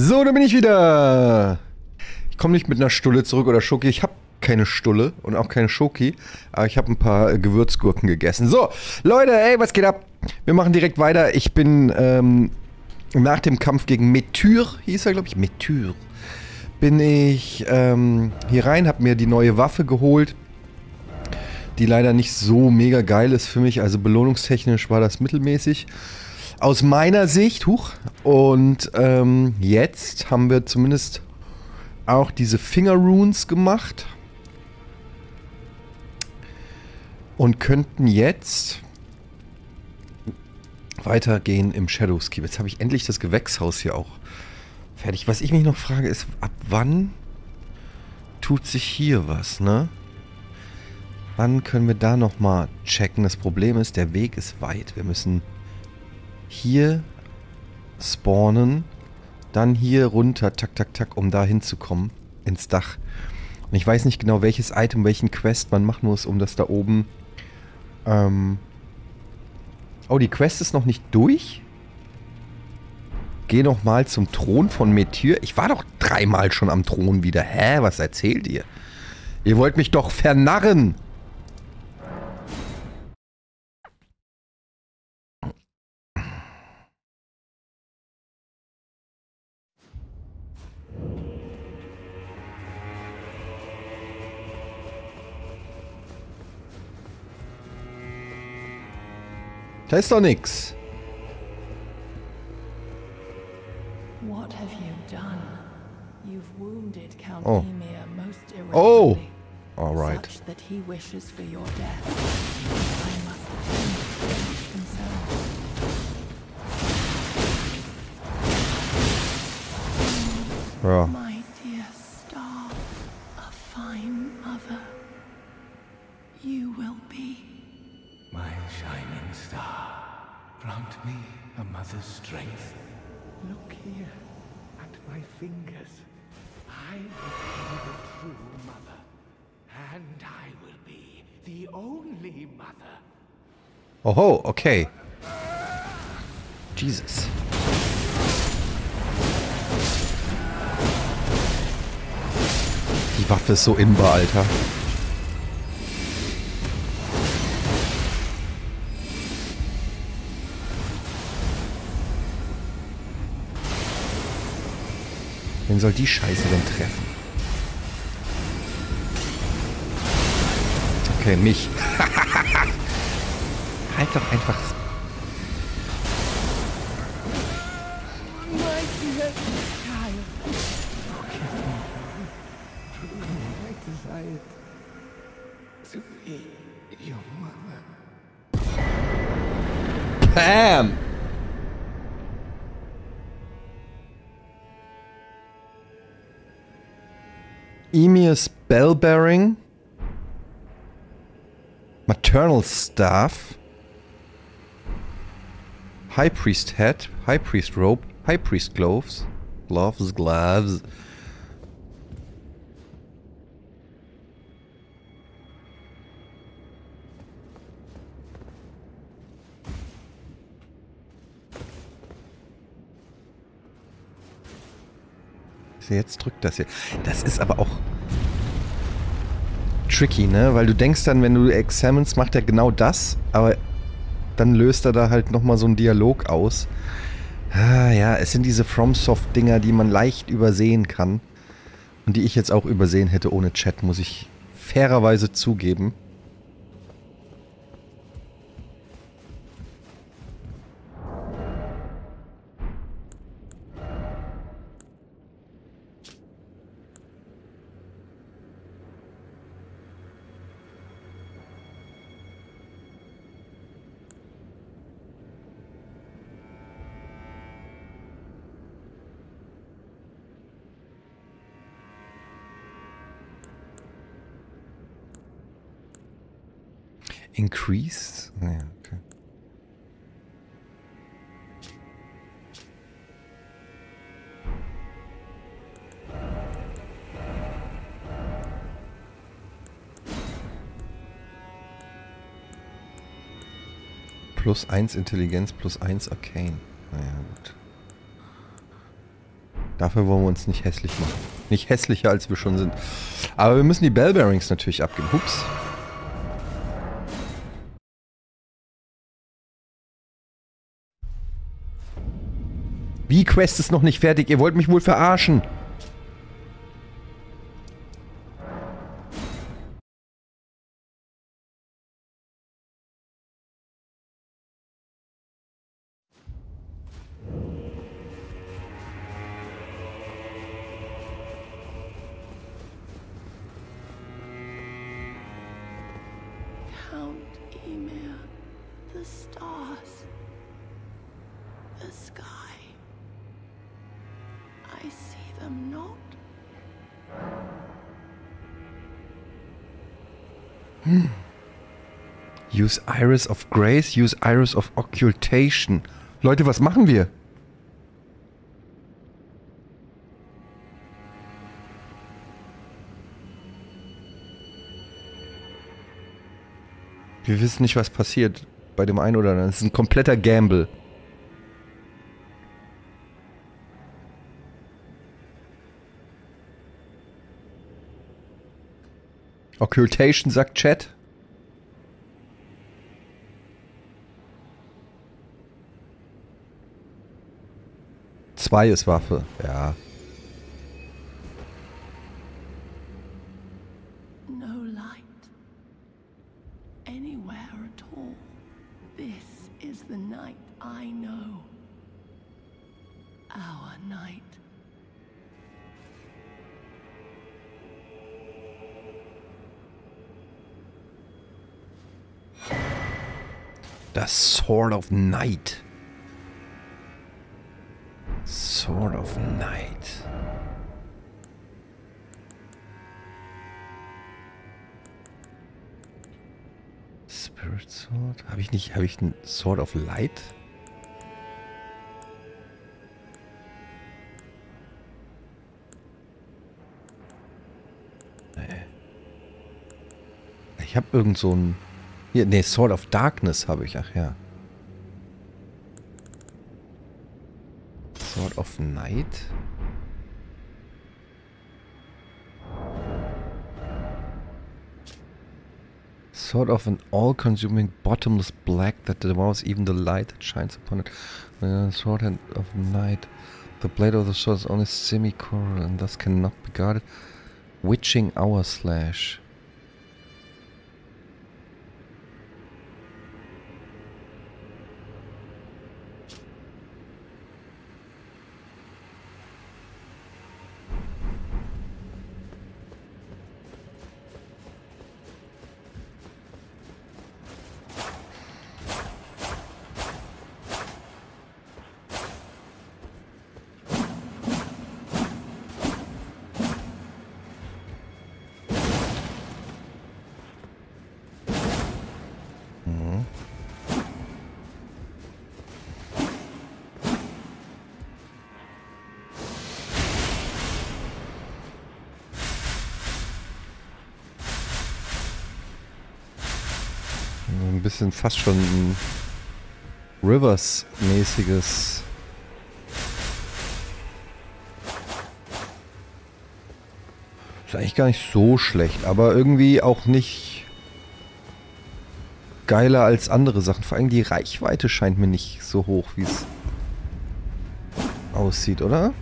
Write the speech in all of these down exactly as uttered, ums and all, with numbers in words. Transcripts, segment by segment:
So, da bin ich wieder. Ich komme nicht mit einer Stulle zurück oder Schoki. Ich habe keine Stulle und auch keine Schoki. Aber ich habe ein paar Gewürzgurken gegessen. So, Leute, ey, was geht ab? Wir machen direkt weiter. Ich bin ähm, nach dem Kampf gegen Metir, hieß er, glaube ich, Metir, bin ich ähm, hier rein, habe mir die neue Waffe geholt, die leider nicht so mega geil ist für mich. Also belohnungstechnisch war das mittelmäßig. Aus meiner Sicht, huch, und ähm, jetzt haben wir zumindest auch diese Finger Runes gemacht und könnten jetzt weitergehen im Shadow Skip. Jetzt habe ich endlich das Gewächshaus hier auch fertig. Was ich mich noch frage ist, ab wann tut sich hier was, ne? Wann können wir da nochmal checken? Das Problem ist, der Weg ist weit. Wir müssen hier spawnen, dann hier runter, tak, tak, tak, um da hinzukommen, ins Dach. Und ich weiß nicht genau, welches Item, welchen Quest man machen muss, um das da oben... Ähm oh, die Quest ist noch nicht durch? Geh nochmal zum Thron von Metir. Ich war doch dreimal schon am Thron wieder. Hä, was erzählt ihr? Ihr wollt mich doch vernarren! Da ist doch nix. Oh. Oh. All right. Ja. Strength. Look here at my fingers. I will be the true mother, and I will be the only mother. Oho, okay. Jesus. Die Waffe ist so imbar, Alter. Wen soll die Scheiße denn treffen? Okay, mich. Halt doch einfach... Bam! Iris Bell Bearing, Maternal Staff, High Priest Hat, High Priest Robe, High Priest Gloves, Gloves, Gloves. Jetzt drückt das hier. Das ist aber auch tricky, ne? Weil du denkst dann, wenn du examines, macht er genau das, aber dann löst er da halt nochmal so einen Dialog aus. Ah, ja, es sind diese FromSoft-Dinger, die man leicht übersehen kann. Und die ich jetzt auch übersehen hätte ohne Chat, muss ich fairerweise zugeben. Increase? Ja, okay. Plus eins Intelligenz, plus eins Arcane. Naja, gut. Dafür wollen wir uns nicht hässlich machen. Nicht hässlicher, als wir schon sind. Aber wir müssen die Bell Bearings natürlich abgeben. Hups. Die Quest ist noch nicht fertig. Ihr wollt mich wohl verarschen. Use Iris of Grace, use Iris of Occultation. Leute, was machen wir? Wir wissen nicht, was passiert bei dem einen oder anderen. Es ist ein kompletter Gamble. Occultation, sagt Chat. Zwei ist Waffe, ja. No light anywhere at all. This is the night I know. Our night. Das Sword of Night. Sword of Night. Spirit Sword? Habe ich nicht, habe ich ein Sword of Light? Nee. Ich habe irgend so ein... Hier, nee, Sword of Darkness habe ich, ach ja. Sword of Night. Sort of an all-consuming bottomless black that devours even the light that shines upon it. Uh, sword of Night. The blade of the sword is only semi-coral and thus cannot be guarded. Witching hour slash. Sind fast schon ein Rivers-mäßiges ist eigentlich gar nicht so schlecht, aber irgendwie auch nicht geiler als andere Sachen. Vor allem die Reichweite scheint mir nicht so hoch, wie es aussieht, oder?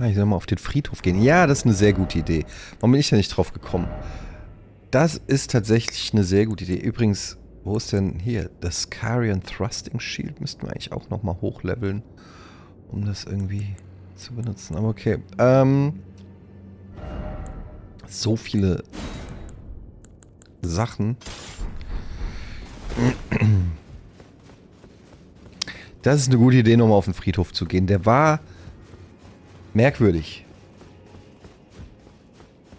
Ich soll mal auf den Friedhof gehen. Ja, das ist eine sehr gute Idee. Warum bin ich da nicht drauf gekommen? Das ist tatsächlich eine sehr gute Idee. Übrigens, wo ist denn hier? Das Carrion Thrusting Shield müssten wir eigentlich auch nochmal hochleveln, um das irgendwie zu benutzen. Aber okay. Ähm, so viele Sachen. Das ist eine gute Idee, nochmal auf den Friedhof zu gehen. Der war... merkwürdig.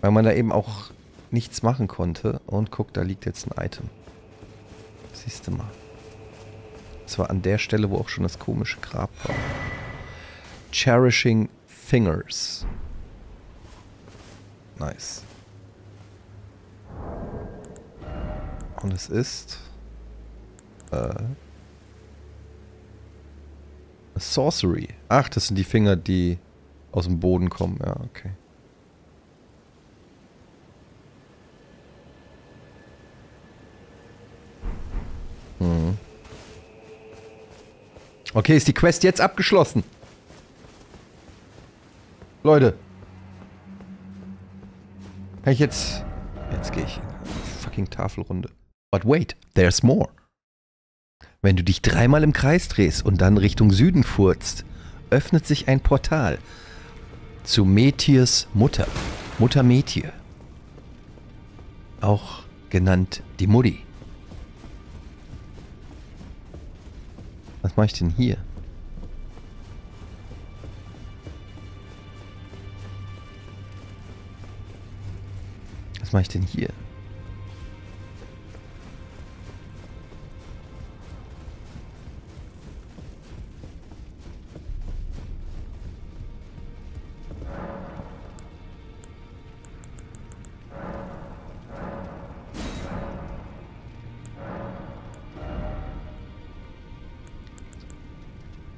Weil man da eben auch nichts machen konnte. Und guck, da liegt jetzt ein Item. Siehst du mal. Zwar an der Stelle, wo auch schon das komische Grab war. Cherishing Fingers. Nice. Und es ist äh, Sorcery. Ach, das sind die Finger, die aus dem Boden kommen. Ja, okay. Hm. Okay, ist die Quest jetzt abgeschlossen? Leute. Kann ich jetzt... Jetzt gehe ich in eine fucking Tafelrunde. But wait, there's more. Wenn du dich dreimal im Kreis drehst und dann Richtung Süden furzt, öffnet sich ein Portal zu Metiers Mutter. Mutter Metier. Auch genannt die Muddy. Was mache ich denn hier? Was mache ich denn hier?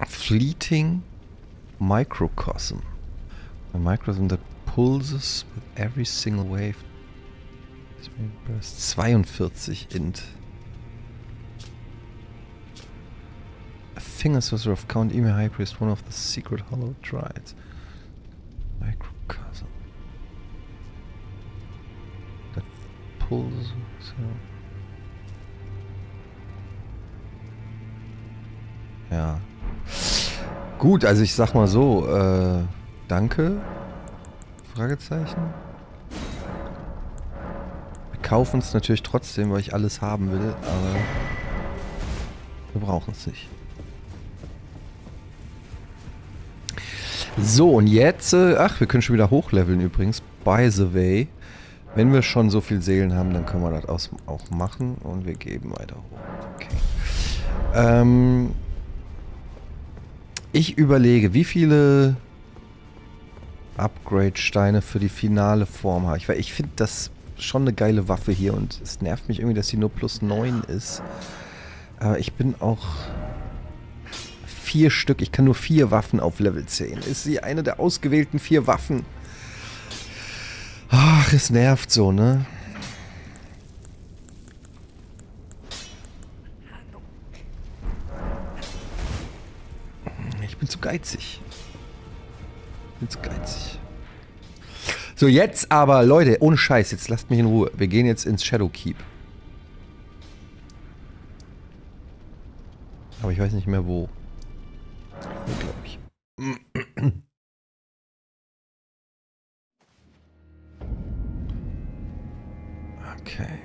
Fleeting microcosm. A microcosm that pulses with every single wave. forty-two int. A finger sorcerer of Count Emir High Priest, one of the secret hollow triads. Microcosm. That pulls. So. Ja. Gut, also ich sag mal so, äh, danke? Fragezeichen? Kaufen es natürlich trotzdem, weil ich alles haben will, aber wir brauchen es nicht. So, und jetzt, äh, ach, wir können schon wieder hochleveln übrigens, by the way. Wenn wir schon so viel Seelen haben, dann können wir das auch machen und wir geben weiter hoch. Okay. Ähm, ich überlege, wie viele Upgrade-Steine für die finale Form habe ich, weil ich finde, das schon eine geile Waffe hier und es nervt mich irgendwie, dass sie nur plus neun ist. Aber ich bin auch vier Stück. Ich kann nur vier Waffen auf Level zehn. Ist sie eine der ausgewählten vier Waffen? Ach, es nervt so, ne? Ich bin zu geizig. Ich bin zu geizig. So, jetzt aber, Leute, ohne Scheiß, jetzt lasst mich in Ruhe. Wir gehen jetzt ins Shadow Keep. Aber ich weiß nicht mehr wo. Hier, glaube ich. Okay.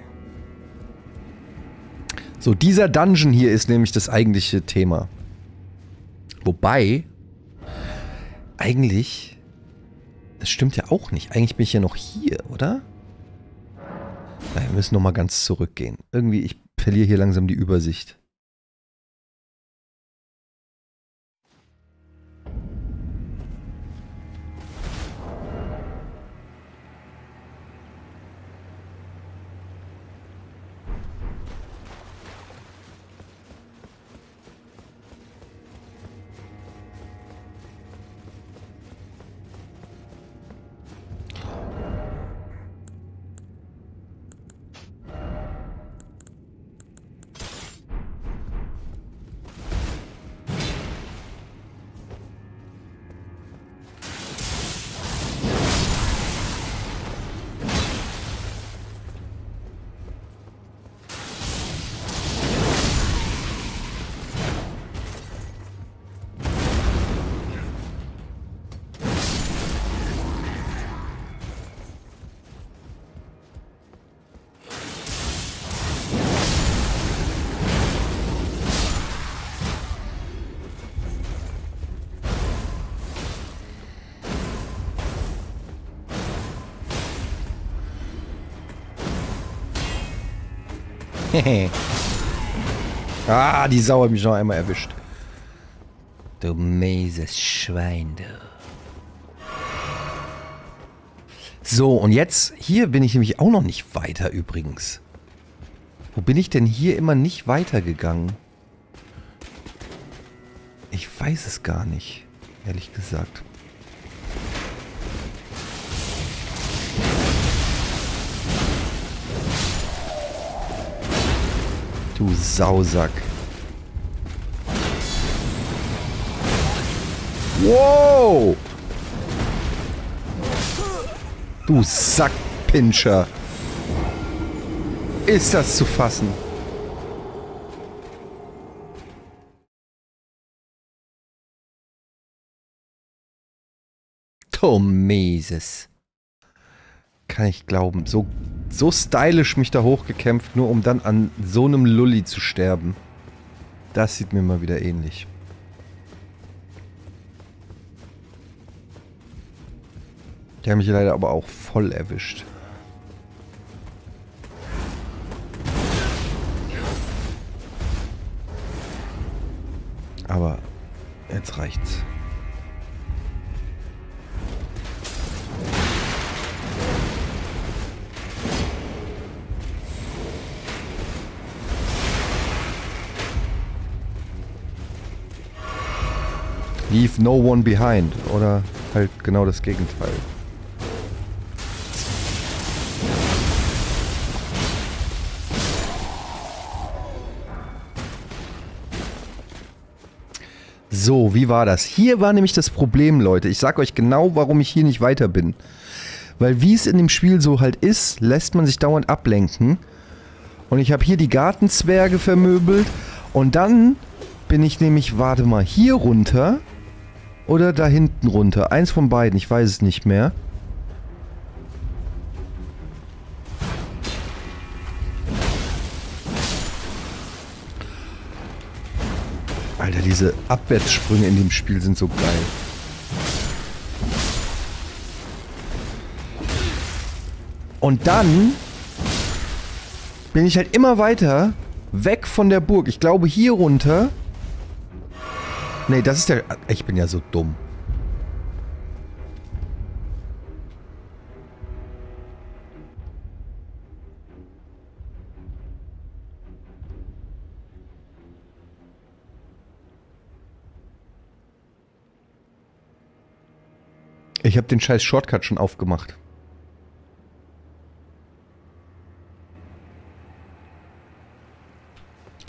So, dieser Dungeon hier ist nämlich das eigentliche Thema. Wobei, eigentlich... Das stimmt ja auch nicht. Eigentlich bin ich ja noch hier, oder? Na, wir müssen nochmal ganz zurückgehen. Irgendwie, ich verliere hier langsam die Übersicht. Ah, die Sau hat mich noch einmal erwischt. Du mieses Schwein, du. So, und jetzt, hier bin ich nämlich auch noch nicht weiter übrigens. Wo bin ich denn hier immer nicht weitergegangen? Ich weiß es gar nicht, ehrlich gesagt. Du Sausack. Wow! Du Sackpinscher. Ist das zu fassen? Du Mieses. Kann ich glauben. So, so stylisch mich da hochgekämpft, nur um dann an so einem Lulli zu sterben. Das sieht mir mal wieder ähnlich. Die haben mich leider aber auch voll erwischt. Aber jetzt reicht's. Leave no one behind. Oder halt genau das Gegenteil. So, wie war das? Hier war nämlich das Problem, Leute. Ich sag euch genau, warum ich hier nicht weiter bin. Weil wie es in dem Spiel so halt ist, lässt man sich dauernd ablenken. Und ich habe hier die Gartenzwerge vermöbelt. Und dann bin ich nämlich, warte mal, hier runter oder da hinten runter. Eins von beiden, ich weiß es nicht mehr. Alter, diese Abwärtssprünge in dem Spiel sind so geil. Und dann bin ich halt immer weiter weg von der Burg. Ich glaube, hier runter... Nee, das ist der... Ich bin ja so dumm. Ich habe den scheiß Shortcut schon aufgemacht.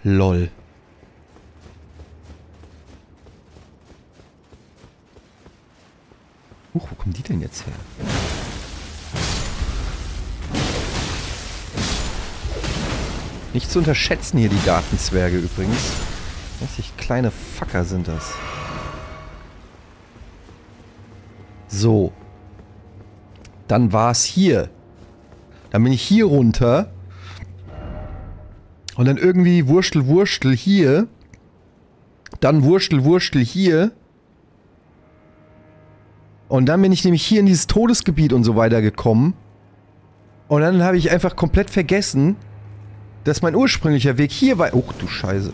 Lol. Huch, wo kommen die denn jetzt her? Nicht zu unterschätzen hier die Gartenzwerge übrigens. Richtig kleine Facker sind das. So. Dann war es hier. Dann bin ich hier runter. Und dann irgendwie Wurstel, Wurstel hier. Dann Wurstel, Wurstel hier. Und dann bin ich nämlich hier in dieses Todesgebiet und so weiter gekommen. Und dann habe ich einfach komplett vergessen, dass mein ursprünglicher Weg hier war. Och, du Scheiße.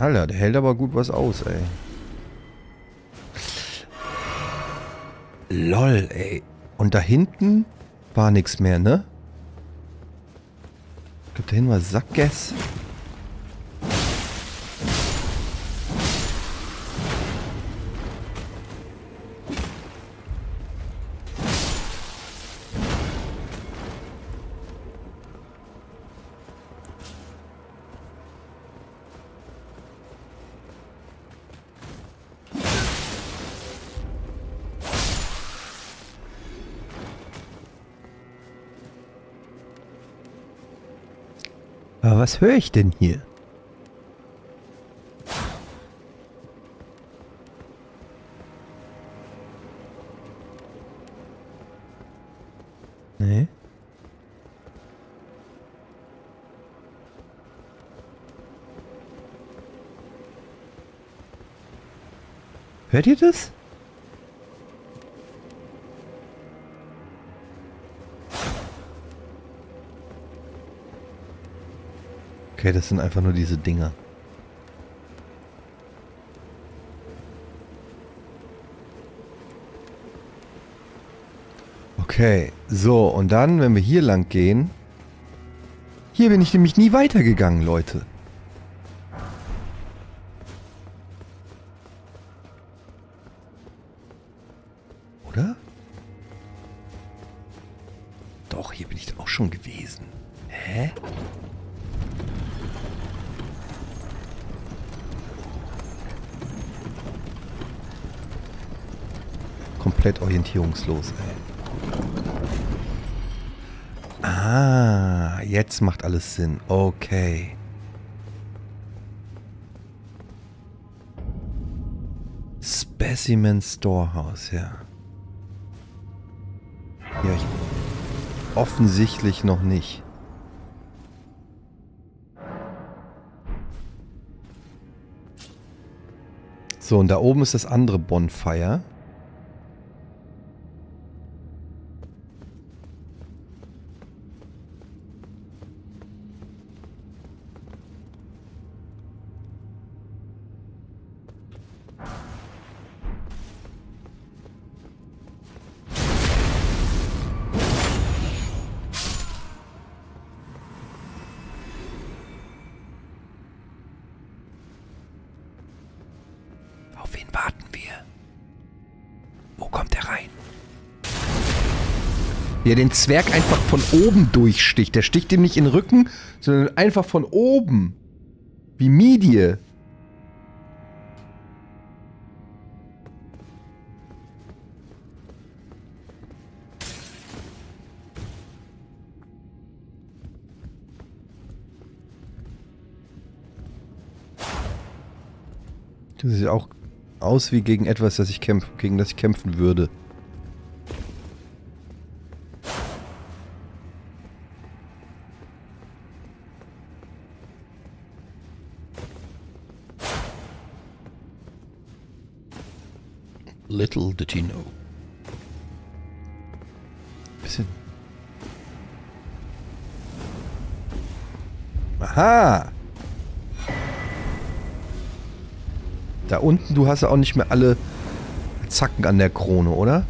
Alter, der hält aber gut was aus, ey. Lol, ey. Und da hinten war nichts mehr, ne? Ich glaube, da hinten war Sackgass. Was höre ich denn hier? Nee. Hört ihr das? Okay, das sind einfach nur diese Dinger. Okay, so, und dann, wenn wir hier lang gehen... Hier bin ich nämlich nie weitergegangen, Leute. Oder? Doch, hier bin ich auch schon gewesen. Hä? Komplett orientierungslos, ey. Ah, jetzt macht alles Sinn. Okay. Specimen Storehouse, ja. Ja, ich, offensichtlich noch nicht. So, und da oben ist das andere Bonfire. Der den Zwerg einfach von oben durchsticht. Der sticht ihm nicht in den Rücken, sondern einfach von oben. Wie Midie. Das sieht auch aus wie gegen etwas, das ich kämpf, gegen das ich kämpfen würde. Little did he know. Bisschen. Aha! Da unten, du hast ja auch nicht mehr alle Zacken an der Krone, oder?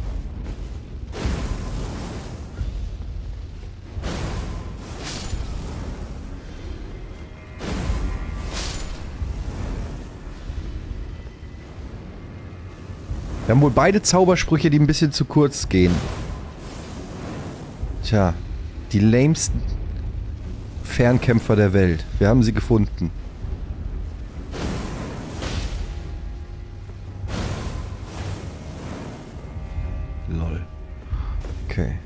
Wir haben wohl beide Zaubersprüche, die ein bisschen zu kurz gehen. Tja, die lamesten Fernkämpfer der Welt. Wir haben sie gefunden. Lol. Okay.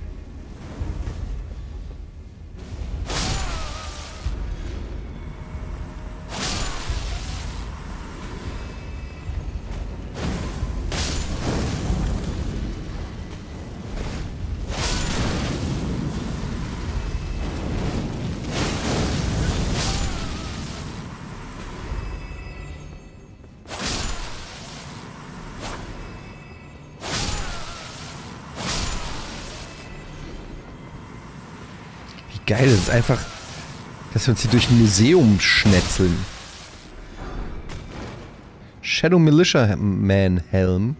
Geil, das ist einfach, dass wir uns hier durch ein Museum schnetzeln. Shadow Militia Man Helm.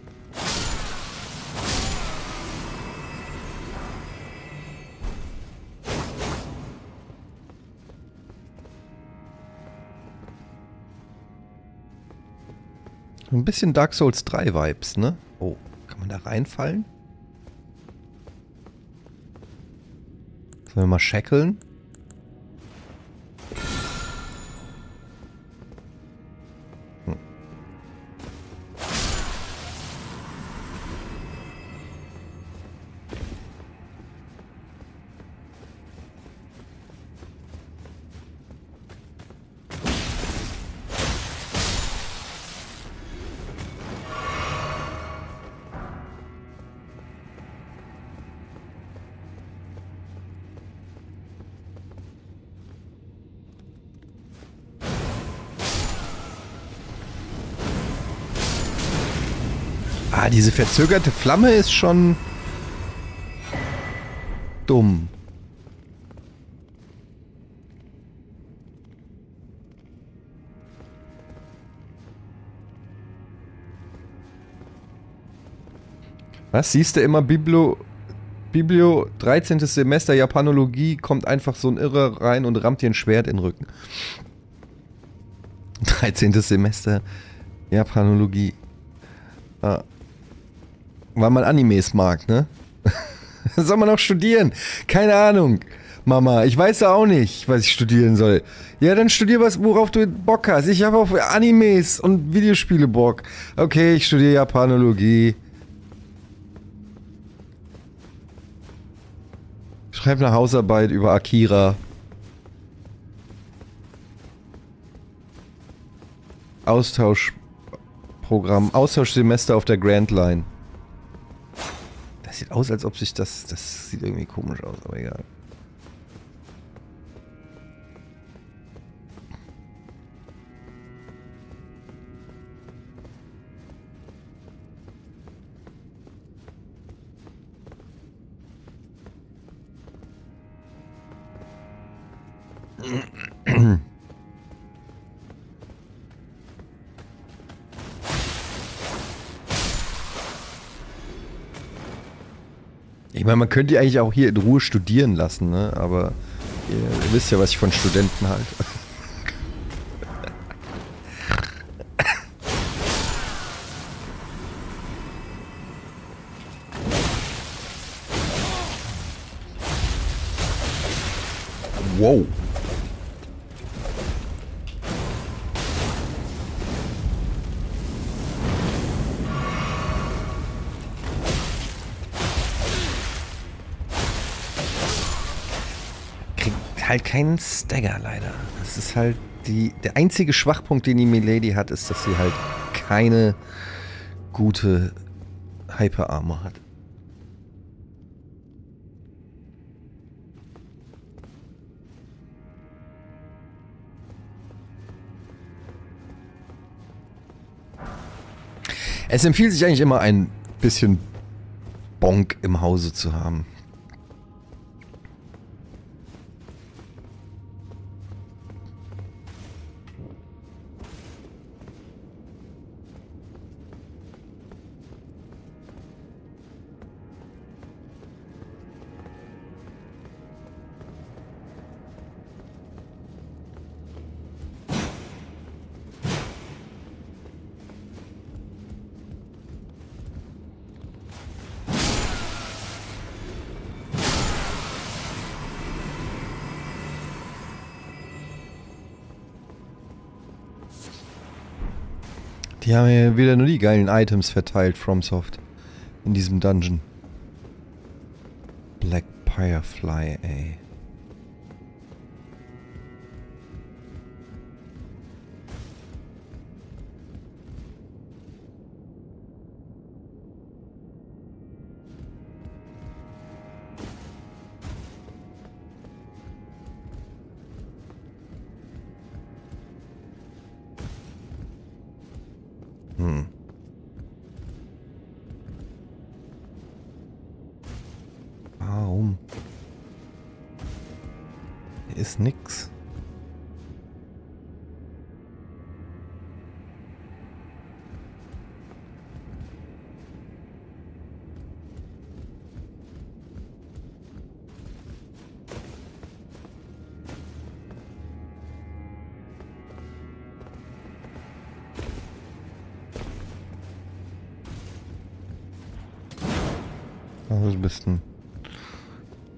Ein bisschen Dark Souls drei Vibes, ne? Oh, kann man da reinfallen? Sollen wir mal schackeln? Hm. Diese verzögerte Flamme ist schon dumm. Was siehst du immer Biblo Biblio, dreizehntes Semester Japanologie, kommt einfach so ein Irrer rein und rammt dir ein Schwert in den Rücken. dreizehntes Semester Japanologie. Ah. Weil man Animes mag, ne? Soll man auch studieren? Keine Ahnung, Mama. Ich weiß ja auch nicht, was ich studieren soll. Ja, dann studier was, worauf du Bock hast. Ich habe auf Animes und Videospiele Bock. Okay, ich studiere Japanologie. Schreib eine Hausarbeit über Akira. Austauschprogramm. Austauschsemester auf der Grand Line. Das sieht aus, als ob sich das... Das sieht irgendwie komisch aus, aber egal. Ich meine, man könnte die eigentlich auch hier in Ruhe studieren lassen, ne? Aber ihr, ihr wisst ja, was ich von Studenten halte. Wow. Halt keinen Stagger leider. Das ist halt die, der einzige Schwachpunkt, den die Milady hat, ist, dass sie halt keine gute Hyper Armor hat. Es empfiehlt sich eigentlich immer, ein bisschen Bonk im Hause zu haben. Die haben ja wieder nur die geilen Items verteilt, FromSoft. In diesem Dungeon. Black Pyrefly, ey. Nix. Also du bist ein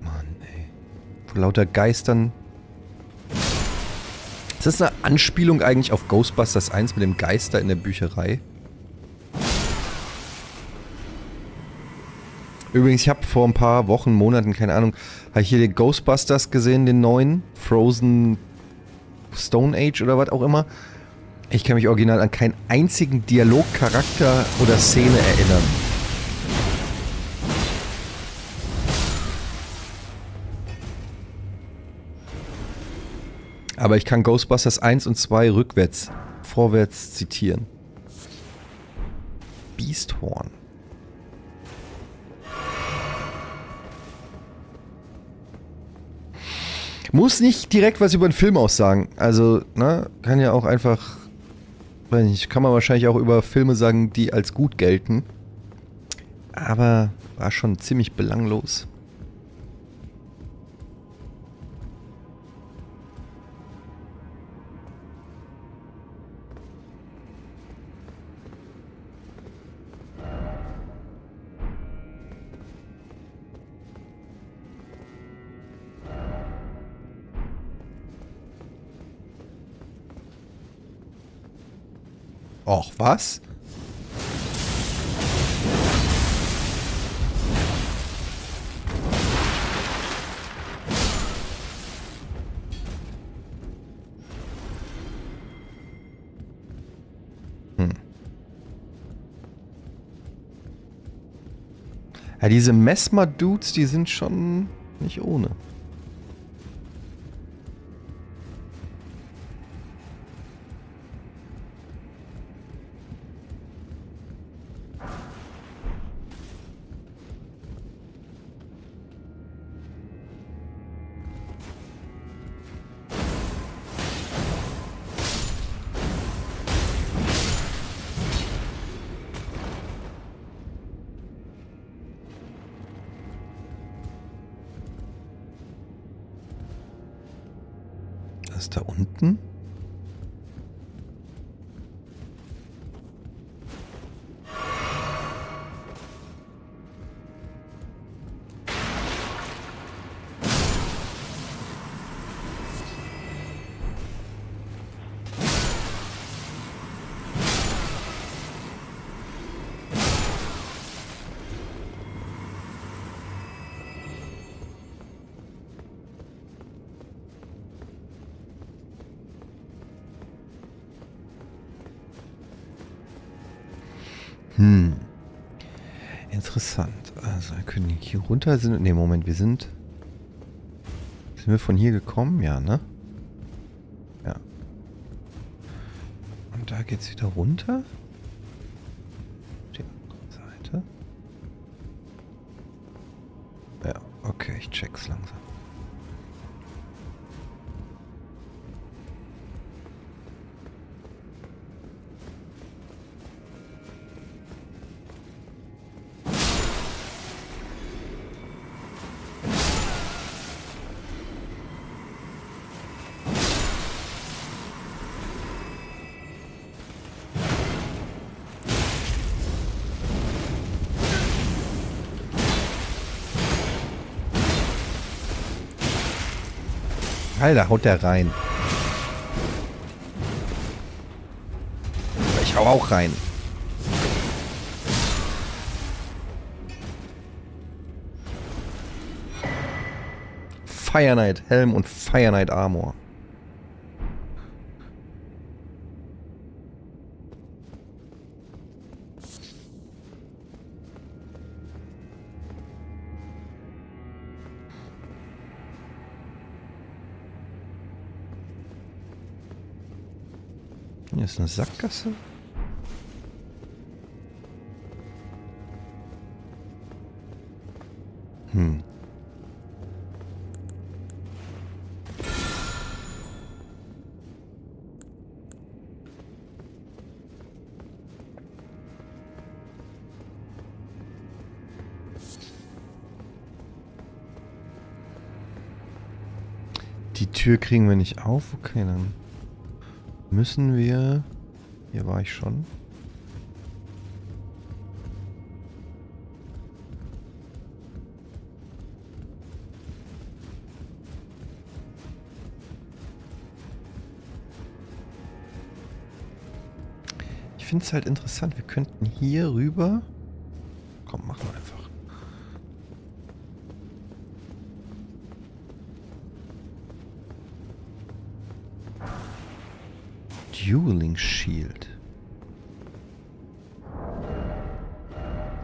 Mann, ey. Vor lauter Geistern. Ist das eine Anspielung eigentlich auf Ghostbusters eins mit dem Geister in der Bücherei? Übrigens, ich habe vor ein paar Wochen, Monaten, keine Ahnung, habe ich hier den Ghostbusters gesehen, den neuen. Frozen Stone Age oder was auch immer. Ich kann mich original an keinen einzigen Dialog, Charakter oder Szene erinnern. Aber ich kann Ghostbusters eins und zwei rückwärts, vorwärts zitieren. Beasthorn. Muss nicht direkt was über den Film aussagen. Also, ne, kann ja auch einfach... Weiß nicht, kann man wahrscheinlich auch über Filme sagen, die als gut gelten. Aber war schon ziemlich belanglos. Och, was? Hm. Ja, diese Messmer-Dudes, die sind schon nicht ohne. Da unten? Hm. Interessant. Also, wir können hier runter sind. Ne, Moment, wir sind... Sind wir von hier gekommen? Ja, ne? Ja. Und da geht's wieder runter? Auf die andere Seite. Ja, okay, ich check's langsam. Alter, haut der rein. Ich hau auch rein. Fire Knight Helm und Fire Knight Armor. Hier ist eine Sackgasse. Hm. Die Tür kriegen wir nicht auf, okay, dann... Müssen wir... Hier war ich schon. Ich finde es halt interessant. Wir könnten hier rüber... Komm, machen wir einfach. Dueling Shield.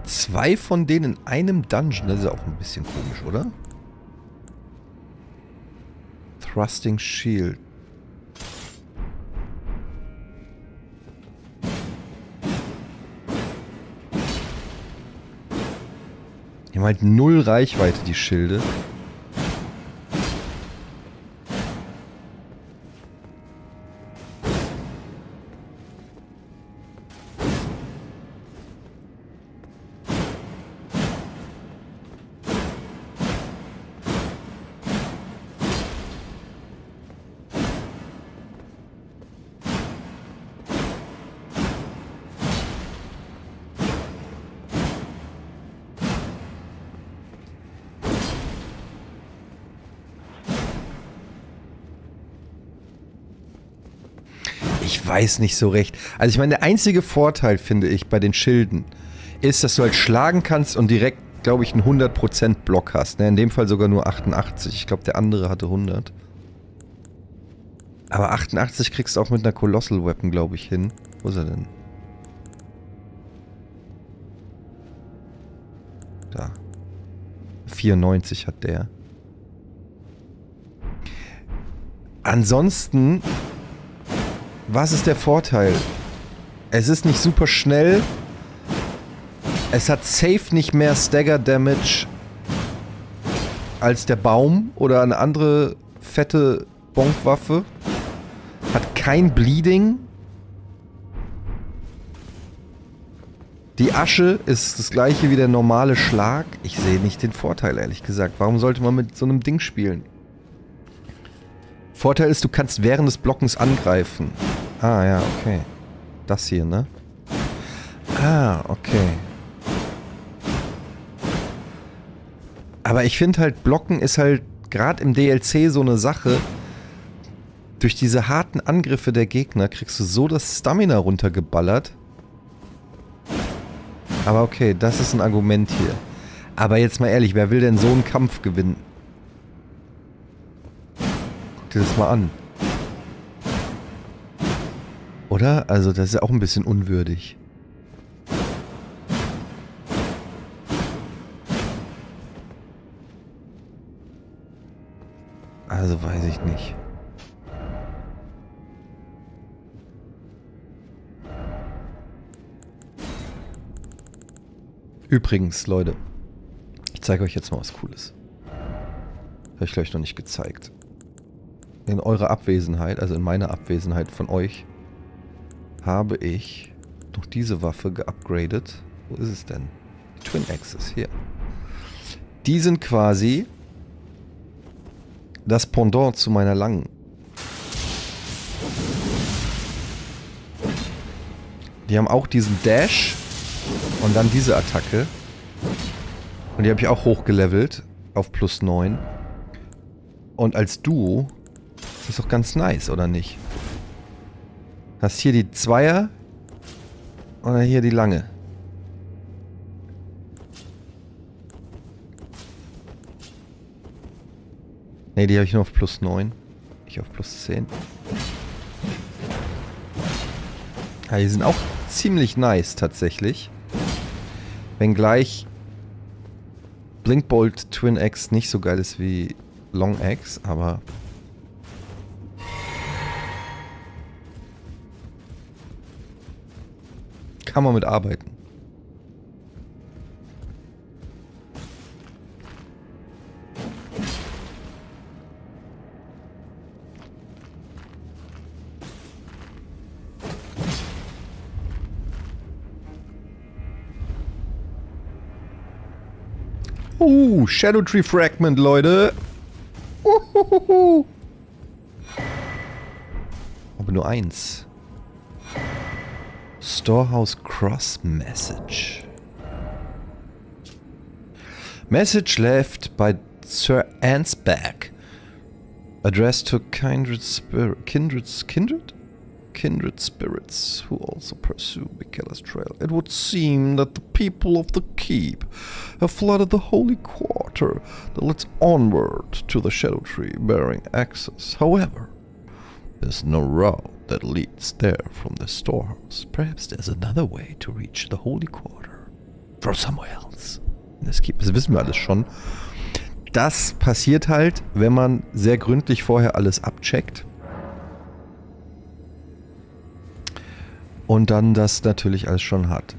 Zwei von denen in einem Dungeon. Das ist auch ein bisschen komisch, oder? Thrusting Shield. Die haben halt null Reichweite, die Schilde. Ich weiß nicht so recht. Also ich meine, der einzige Vorteil, finde ich, bei den Schilden ist, dass du halt schlagen kannst und direkt, glaube ich, einen hundert Prozent Block hast. Ne, in dem Fall sogar nur achtundachtzig. Ich glaube, der andere hatte hundert. Aber achtundachtzig kriegst du auch mit einer Colossal Weapon, glaube ich, hin. Wo ist er denn? Da. vierundneunzig hat der. Ansonsten, was ist der Vorteil? Es ist nicht super schnell. Es hat safe nicht mehr Stagger Damage als der Baum oder eine andere fette Bonkwaffe. Hat kein Bleeding. Die Asche ist das gleiche wie der normale Schlag. Ich sehe nicht den Vorteil, ehrlich gesagt. Warum sollte man mit so einem Ding spielen? Vorteil ist, du kannst während des Blockens angreifen. Ah, ja, okay. Das hier, ne? Ah, okay. Aber ich finde halt, Blocken ist halt gerade im D L C so eine Sache. Durch diese harten Angriffe der Gegner kriegst du so das Stamina runtergeballert. Aber okay, das ist ein Argument hier. Aber jetzt mal ehrlich, wer will denn so einen Kampf gewinnen? Guck dir das mal an. Oder? Also das ist ja auch ein bisschen unwürdig. Also weiß ich nicht. Übrigens, Leute, ich zeige euch jetzt mal was Cooles. Habe ich vielleicht noch nicht gezeigt. In eurer Abwesenheit, also in meiner Abwesenheit von euch, habe ich noch diese Waffe geupgradet. Wo ist es denn? Twin Axes, hier. Die sind quasi das Pendant zu meiner langen. Die haben auch diesen Dash. Und dann diese Attacke. Und die habe ich auch hochgelevelt. Auf plus neun. Und als Duo ist das doch ganz nice, oder nicht? Hast hier die Zweier. Und dann hier die lange. Ne, die habe ich nur auf plus neun. Ich auf plus zehn. Ja, die sind auch ziemlich nice tatsächlich. Wenngleich Blinkbolt Twin Axe nicht so geil ist wie Long Axe, aber kann man mit arbeiten. Uh, Shadow Tree Fragment, Leute. Uhuhuhu. Aber nur eins. Storehouse Cross Message. Message left by Sir Ansbach. Addressed to kindred spirit, kindred, kindred, kindred spirits who also pursue Michaela's trail. It would seem that the people of the keep have flooded the holy quarter that leads onward to the Shadow Tree bearing access. However, there's no route that leads there from the storehouse. Perhaps there's another way to reach the holy quarter from somewhere else. Das gibt, das wissen wir alles schon. Das passiert halt, wenn man sehr gründlich vorher alles abcheckt. Und dann das natürlich alles schon hat.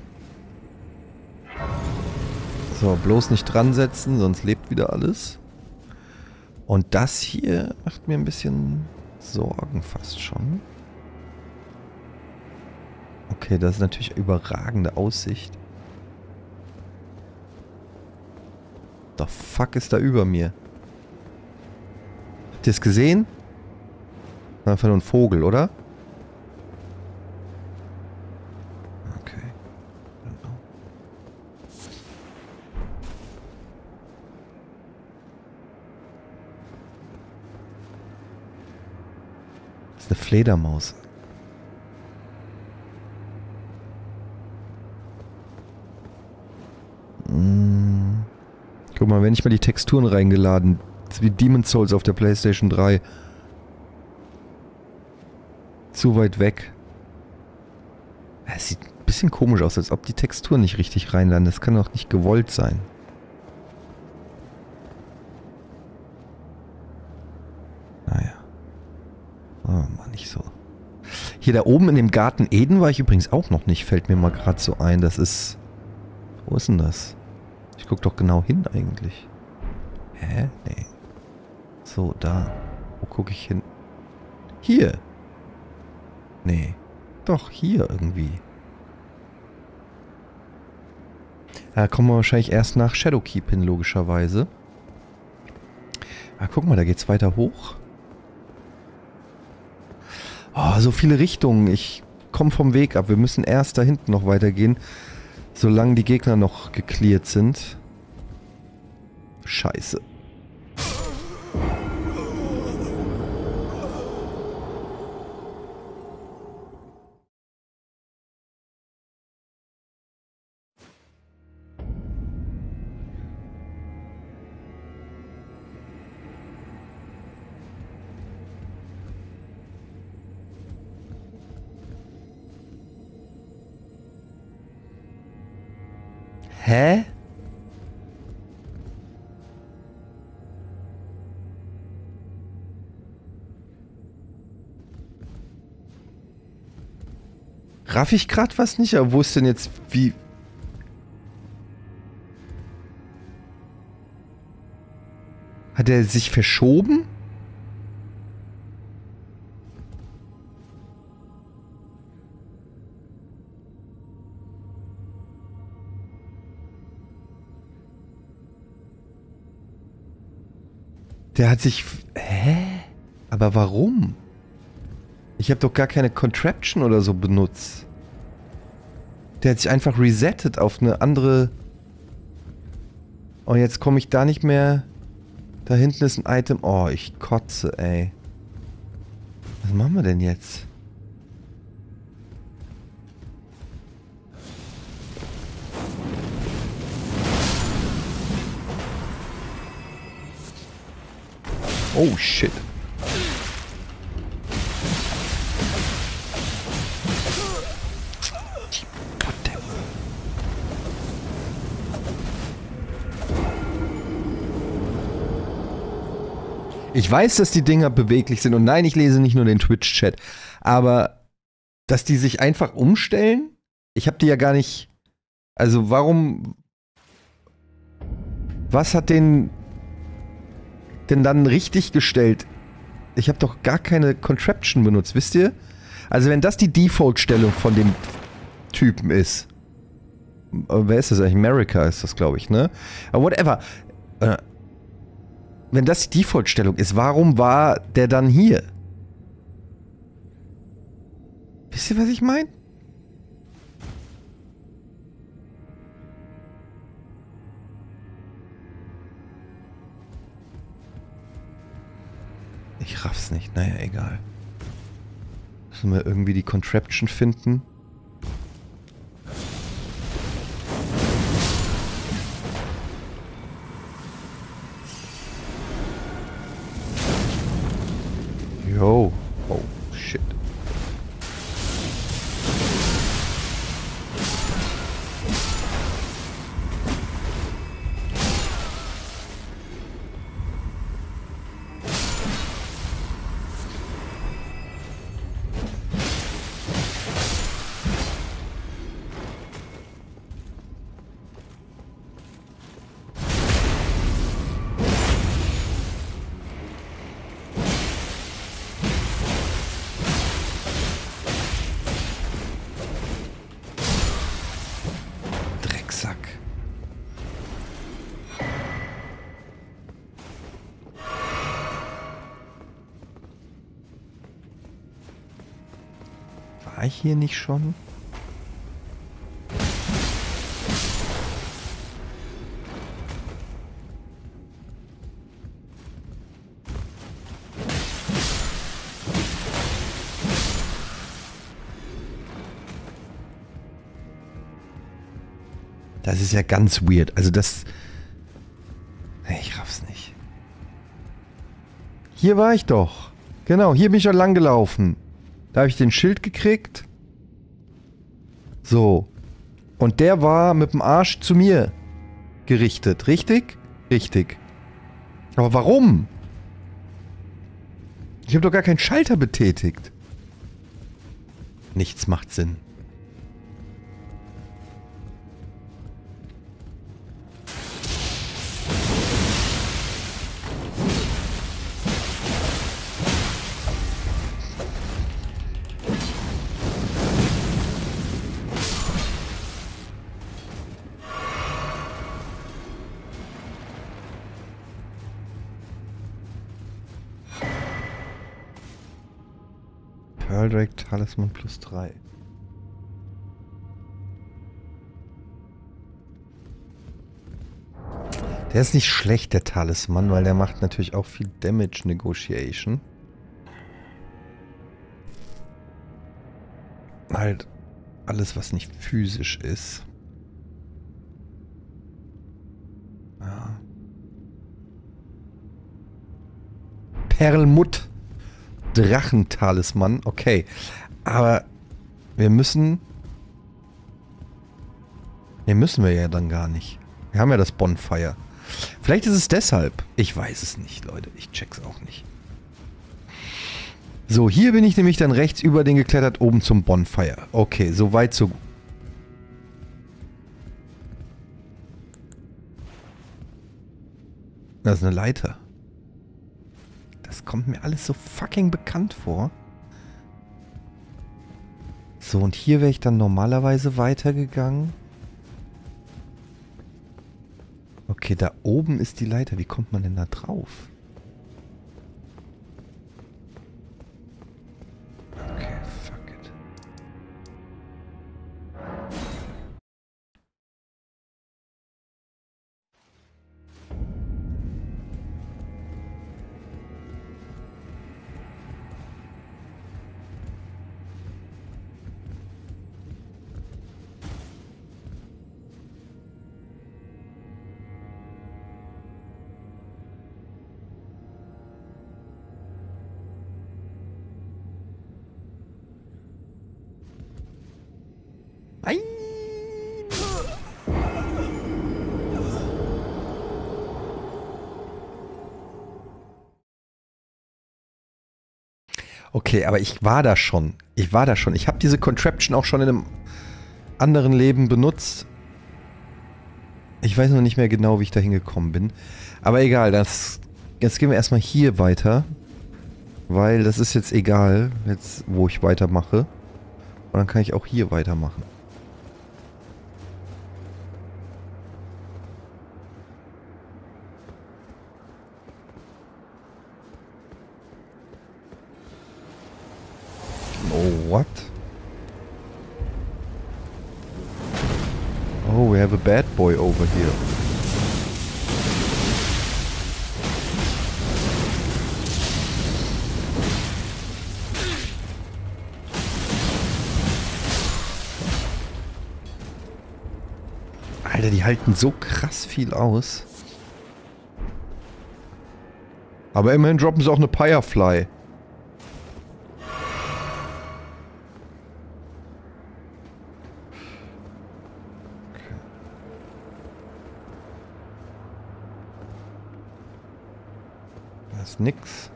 So, bloß nicht dran setzen, sonst lebt wieder alles. Und das hier macht mir ein bisschen Sorgen fast schon. Okay, das ist natürlich eine überragende Aussicht. The fuck ist da über mir? Habt ihr es gesehen? Einfach nur ein Vogel, oder? Fledermaus. Hm. Guck mal, wenn ich mal die Texturen reingeladen. Das ist wie Demon's Souls auf der PlayStation drei. Zu weit weg. Es sieht ein bisschen komisch aus, als ob die Texturen nicht richtig reinlanden. Das kann doch nicht gewollt sein. Naja. Oh Mann, nicht so. Hier da oben in dem Garten Eden war ich übrigens auch noch nicht. Fällt mir mal gerade so ein. Das ist... Wo ist denn das? Ich guck doch genau hin eigentlich. Hä? Nee. So, da. Wo gucke ich hin? Hier. Nee. Doch, hier irgendwie. Da kommen wir wahrscheinlich erst nach Shadow Keep hin, logischerweise. Ah, guck mal, da geht's weiter hoch. Oh, so viele Richtungen. Ich komme vom Weg ab. Wir müssen erst da hinten noch weitergehen, solange die Gegner noch gecleart sind. Scheiße. Hä? Raff ich gerade was nicht? Aber wo ist denn jetzt wie... Hat er sich verschoben? Der hat sich... Hä? Aber warum? Ich habe doch gar keine Contraption oder so benutzt. Der hat sich einfach resettet auf eine andere... Oh, jetzt komme ich da nicht mehr... Da hinten ist ein Item. Oh, ich kotze, ey. Was machen wir denn jetzt? Oh, shit. Ich weiß, dass die Dinger beweglich sind. Und nein, ich lese nicht nur den Twitch-Chat. Aber, dass die sich einfach umstellen? Ich habe die ja gar nicht... Also, warum... Was hat den... denn dann richtig gestellt? Ich habe doch gar keine Contraption benutzt, wisst ihr? Also wenn das die Default-Stellung von dem Typen ist. Wer ist das eigentlich? America ist das, glaube ich, ne? Aber whatever. Wenn das die Default-Stellung ist, warum war der dann hier? Wisst ihr, was ich meine? Ich raff's nicht. Naja, egal. Müssen wir irgendwie die Contraption finden. Yo. Oh, shit. Hier nicht schon? Das ist ja ganz weird. Also das... Ich raff's nicht. Hier war ich doch. Genau, hier bin ich schon lang gelaufen. Da habe ich den Schild gekriegt. So. Und der war mit dem Arsch zu mir gerichtet. Richtig? Richtig. Aber warum? Ich habe doch gar keinen Schalter betätigt. Nichts macht Sinn. Talisman plus drei. Der ist nicht schlecht, der Talisman, weil der macht natürlich auch viel Damage Negotiation. Halt alles, was nicht physisch ist. Ja. Perlmutt. Drachentalisman, okay. Aber wir müssen... Ne, müssen wir ja dann gar nicht. Wir haben ja das Bonfire. Vielleicht ist es deshalb. Ich weiß es nicht, Leute. Ich check's auch nicht. So, hier bin ich nämlich dann rechts über den geklettert, oben zum Bonfire. Okay, so weit, so gut. Das ist eine Leiter. Das kommt mir alles so fucking bekannt vor. So, und hier wäre ich dann normalerweise weitergegangen. Okay, da oben ist die Leiter. Wie kommt man denn da drauf? Okay, fuck it. Okay, aber ich war da schon. Ich war da schon. Ich habe diese Contraption auch schon in einem anderen Leben benutzt. Ich weiß noch nicht mehr genau, wie ich da hingekommen bin. Aber egal, das, jetzt gehen wir erstmal hier weiter. Weil das ist jetzt egal, jetzt, wo ich weitermache. Und dann kann ich auch hier weitermachen. What? Oh, we have a bad boy over here. Alter, die halten so krass viel aus. Aber immerhin droppen sie auch eine Pyrefly. Nix.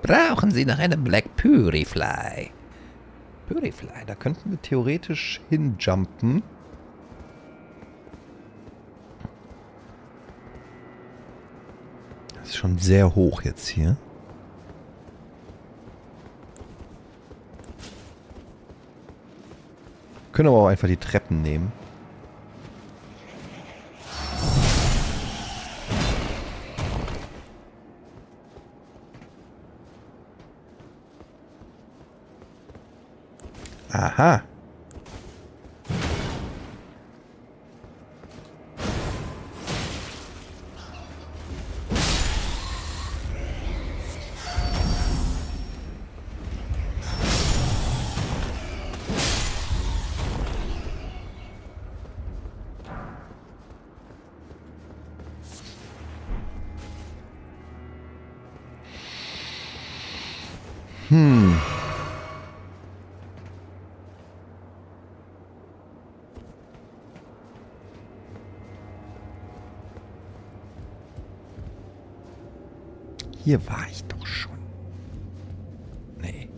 Brauchen Sie noch eine Black Pyrefly? Pyrefly, da könnten wir theoretisch hinjumpen. Das ist schon sehr hoch jetzt hier. Können aber auch einfach die Treppen nehmen. Aha. Hm. Hier war ich doch schon. Nee.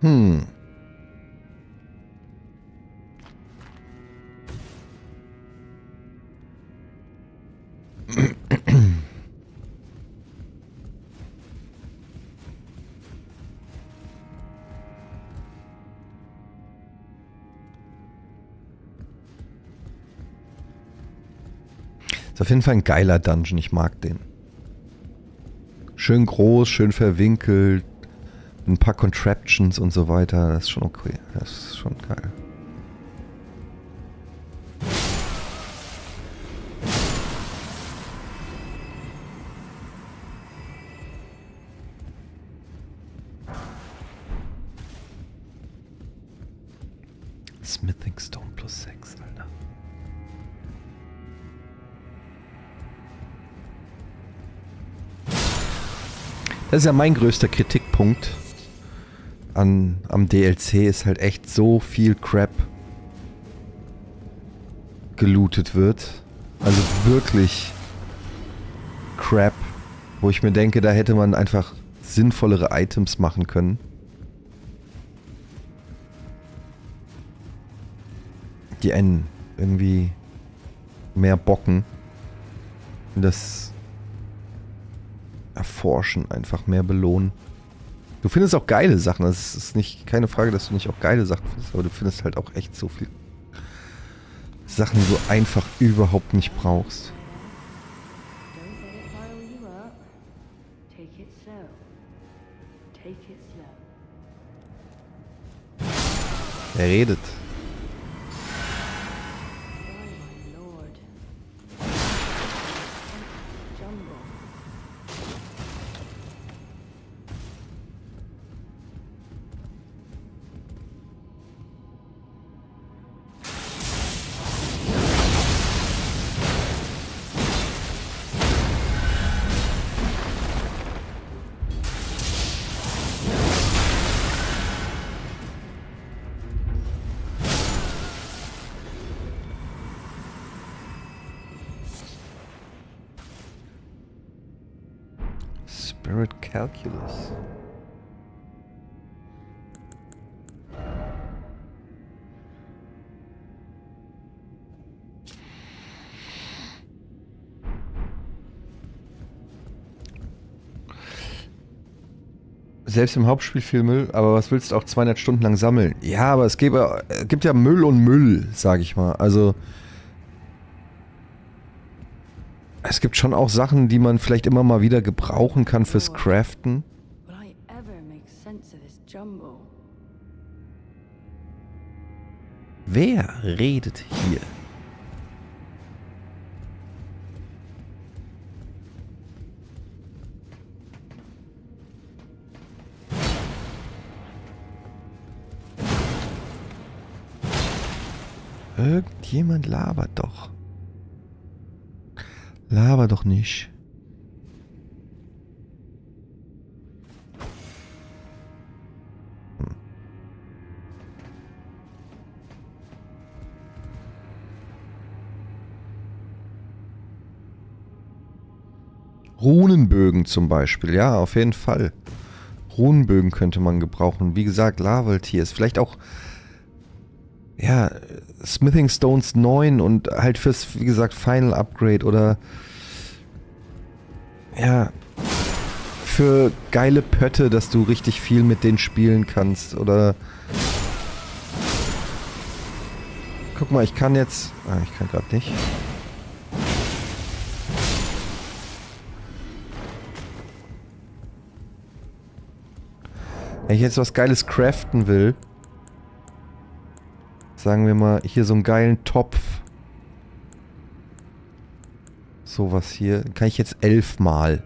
Hm. Ist auf jeden Fall ein geiler Dungeon, ich mag den. Schön groß, schön verwinkelt. Ein paar Contraptions und so weiter, das ist schon okay, das ist schon geil. Smithing Stone plus sechs, Alter. Das ist ja mein größter Kritikpunkt. An, am D L C ist halt echt so viel Crap gelootet wird. Also wirklich Crap, wo ich mir denke, da hätte man einfach sinnvollere Items machen können. Die einen irgendwie mehr bocken. Und das Erforschen einfach mehr belohnen. Du findest auch geile Sachen, das ist nicht, keine Frage, dass du nicht auch geile Sachen findest, aber du findest halt auch echt so viel Sachen, die du einfach überhaupt nicht brauchst. Er redet. Calculus. Selbst im Hauptspiel viel Müll, aber was willst du auch zweihundert Stunden lang sammeln? Ja, aber es gibt, es gibt ja Müll und Müll, sag ich mal. Also es gibt schon auch Sachen, die man vielleicht immer mal wieder gebrauchen kann fürs Craften. Wer redet hier? Irgendjemand labert doch. Laber doch nicht. Hm. Runenbögen zum Beispiel, ja, auf jeden Fall. Runenbögen könnte man gebrauchen. Wie gesagt, Lavaltiers. Vielleicht auch, ja, Smithing Stones neun und halt fürs, wie gesagt, Final Upgrade oder, ja, für geile Pötte, dass du richtig viel mit denen spielen kannst oder... Guck mal, ich kann jetzt... Ah, ich kann gerade nicht. Wenn ich jetzt was Geiles craften will, sagen wir mal, hier so einen geilen Topf. Sowas hier. Kann ich jetzt elfmal.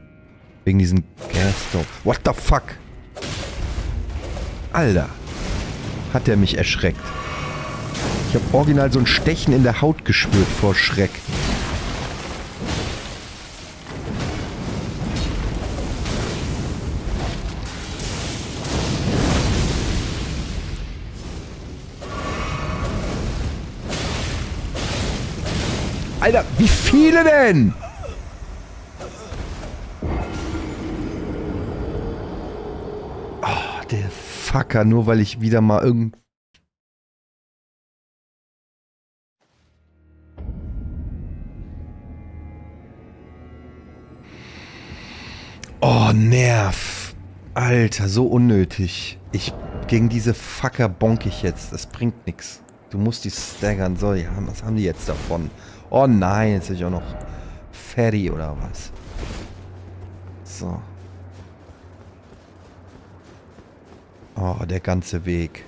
Wegen diesen Gastopf. What the fuck? Alter. Hat der mich erschreckt. Ich habe original so ein Stechen in der Haut gespürt vor Schreck. Alter, wie viele denn? Oh, der Fucker, nur weil ich wieder mal irgend... Oh, Nerv. Alter, so unnötig. Ich gegen diese Fucker bonk ich jetzt. Das bringt nichts. Du musst die staggern. So, ja, was haben die jetzt davon? Oh nein, jetzt bin ich auch noch fertig oder was? So. Oh, der ganze Weg.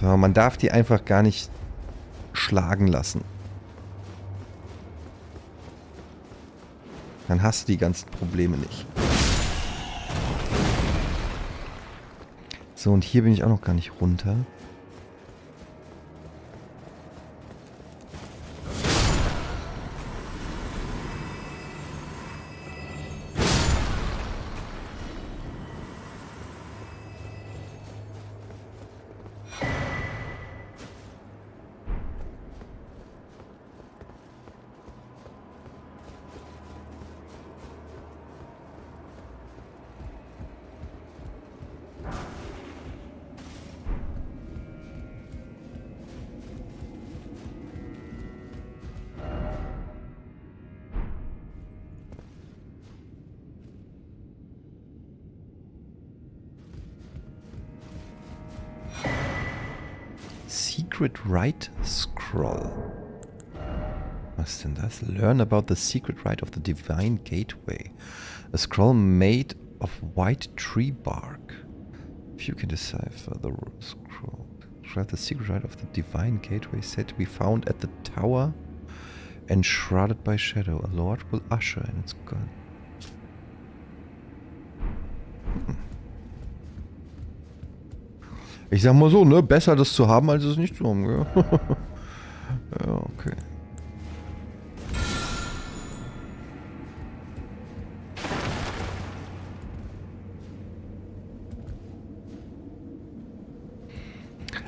So, man darf die einfach gar nicht schlagen lassen. Dann hast du die ganzen Probleme nicht. So, und hier bin ich auch noch gar nicht runter. Right Scroll. Was ist denn das? Learn about the secret rite of the divine gateway. A scroll made of white tree bark. If you can decipher the scroll. Describe the secret rite of the divine gateway said to be found at the tower enshrouded by shadow. A lord will usher and it's gone. Ich sag mal so, ne? Besser das zu haben, als es nicht zu haben, gell? Ja, okay.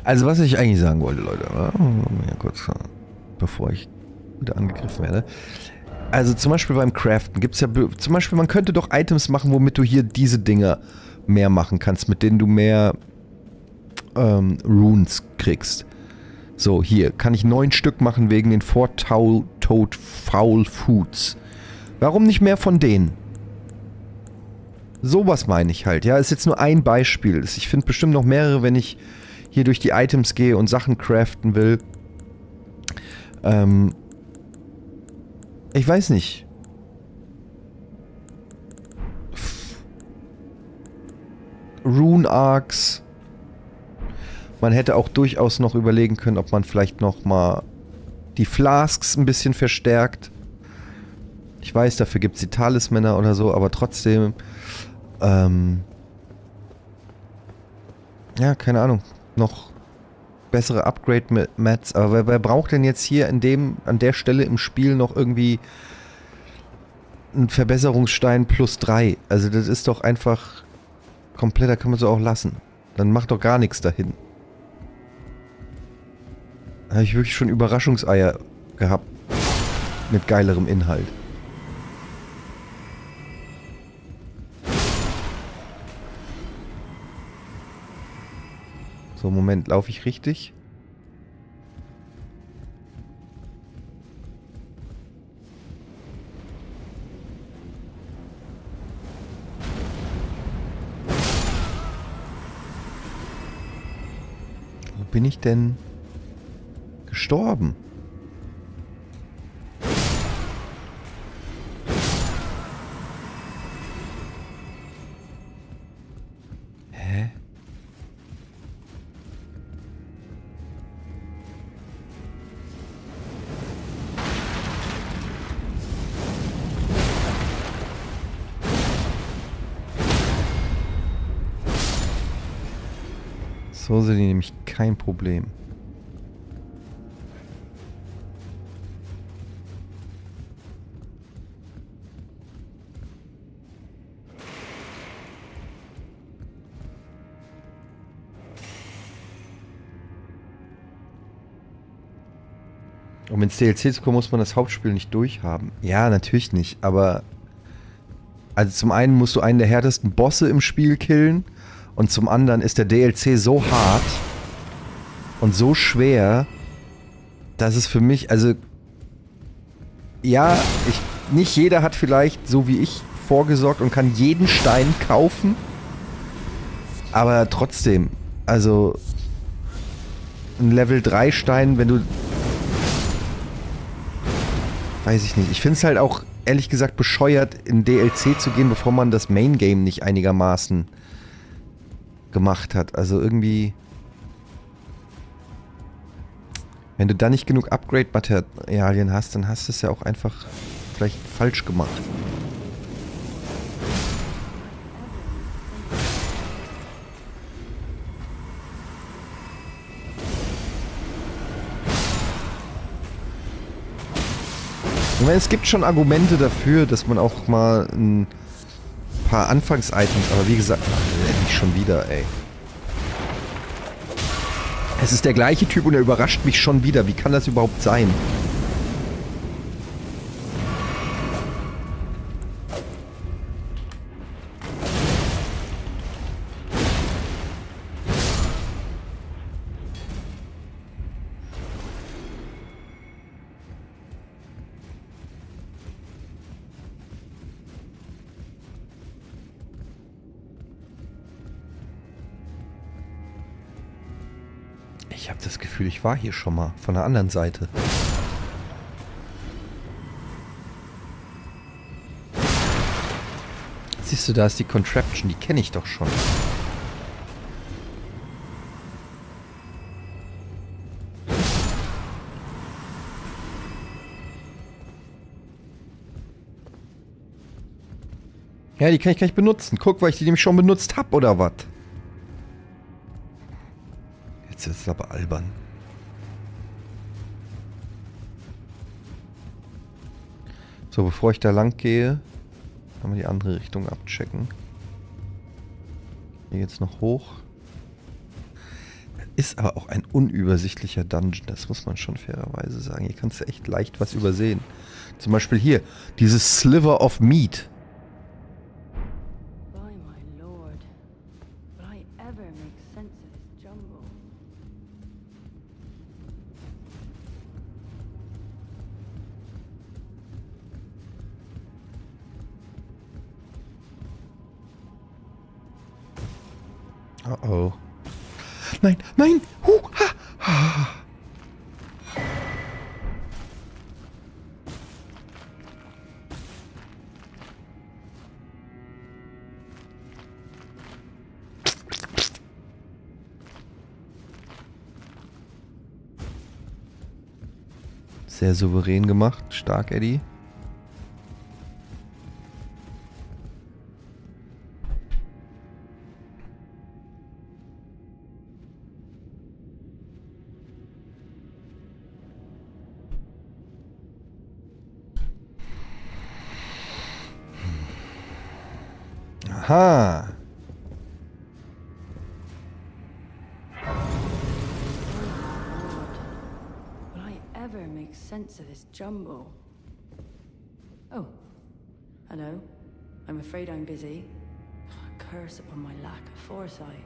Also, was ich eigentlich sagen wollte, Leute, ja, kurz, bevor ich wieder angegriffen werde. Also, zum Beispiel beim Craften gibt es ja, zum Beispiel, man könnte doch Items machen, womit du hier diese Dinger mehr machen kannst, mit denen du mehr... Ähm, Runes kriegst. So, hier. Kann ich neun Stück machen wegen den Four Toad Foul Foods. Warum nicht mehr von denen? Sowas meine ich halt. Ja, ist jetzt nur ein Beispiel. Ich finde bestimmt noch mehrere, wenn ich hier durch die Items gehe und Sachen craften will. Ähm. Ich weiß nicht. Rune Arcs. Man hätte auch durchaus noch überlegen können, ob man vielleicht noch mal die Flasks ein bisschen verstärkt. Ich weiß, dafür gibt es die Talismänner oder so, aber trotzdem... Ähm, ja, keine Ahnung. Noch bessere Upgrade-Mats. Aber wer, wer braucht denn jetzt hier in dem, an der Stelle im Spiel noch irgendwie einen Verbesserungsstein plus drei? Also das ist doch einfach komplett, da kann man so auch lassen. Dann mach doch gar nichts dahin. Da habe ich wirklich schon Überraschungseier gehabt. Mit geilerem Inhalt. So, Moment, laufe ich richtig? Wo bin ich denn gestorben? So sind die nämlich kein Problem. Um ins D L C zu kommen, muss man das Hauptspiel nicht durchhaben. Ja, natürlich nicht, aber... Also zum einen musst du einen der härtesten Bosse im Spiel killen. Und zum anderen ist der D L C so hart und so schwer, dass es für mich, also, ja, ich, nicht jeder hat vielleicht, so wie ich, vorgesorgt und kann jeden Stein kaufen, aber trotzdem, also, ein Level drei Stein, wenn du, weiß ich nicht, ich finde es halt auch, ehrlich gesagt, bescheuert, in D L C zu gehen, bevor man das Main Game nicht einigermaßen gemacht hat. Also irgendwie... Wenn du da nicht genug Upgrade-Materialien hast, dann hast du es ja auch einfach vielleicht falsch gemacht. Ich meine, es gibt schon Argumente dafür, dass man auch mal ein paar Anfangs-Items, aber wie gesagt... schon wieder, ey. Es ist der gleiche Typ und er überrascht mich schon wieder. Wie kann das überhaupt sein? Ich habe das Gefühl, ich war hier schon mal von der anderen Seite. Siehst du, da ist die Contraption, die kenne ich doch schon. Ja, die kann ich gar nicht benutzen. Guck, weil ich die nämlich schon benutzt habe, oder was? Das ist aber albern. So, bevor ich da lang gehe, kann man die andere Richtung abchecken. Hier geht's noch hoch. Ist aber auch ein unübersichtlicher Dungeon, das muss man schon fairerweise sagen. Hier kannst du echt leicht was übersehen. Zum Beispiel hier, dieses Sliver of Meat. Oh. Nein, nein! Huh, ha, ha. Sehr souverän gemacht. Stark, Eddie. ever make sense of this jumble? Oh, hello. I'm afraid I'm busy. A curse upon my lack of foresight.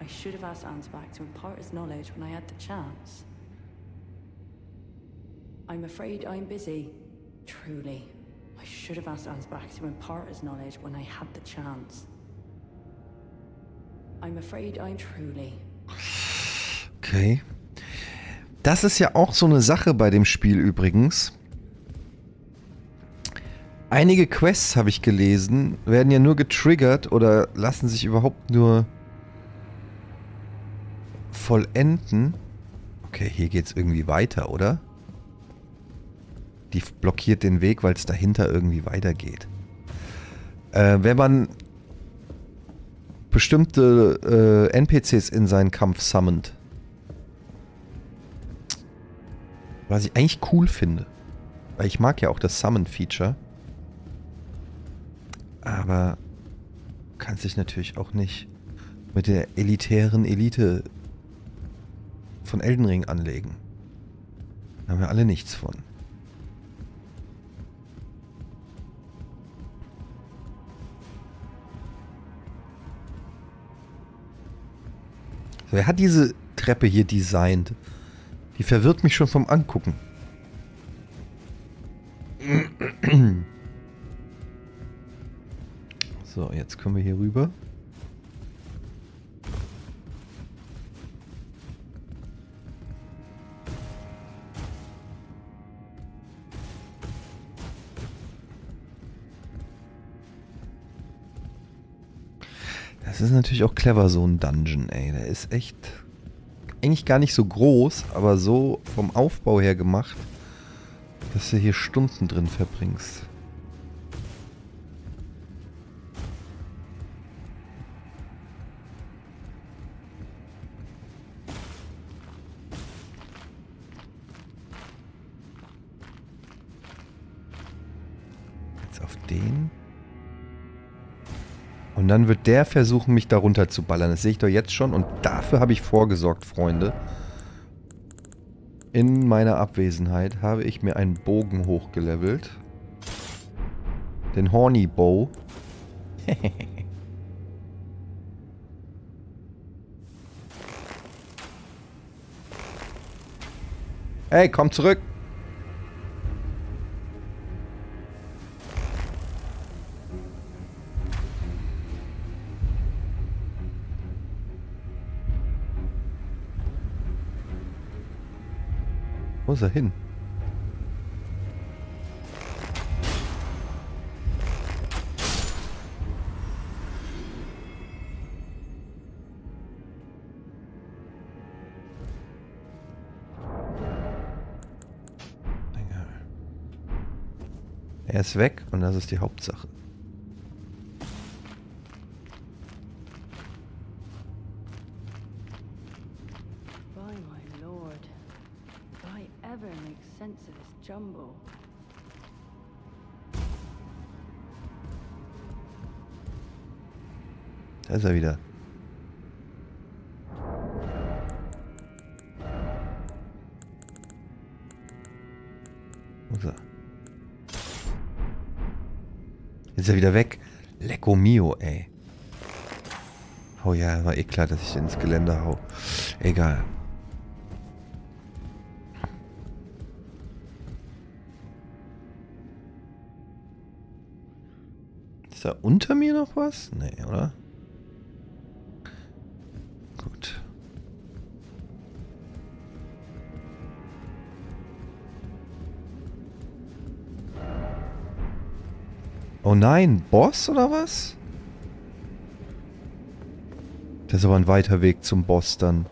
I should have asked Ansbach to impart his knowledge when I had the chance. I'm afraid I'm busy. Truly. I should have asked Ansbach to impart his knowledge when I had the chance. I'm afraid I'm truly. Okay. Das ist ja auch so eine Sache bei dem Spiel übrigens. Einige Quests, habe ich gelesen, werden ja nur getriggert oder lassen sich überhaupt nur vollenden. Okay, hier geht's irgendwie weiter, oder? Die blockiert den Weg, weil es dahinter irgendwie weitergeht. Äh, wenn man bestimmte äh, N P Cs in seinen Kampf summont. Was ich eigentlich cool finde. Weil ich mag ja auch das Summon-Feature. Aber kann sich natürlich auch nicht mit der elitären Elite von Elden Ring anlegen. Da haben wir alle nichts von. So, wer hat diese Treppe hier designt? Die verwirrt mich schon vom Angucken. So, jetzt kommen wir hier rüber. Das ist natürlich auch clever, so ein Dungeon, ey. Der ist echt... eigentlich gar nicht so groß, aber so vom Aufbau her gemacht, dass du hier Stunden drin verbringst. Jetzt auf den. Und dann wird der versuchen, mich da runter zu ballern. Das sehe ich doch jetzt schon. Und dafür habe ich vorgesorgt, Freunde. In meiner Abwesenheit habe ich mir einen Bogen hochgelevelt. Den Horny Bow. Ey, komm zurück! Wo ist er hin? Er ist weg und das ist die Hauptsache. Da ist er wieder. Wo ist er? Ist er wieder weg? Lecco mio, ey. Oh ja, war eh klar, dass ich den ins Geländer hau. Egal. Ist da unter mir noch was? Nee, oder? Gut. Oh nein, Boss oder was? Das ist aber ein weiter Weg zum Boss dann.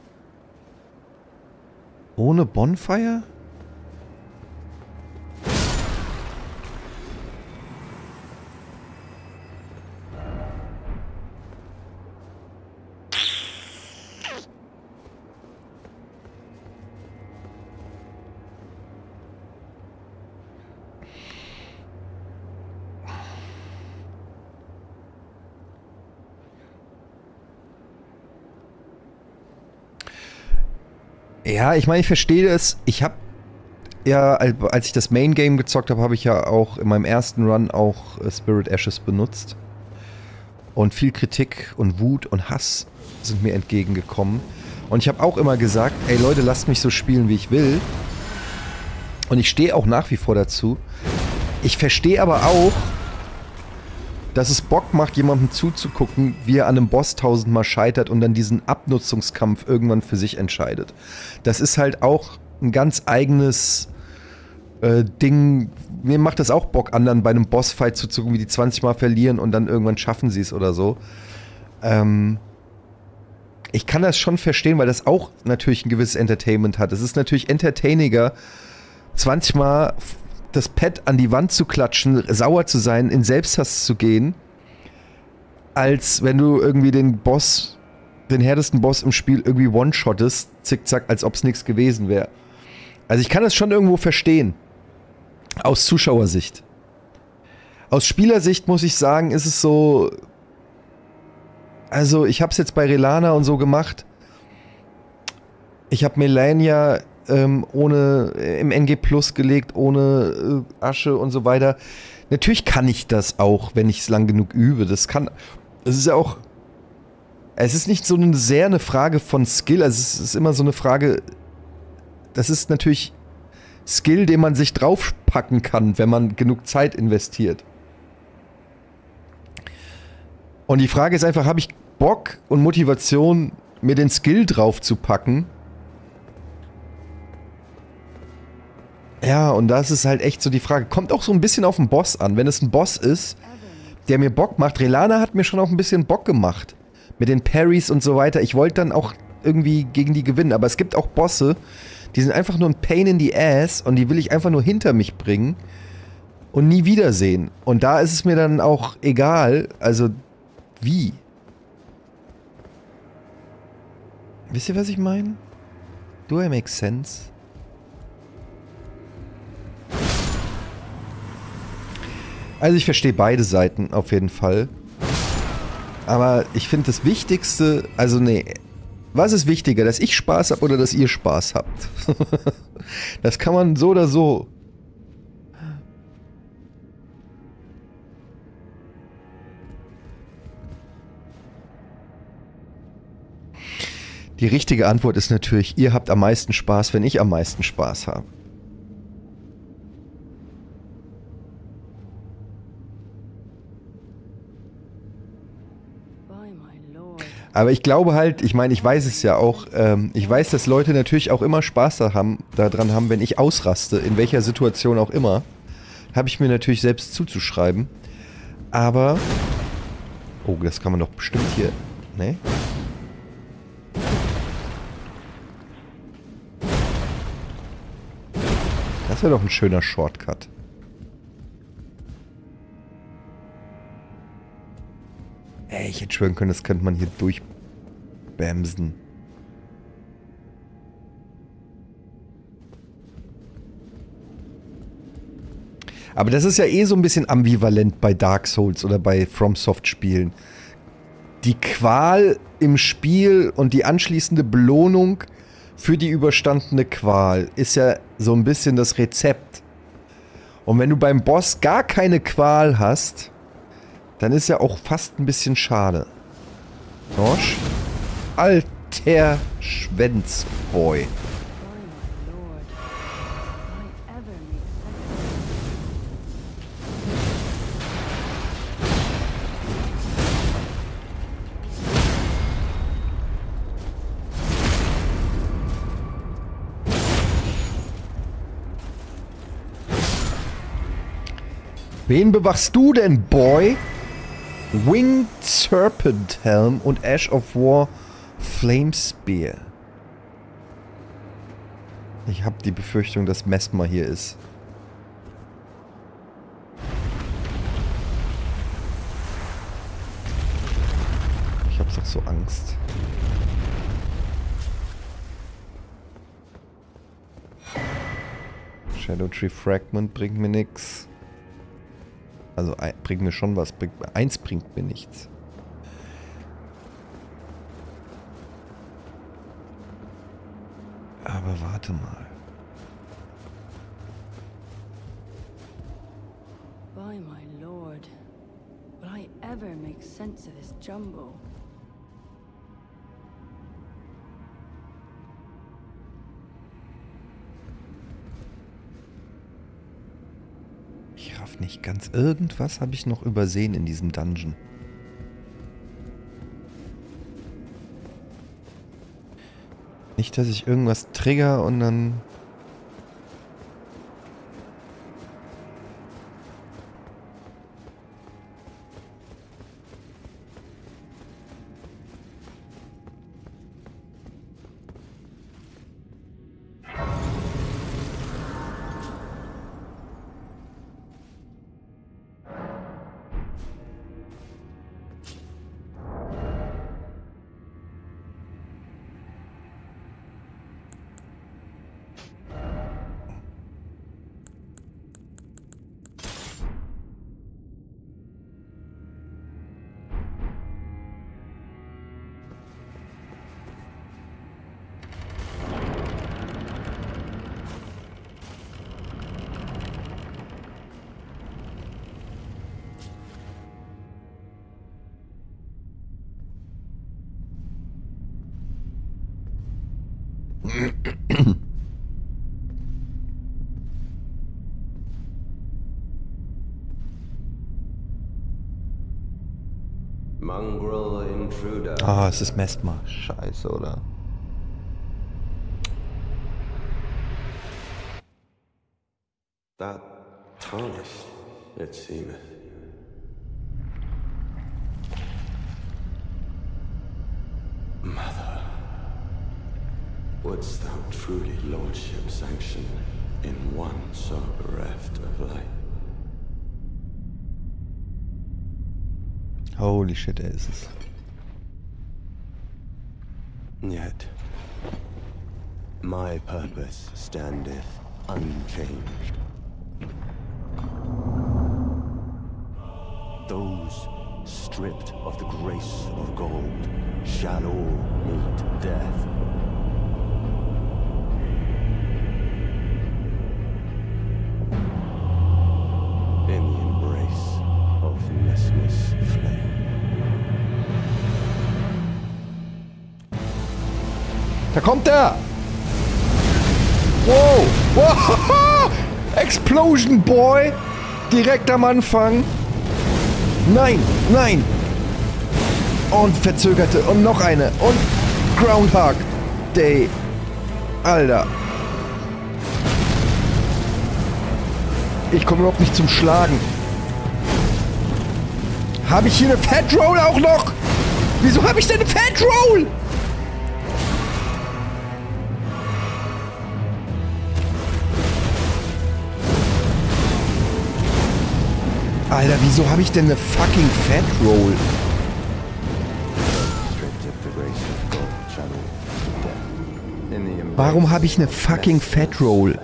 Ohne Bonfire? Ja, ich meine, ich verstehe das. Ich habe Ja, als ich das Main Game gezockt habe, habe ich ja auch in meinem ersten Run auch Spirit Ashes benutzt. Und viel Kritik und Wut und Hass sind mir entgegengekommen. Und ich habe auch immer gesagt, ey Leute, lasst mich so spielen, wie ich will. Und ich stehe auch nach wie vor dazu. Ich verstehe aber auch, dass es Bock macht, jemandem zuzugucken, wie er an einem Boss tausendmal scheitert und dann diesen Abnutzungskampf irgendwann für sich entscheidet. Das ist halt auch ein ganz eigenes äh, Ding. Mir macht das auch Bock, anderen bei einem Bossfight zuzugucken, wie die zwanzig Mal verlieren und dann irgendwann schaffen sie es oder so. Ähm... Ich kann das schon verstehen, weil das auch natürlich ein gewisses Entertainment hat. Es ist natürlich entertainiger, zwanzig Mal das Pad an die Wand zu klatschen, sauer zu sein, in Selbsthass zu gehen, als wenn du irgendwie den Boss, den härtesten Boss im Spiel irgendwie one-shottest, zickzack, als ob es nichts gewesen wäre. Also ich kann das schon irgendwo verstehen. Aus Zuschauersicht. Aus Spielersicht muss ich sagen, ist es so... Also, ich habe es jetzt bei Relana und so gemacht. Ich habe Melania ähm, ohne, im N G Plus gelegt, ohne äh, Asche und so weiter. Natürlich kann ich das auch, wenn ich es lang genug übe. Das kann, das ist ja auch, es ist nicht so eine, sehr eine Frage von Skill. Also es ist immer so eine Frage, das ist natürlich Skill, den man sich draufpacken kann, wenn man genug Zeit investiert. Und die Frage ist einfach, habe ich Bock und Motivation, mir den Skill drauf zu packen? Ja, und das ist halt echt so die Frage. Kommt auch so ein bisschen auf den Boss an. Wenn es ein Boss ist, der mir Bock macht. Relana hat mir schon auch ein bisschen Bock gemacht. Mit den Parries und so weiter. Ich wollte dann auch irgendwie gegen die gewinnen. Aber es gibt auch Bosse, die sind einfach nur ein Pain in the Ass. Und die will ich einfach nur hinter mich bringen. Und nie wiedersehen. Und da ist es mir dann auch egal. Also... Wie? Wisst ihr, was ich meine? Do I make sense? Also ich verstehe beide Seiten auf jeden Fall. Aber ich finde das Wichtigste... Also nee. Was ist wichtiger? Dass ich Spaß habe oder dass ihr Spaß habt? Das kann man so oder so... Die richtige Antwort ist natürlich, ihr habt am meisten Spaß, wenn ich am meisten Spaß habe. Aber ich glaube halt, ich meine, ich weiß es ja auch, ähm, ich weiß, dass Leute natürlich auch immer Spaß da haben, daran haben, wenn ich ausraste, in welcher Situation auch immer. Habe ich mir natürlich selbst zuzuschreiben. Aber... Oh, das kann man doch bestimmt hier... Ne? Das wäre doch ein schöner Shortcut. Ey, ich hätte schwören können, das könnte man hier durchbämsen. Aber das ist ja eh so ein bisschen ambivalent bei Dark Souls oder bei FromSoft-Spielen. Die Qual im Spiel und die anschließende Belohnung... Für die überstandene Qual ist ja so ein bisschen das Rezept. Und wenn du beim Boss gar keine Qual hast, dann ist ja auch fast ein bisschen schade. Dorsch? Alter Schwänzboy. Wen bewachst du denn, Boy? Winged Serpent Helm und Ash of War Flame Spear. Ich habe die Befürchtung, dass Messmer hier ist. Ich habe doch so Angst. Shadow Tree Fragment bringt mir nichts. Also bringt mir schon was, bringt, eins bringt mir nichts. Aber warte mal. By my lord, will I ever make sense of this jumble? Ich raff nicht ganz. Irgendwas habe ich noch übersehen in diesem Dungeon. Nicht, dass ich irgendwas trigger und dann... Ah, oh, es ist Messmer. Scheiße, oder? That tarnished, it seemeth. Mother, wouldst thou truly lordship sanction in one so bereft of life? Holy shit, er ist es. Yet, my purpose standeth unchanged. Those stripped of the grace of gold shall all meet death. In the embrace of Messmer's flame. Da kommt er! Wow! Wow! Explosion Boy! Direkt am Anfang! Nein! Nein! Und verzögerte. Und noch eine. Und Groundhog Day. Alter. Ich komme überhaupt nicht zum Schlagen. Habe ich hier eine Fat Roll auch noch? Wieso habe ich denn eine Fat Roll? Alter, wieso habe ich denn eine fucking Fat Roll? Warum habe ich eine fucking Fat Roll?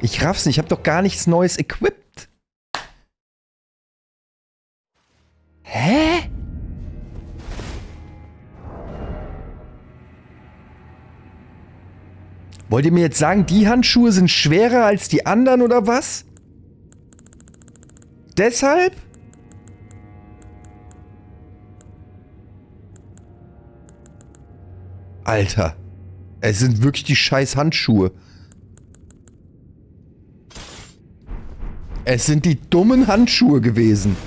Ich raff's nicht, ich habe doch gar nichts Neues equipped. Hä? Wollt ihr mir jetzt sagen, die Handschuhe sind schwerer als die anderen oder was? Deshalb? Alter, es sind wirklich die scheiß Handschuhe. Es sind die dummen Handschuhe gewesen.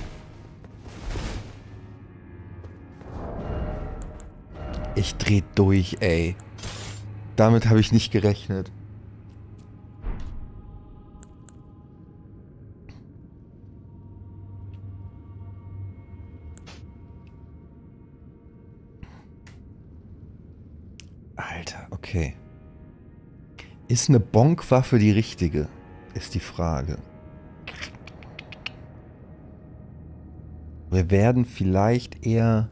Ich dreh durch, ey. Damit habe ich nicht gerechnet. Alter, okay. Ist eine Bonkwaffe die richtige? Ist die Frage. Wir werden vielleicht eher...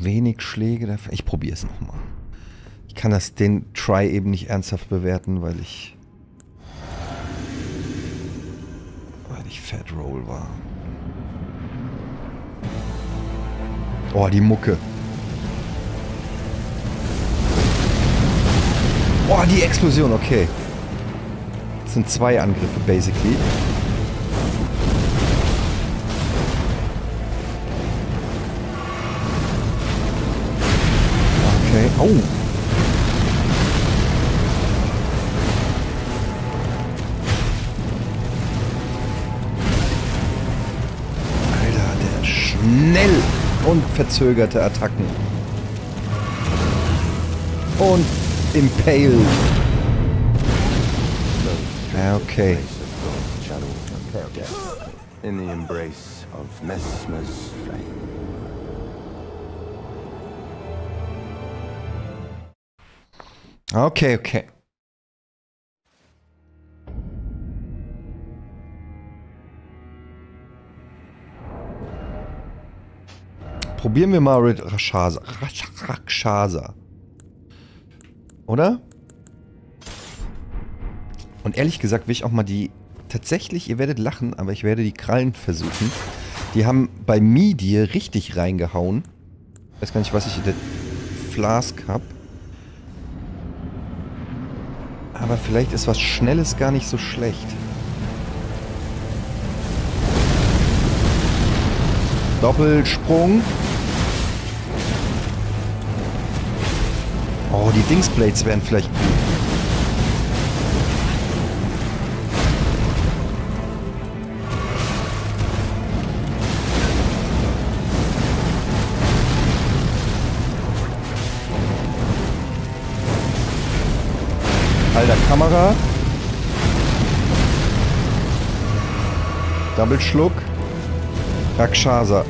wenig Schläge dafür... Ich probiere es nochmal. Ich kann das den Try eben nicht ernsthaft bewerten, weil ich... weil ich Fat Roll war. Oh, die Mucke. Oh, die Explosion, okay. Das sind zwei Angriffe, basically. Okay, au! Alter, der schnell und verzögerte Attacken. Und Impale. Okay. In the embrace of Messmer's flame. Okay, okay. Probieren wir mal Rakshasa. Rakshasa. Oder? Und ehrlich gesagt will ich auch mal die... Tatsächlich, ihr werdet lachen, aber ich werde die Krallen versuchen. Die haben bei Midir richtig reingehauen. Ich weiß gar nicht, was ich in der Flask habe. Aber vielleicht ist was Schnelles gar nicht so schlecht. Doppelsprung. Oh, die Dingsblades wären vielleicht gut. Alter, Kamera. Doppelschluck. Rakshasa.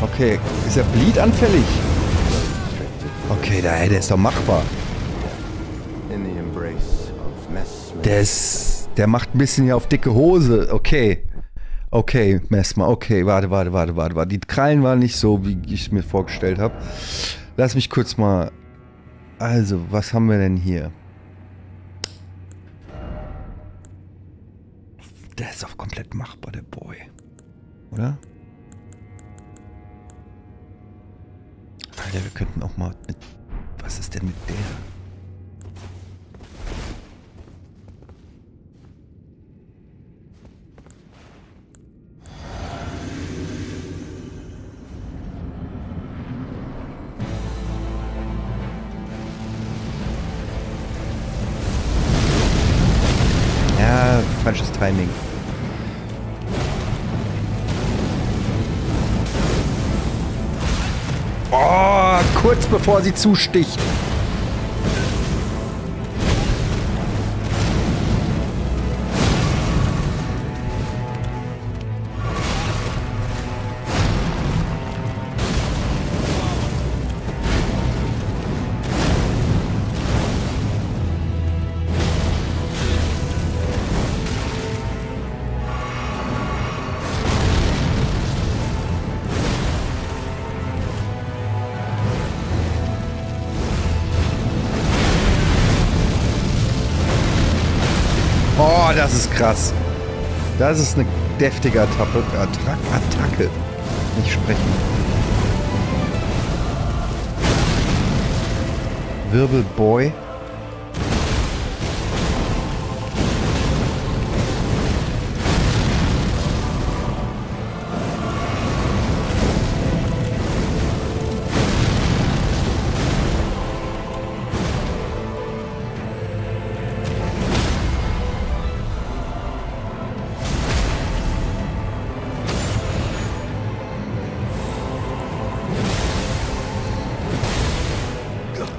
Okay, ist er bleedanfällig? Okay, der, der ist doch machbar. Der ist... Der macht ein bisschen hier auf dicke Hose. Okay. Okay, Messmer. Okay, warte, warte, warte, warte, warte. Die Krallen waren nicht so, wie ich es mir vorgestellt habe. Lass mich kurz mal... Also, was haben wir denn hier? Der ist doch komplett machbar, der Boy. Oder? Alter, wir könnten auch mal mit... Was ist denn mit der? Ja, falsches Timing. Oh, kurz bevor sie zusticht. Das ist krass. Das ist eine deftige Attacke. Attacke. Nicht sprechen. Wirbelboy.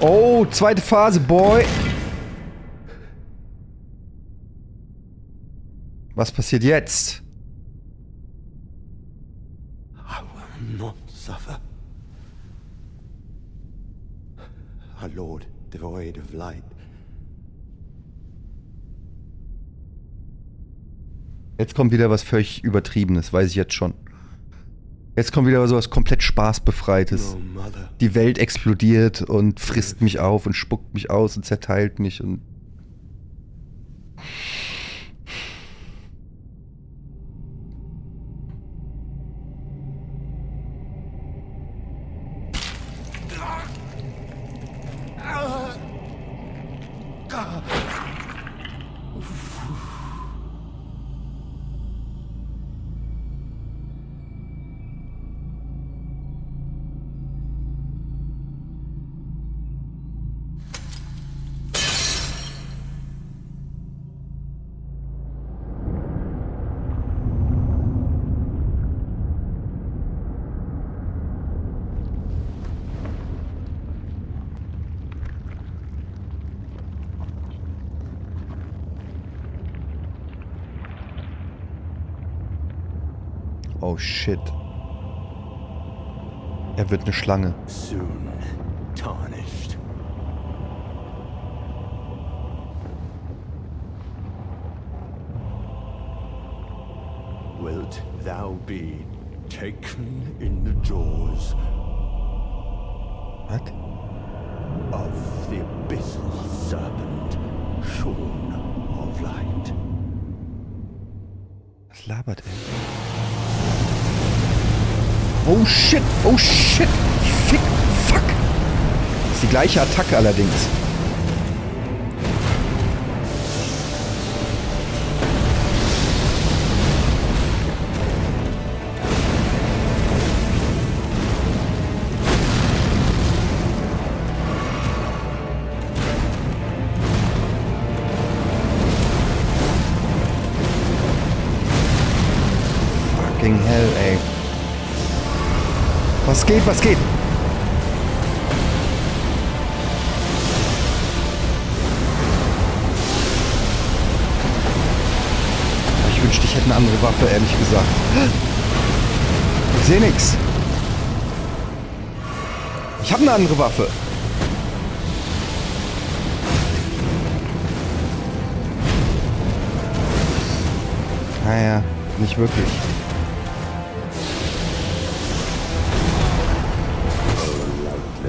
Oh, zweite Phase, Boy. Was passiert jetzt? I will not suffer. A Lord devoid of light. Jetzt kommt wieder was völlig Übertriebenes, weiß ich jetzt schon. Jetzt kommt wieder so was komplett Spaßbefreites. Die Welt explodiert und frisst mich auf und spuckt mich aus und zerteilt mich und... Oh shit. Er wird eine Schlange. Soon tarnished. Wilt thou be taken in the jaws? What? Of the abyssal serpent, shorn of light. Was labert er? Oh shit, oh shit, fick, fuck. Das ist die gleiche Attacke allerdings. Fucking hell, ey. Was geht, was geht? Ich wünschte, ich hätte eine andere Waffe, ehrlich gesagt. Ich sehe nichts. Ich habe eine andere Waffe. Naja, nicht wirklich.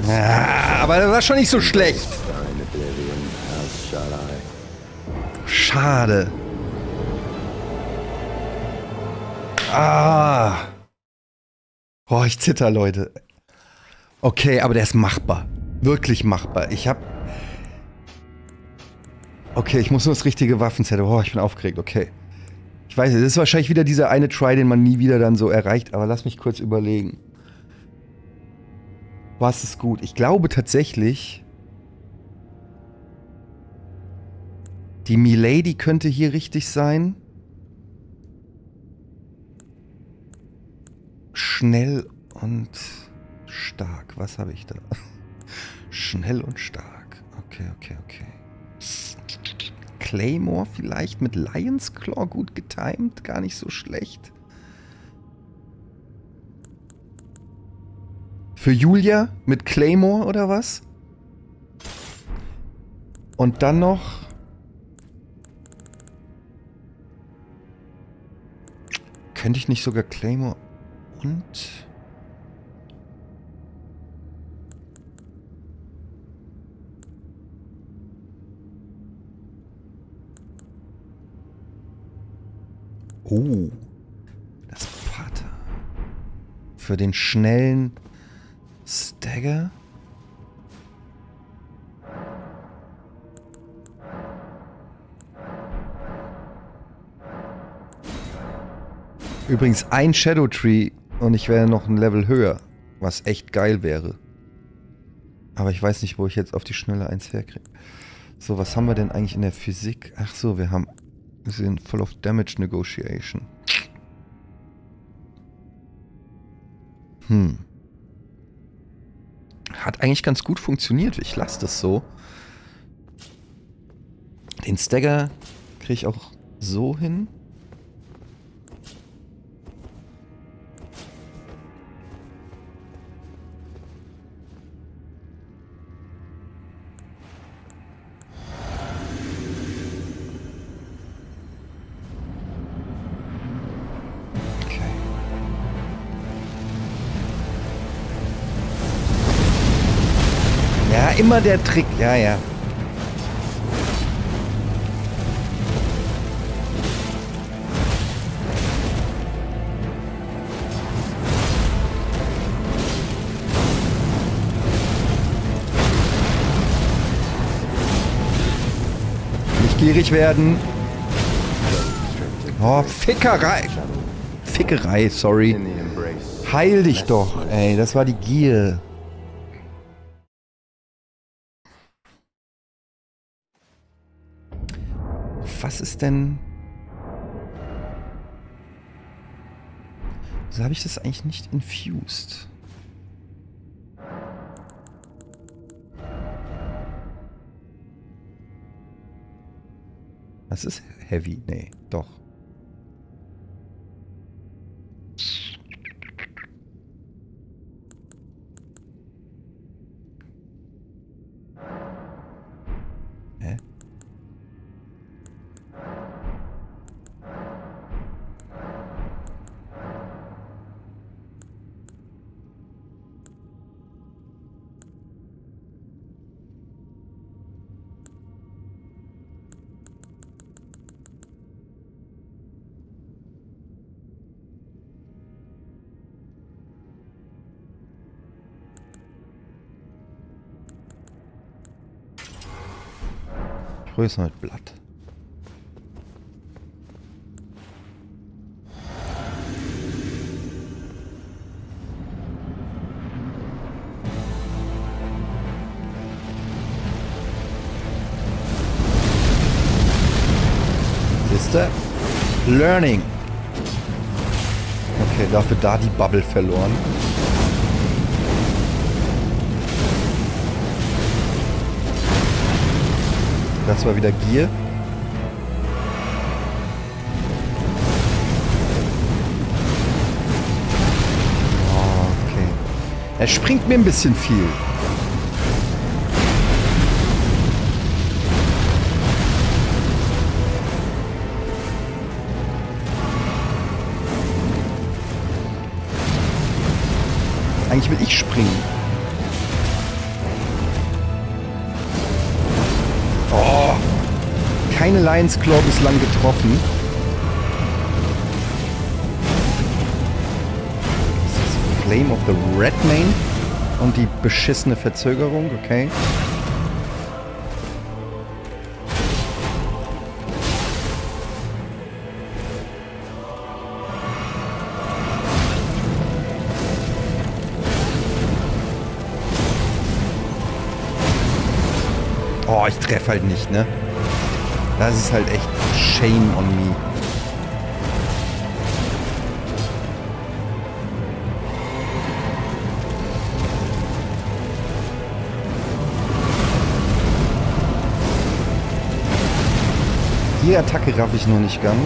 Ja, aber das war schon nicht so schlecht. Schade. Ah. Boah, ich zitter, Leute. Okay, aber der ist machbar. Wirklich machbar. Ich hab... Okay, ich muss nur das richtige Waffenset. Boah, ich bin aufgeregt. Okay. Ich weiß nicht, das ist wahrscheinlich wieder dieser eine Try, den man nie wieder dann so erreicht. Aber lass mich kurz überlegen. Was ist gut? Ich glaube tatsächlich, die Milady könnte hier richtig sein. Schnell und stark. Was habe ich da? Schnell und stark. Okay, okay, okay. Claymore vielleicht mit Lion's Claw gut getimed. Gar nicht so schlecht. Für Julia mit Claymore oder was? Und dann noch... Könnte ich nicht sogar Claymore und... Oh. Das Putter. Für den schnellen... Stagger? Übrigens ein Shadow Tree und ich wäre noch ein Level höher, was echt geil wäre. Aber ich weiß nicht, wo ich jetzt auf die Schnelle eins herkriege. So, was haben wir denn eigentlich in der Physik? Ach so, wir haben... Wir sind voll auf Damage Negotiation. Hm. Hat eigentlich ganz gut funktioniert. Ich lasse das so. Den Stagger kriege ich auch so hin. Immer der Trick, ja, ja. nicht gierig werden. Oh, Fickerei. Fickerei, sorry. Heil dich doch, ey. Das war die Gier. Was ist denn... Wieso habe ich das eigentlich nicht infused? Das ist heavy. Nee, doch. Hä? Größer mit Blatt. Siehst du? Learning. Okay, dafür da die Bubble verloren. Das war wieder Gier. Oh, okay. Er springt mir ein bisschen viel. Eigentlich will ich springen. Keine Lions Claw bislang getroffen. Das ist das Flame of the Red Mane und die beschissene Verzögerung, okay. Oh, ich treffe halt nicht, ne? Das ist halt echt shame on me. Die Attacke raff ich noch nicht ganz.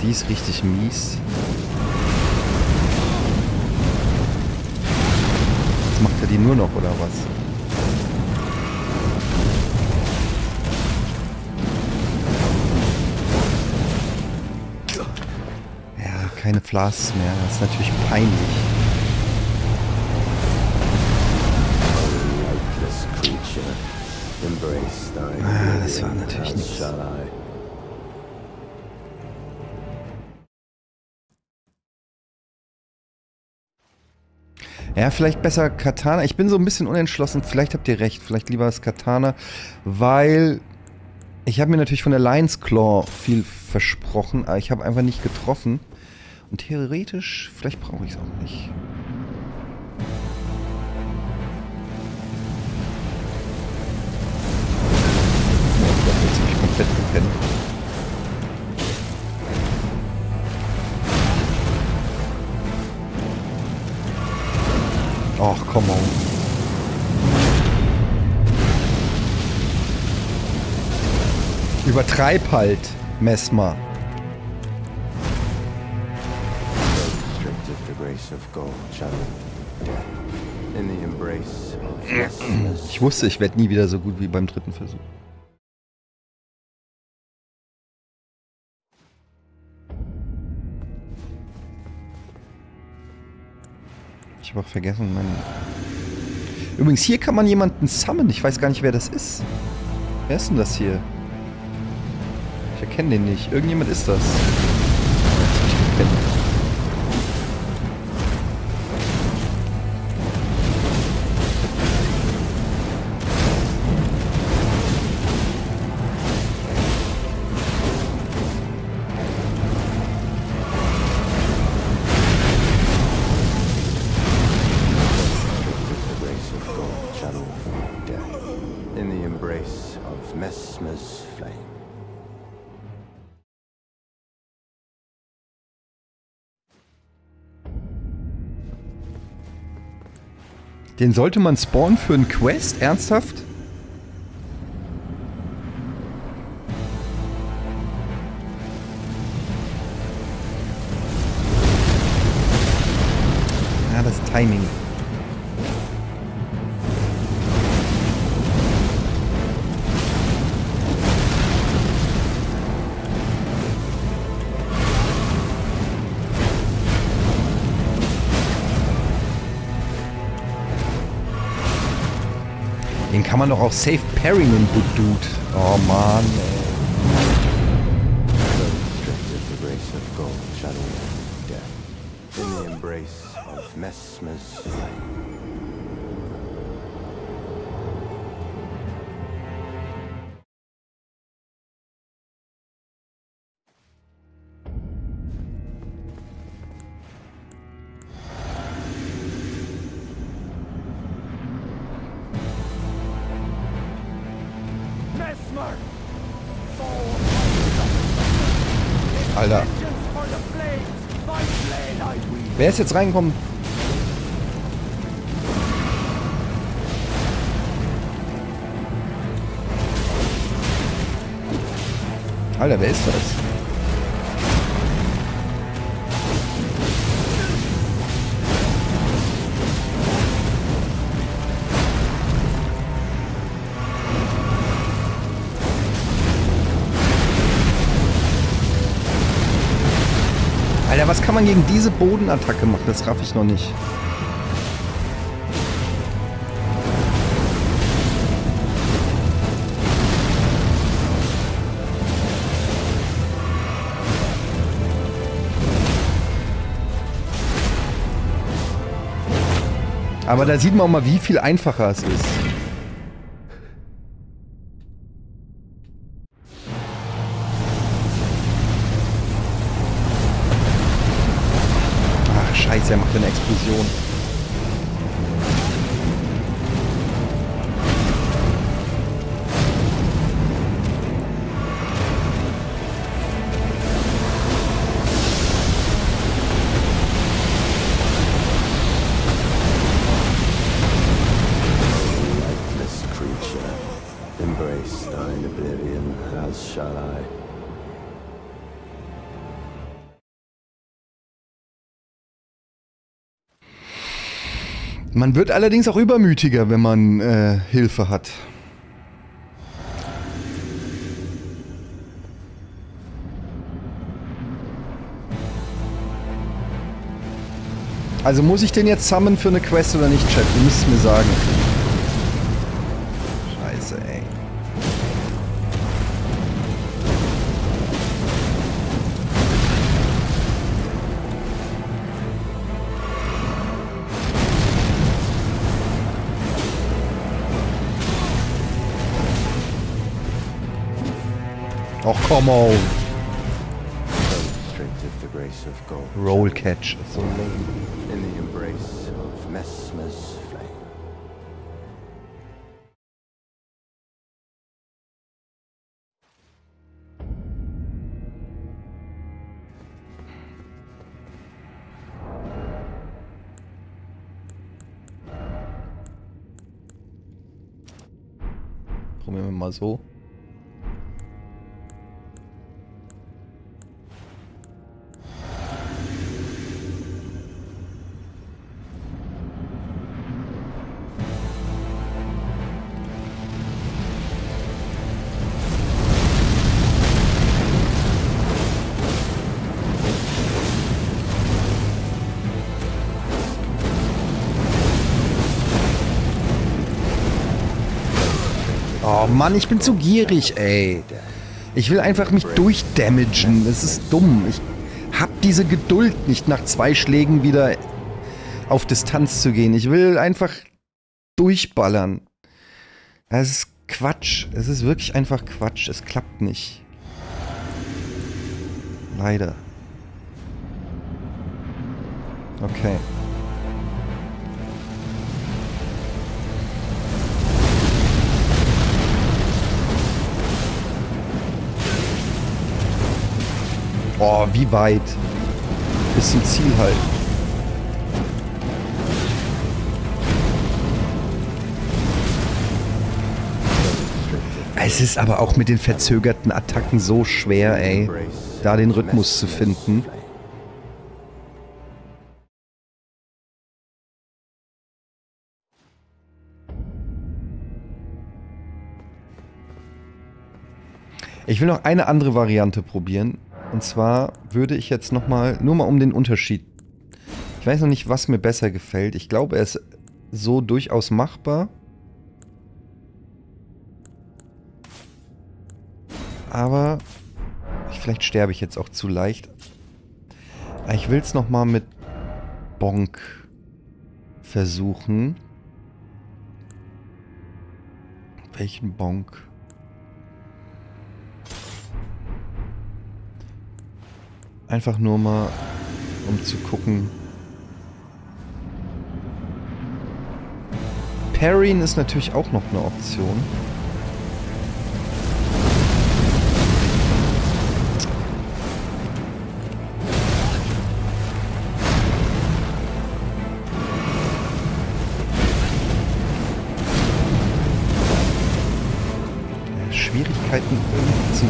Die ist richtig mies. Macht er die nur noch, oder was? Ja, keine Flasks mehr. Das ist natürlich peinlich. Ah, das war natürlich nichts. Ja, vielleicht besser Katana. Ich bin so ein bisschen unentschlossen. Vielleicht habt ihr recht. Vielleicht lieber das Katana. Weil ich habe mir natürlich von der Lion's Claw viel versprochen. Aber ich habe einfach nicht getroffen. Und theoretisch, vielleicht brauche ich es auch nicht. Ich glaube, jetzt habe ich komplett gepennt. Ach, komm mal. Übertreib halt, Messmer. Ich wusste, ich werde nie wieder so gut wie beim dritten Versuch. Ich habe auch vergessen, meinen... Übrigens, hier kann man jemanden summonen. Ich weiß gar nicht, wer das ist. Wer ist denn das hier? Ich erkenne den nicht. Irgendjemand ist das. Ich Den sollte man spawnen für einen Quest? Ernsthaft? Ja, das Timing. Den kann man doch auch safe parryen, den Good Dude. Oh man. Alter. Wer ist jetzt reingekommen? Alter, wer ist das? Was kann man gegen diese Bodenattacke machen? Das raff ich noch nicht. Aber da sieht man auch mal, wie viel einfacher es ist. Der macht eine Explosion. Man wird allerdings auch übermütiger, wenn man äh, Hilfe hat. Also muss ich den jetzt summonen für eine Quest oder nicht, Chat? Ihr müsst es mir sagen. Scheiße, ey. Oh, come on. Roll catch. So. Probieren wir mal so. Mann, ich bin zu gierig, ey. Ich will einfach mich durchdamagen. Das ist dumm. Ich hab diese Geduld nicht, nach zwei Schlägen wieder auf Distanz zu gehen. Ich will einfach durchballern. Das ist Quatsch. Es ist wirklich einfach Quatsch. Es klappt nicht. Leider. Okay. Oh, wie weit? Bis zum Ziel halt. Es ist aber auch mit den verzögerten Attacken so schwer, ey, da den Rhythmus zu finden. Ich will noch eine andere Variante probieren. Und zwar würde ich jetzt nochmal, nur mal um den Unterschied. Ich weiß noch nicht, was mir besser gefällt. Ich glaube, er ist so durchaus machbar. Aber ich, vielleicht sterbe ich jetzt auch zu leicht. Ich will es nochmal mit Bonk versuchen. Welchen Bonk? Einfach nur mal, um zu gucken. Parrying ist natürlich auch noch eine Option. Schwierigkeiten irgendwie zu...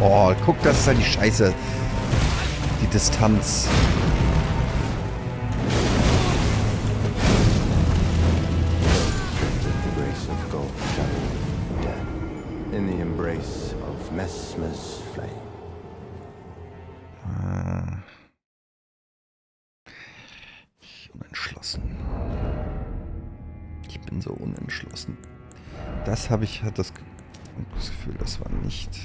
Oh, guck, das ist ja die Scheiße. Die Distanz. In the embrace of Messmer's flame. Ah. Ich bin unentschlossen. Ich bin so unentschlossen. Das habe ich, hat das, das Gefühl, das war nicht.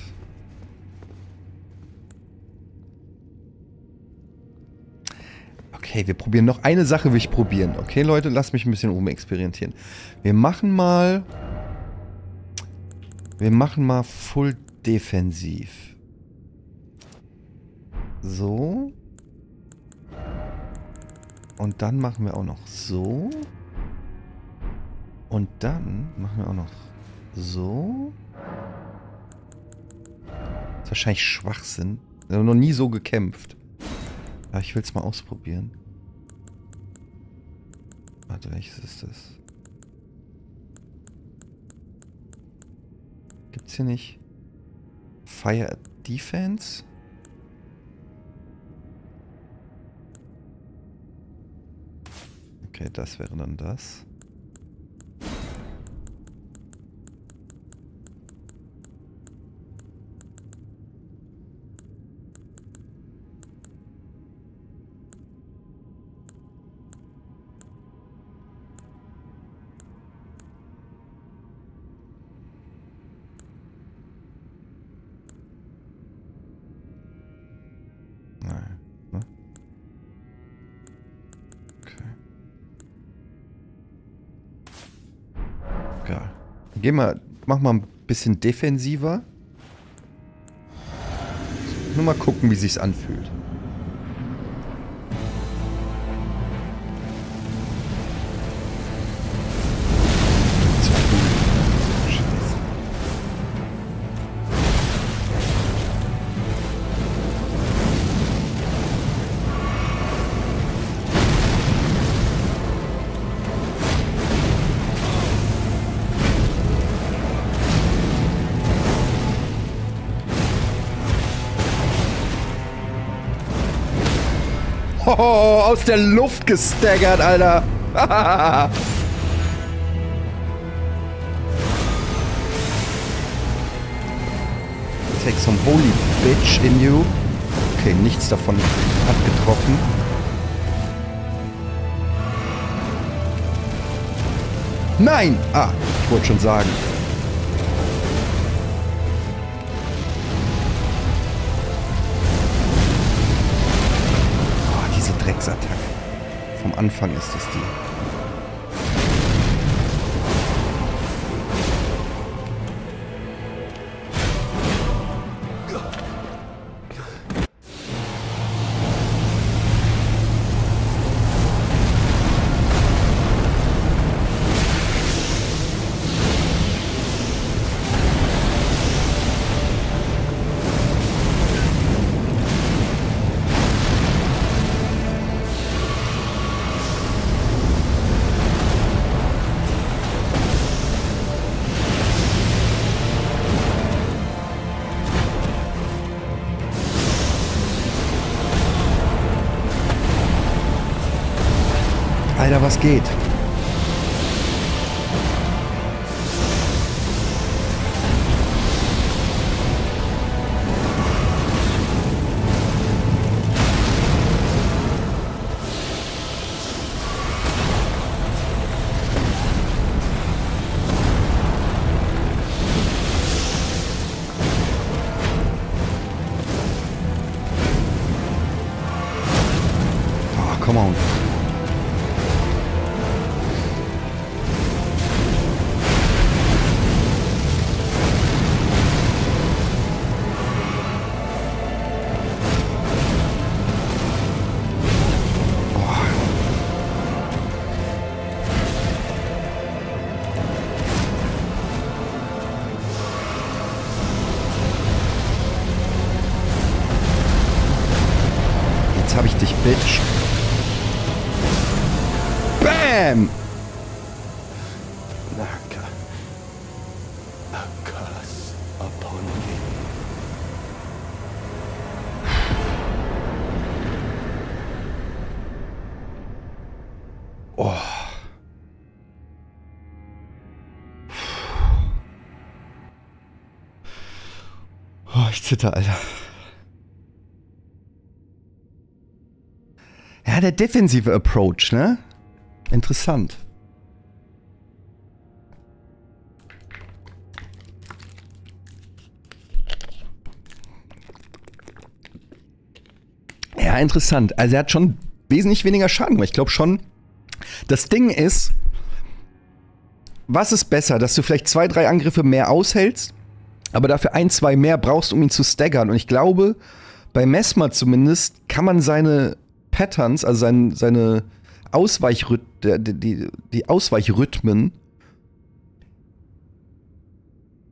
Okay, wir probieren noch eine Sache, will ich probieren. Okay, Leute, lasst mich ein bisschen rumexperimentieren. Wir machen mal... Wir machen mal Full Defensiv. So. Und dann machen wir auch noch so. Und dann machen wir auch noch so. Das ist wahrscheinlich Schwachsinn. Wir haben noch nie so gekämpft. Aber ich will es mal ausprobieren. Warte, welches ist das? Gibt's hier nicht Fire Defense? Okay, das wäre dann das. Geh mal, mach mal ein bisschen defensiver. Nur mal gucken, wie sich's anfühlt. Oh, aus der Luft gestaggert, Alter. Take some holy bitch in you. Okay, nichts davon hat getroffen. Nein! Ah, ich wollte schon sagen. Drecksattack. Vom Anfang ist es die. leider, was geht. Habe ich dich, Bitch. Bam! Oh. Oh, ich zitter, Alter. Ja, der defensive Approach, ne? Interessant. Ja, interessant. Also er hat schon wesentlich weniger Schaden gemacht. Ich glaube schon, das Ding ist, was ist besser? Dass du vielleicht zwei, drei Angriffe mehr aushältst, aber dafür ein, zwei mehr brauchst, um ihn zu staggern. Und ich glaube, bei Messmer zumindest kann man seine Patterns, also seine, seine Ausweichrhythmen, die, die Ausweichrhythmen,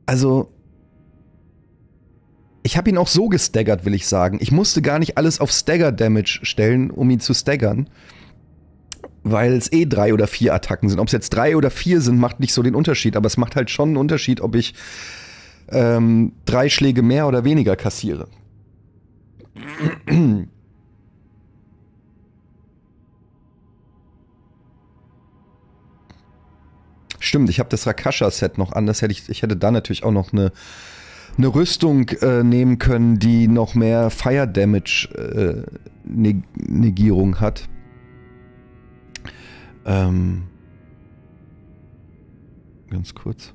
also ich habe ihn auch so gestaggert, will ich sagen. Ich musste gar nicht alles auf Stagger-Damage stellen, um ihn zu staggern, weil es eh drei oder vier Attacken sind. Ob es jetzt drei oder vier sind, macht nicht so den Unterschied, aber es macht halt schon einen Unterschied, ob ich ähm, drei Schläge mehr oder weniger kassiere. Stimmt, ich habe das Rakshasa-Set noch an. Das hätte ich, ich hätte da natürlich auch noch eine, eine Rüstung äh, nehmen können, die noch mehr Fire-Damage-Negierung äh, ne hat. Ähm. Ganz kurz.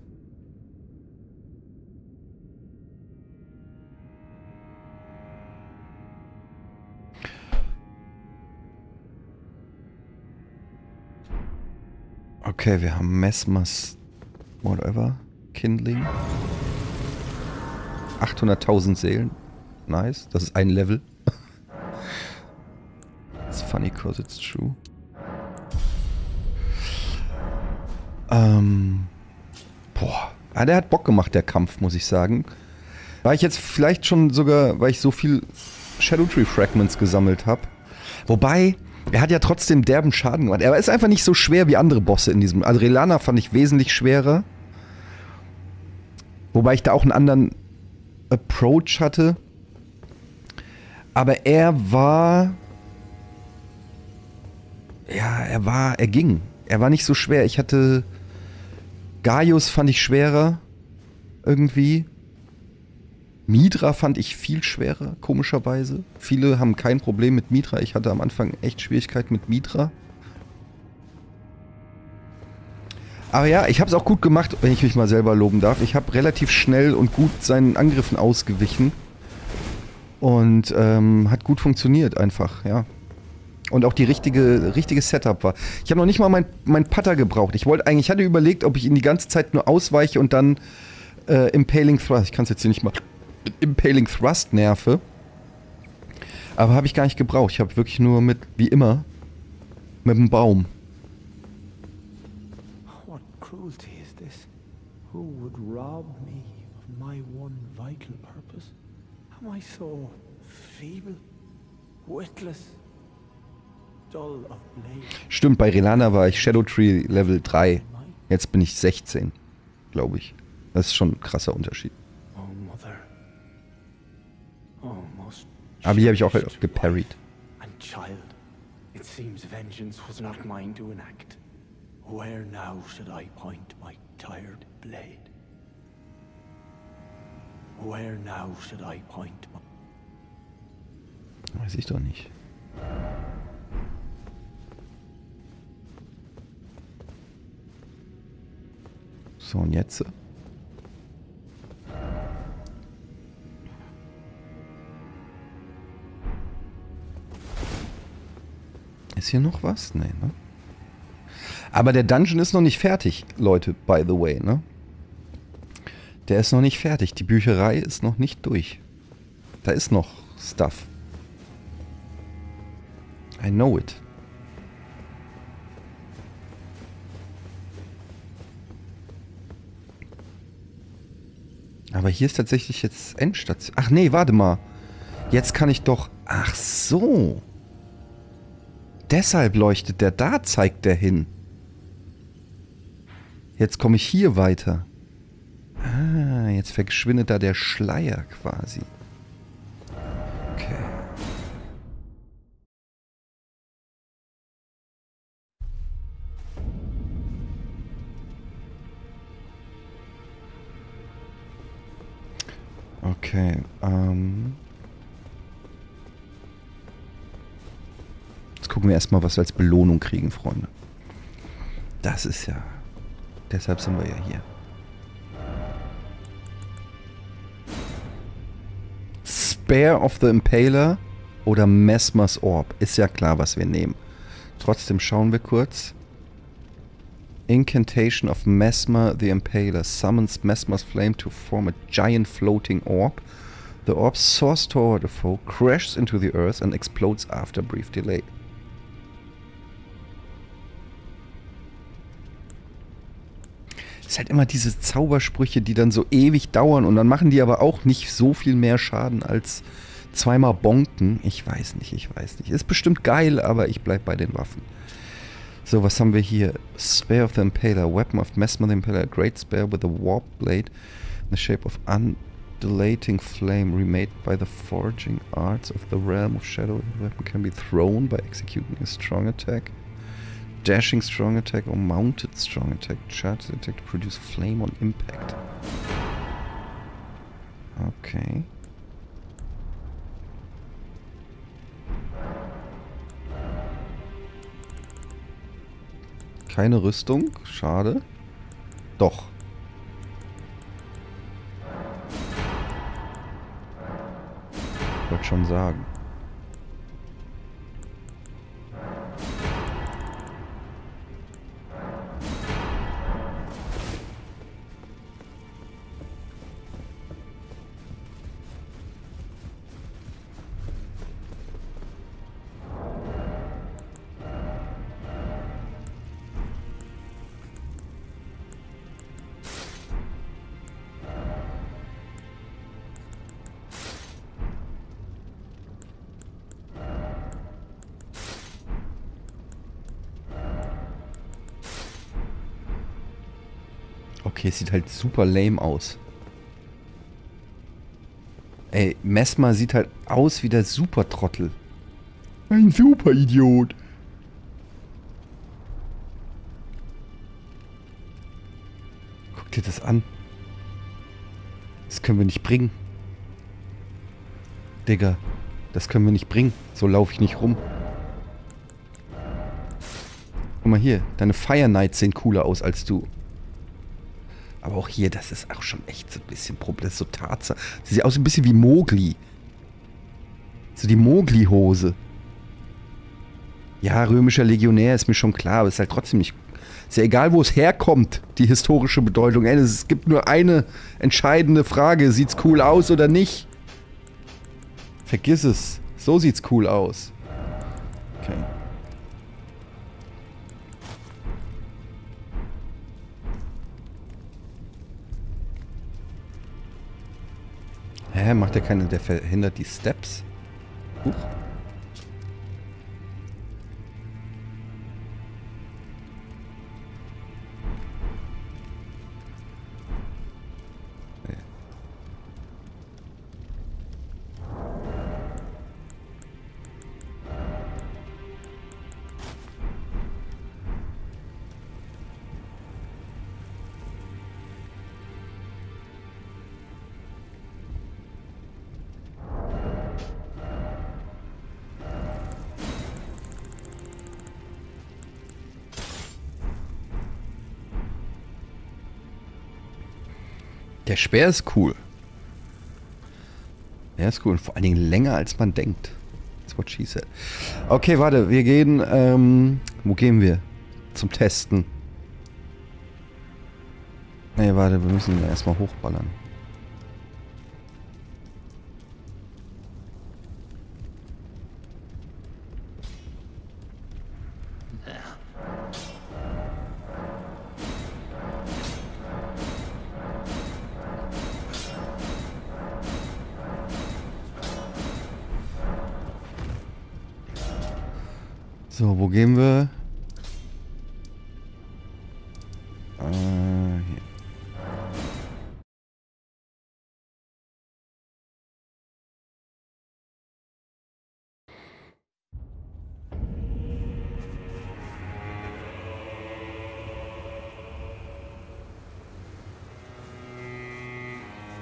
Okay, wir haben Messmers, whatever, Kindling. achthunderttausend Seelen. Nice, das ist ein Level. It's funny, cause it's true. Ähm, boah, ah, der hat Bock gemacht, der Kampf, muss ich sagen. War ich jetzt vielleicht schon sogar, weil ich so viel Shadow Tree Fragments gesammelt habe. Wobei... Er hat ja trotzdem derben Schaden gemacht. Er ist einfach nicht so schwer wie andere Bosse in diesem... Also Relana fand ich wesentlich schwerer. Wobei ich da auch einen anderen Approach hatte. Aber er war... Ja, er war... Er ging. Er war nicht so schwer. Ich hatte... Gaius fand ich schwerer. Irgendwie. Midra fand ich viel schwerer, komischerweise. Viele haben kein Problem mit Midra. Ich hatte am Anfang echt Schwierigkeiten mit Midra. Aber ja, ich habe es auch gut gemacht, wenn ich mich mal selber loben darf. Ich habe relativ schnell und gut seinen Angriffen ausgewichen. Und ähm, hat gut funktioniert einfach, ja. Und auch die richtige, richtige Setup war. Ich habe noch nicht mal mein, mein Putter gebraucht. Ich wollte eigentlich, ich hatte überlegt, ob ich ihn die ganze Zeit nur ausweiche und dann äh, Impaling Thrust. Ich kann es jetzt hier nicht mal... Impaling Thrust nerve. Aber habe ich gar nicht gebraucht. Ich habe wirklich nur mit, wie immer, mit dem Baum. What cruelty is this? Who would rob me of my one vital purpose? Am I so feeble, witless, dull of blade? Stimmt, bei Relana war ich Shadow Tree Level drei. Jetzt bin ich sechzehn, glaube ich. Das ist schon ein krasser Unterschied. Aber hier habe ich auch geparried. It seems vengeance was not mine to enact. Where now should I point my tired blade? Where now should I point my... Weiß ich doch nicht. So, und jetzt? Ist hier noch was? Nein, ne? Aber der Dungeon ist noch nicht fertig, Leute, by the way, ne? Der ist noch nicht fertig. Die Bücherei ist noch nicht durch. Da ist noch Stuff. I know it. Aber hier ist tatsächlich jetzt Endstation. Ach nee, warte mal. Jetzt kann ich doch... Ach so. Deshalb leuchtet der da, zeigt der hin. Jetzt komme ich hier weiter. Ah, jetzt verschwindet da der Schleier quasi. Okay. Okay, ähm... Jetzt gucken wir erstmal, was wir als Belohnung kriegen, Freunde. Das ist ja... Deshalb sind wir ja hier. Spare of the Impaler oder Messmers Orb. Ist ja klar, was wir nehmen. Trotzdem schauen wir kurz. Incantation of Messmer the Impaler summons Messmer's flame to form a giant floating orb. The orb soars toward the foe, crashes into the earth and explodes after a brief delay. Ist halt immer diese Zaubersprüche, die dann so ewig dauern und dann machen die aber auch nicht so viel mehr Schaden als zweimal bonken. Ich weiß nicht, ich weiß nicht. Ist bestimmt geil, aber ich bleib bei den Waffen. So, was haben wir hier? Spare of the Impaler, Weapon of Messmer the Impaler, Great Spare with a Warp Blade in the shape of undulating flame remade by the forging arts of the realm of shadow. The weapon can be thrown by executing a strong attack. Dashing Strong Attack or Mounted Strong Attack. Charged Attack to produce Flame on Impact. Okay. Keine Rüstung, schade. Doch. Ich wollte schon sagen. Okay, es sieht halt super lame aus. Ey, Messmer sieht halt aus wie der Supertrottel. Ein Superidiot. Guck dir das an. Das können wir nicht bringen. Digga, das können wir nicht bringen. So laufe ich nicht rum. Guck mal hier, deine Fire Knights sehen cooler aus als du. Aber auch hier, das ist auch schon echt so ein bisschen Problem. Das ist so Tatsache. Sie sieht aus ein bisschen wie Mowgli. So die Mowgli-Hose. Ja, römischer Legionär ist mir schon klar, aber es ist halt trotzdem nicht... Ist ja egal, wo es herkommt, die historische Bedeutung. Es gibt nur eine entscheidende Frage. Sieht's cool aus oder nicht? Vergiss es. So sieht's cool aus. Okay. Hä, macht der keine, der verhindert die Steps? Huch. Nee. Der Speer ist cool. Der ist cool und vor allen Dingen länger als man denkt. That's what she said. Okay, warte, wir gehen, ähm, wo gehen wir? Zum Testen. Ne, warte, wir müssen erstmal hochballern. So, wo gehen wir? Äh, hier.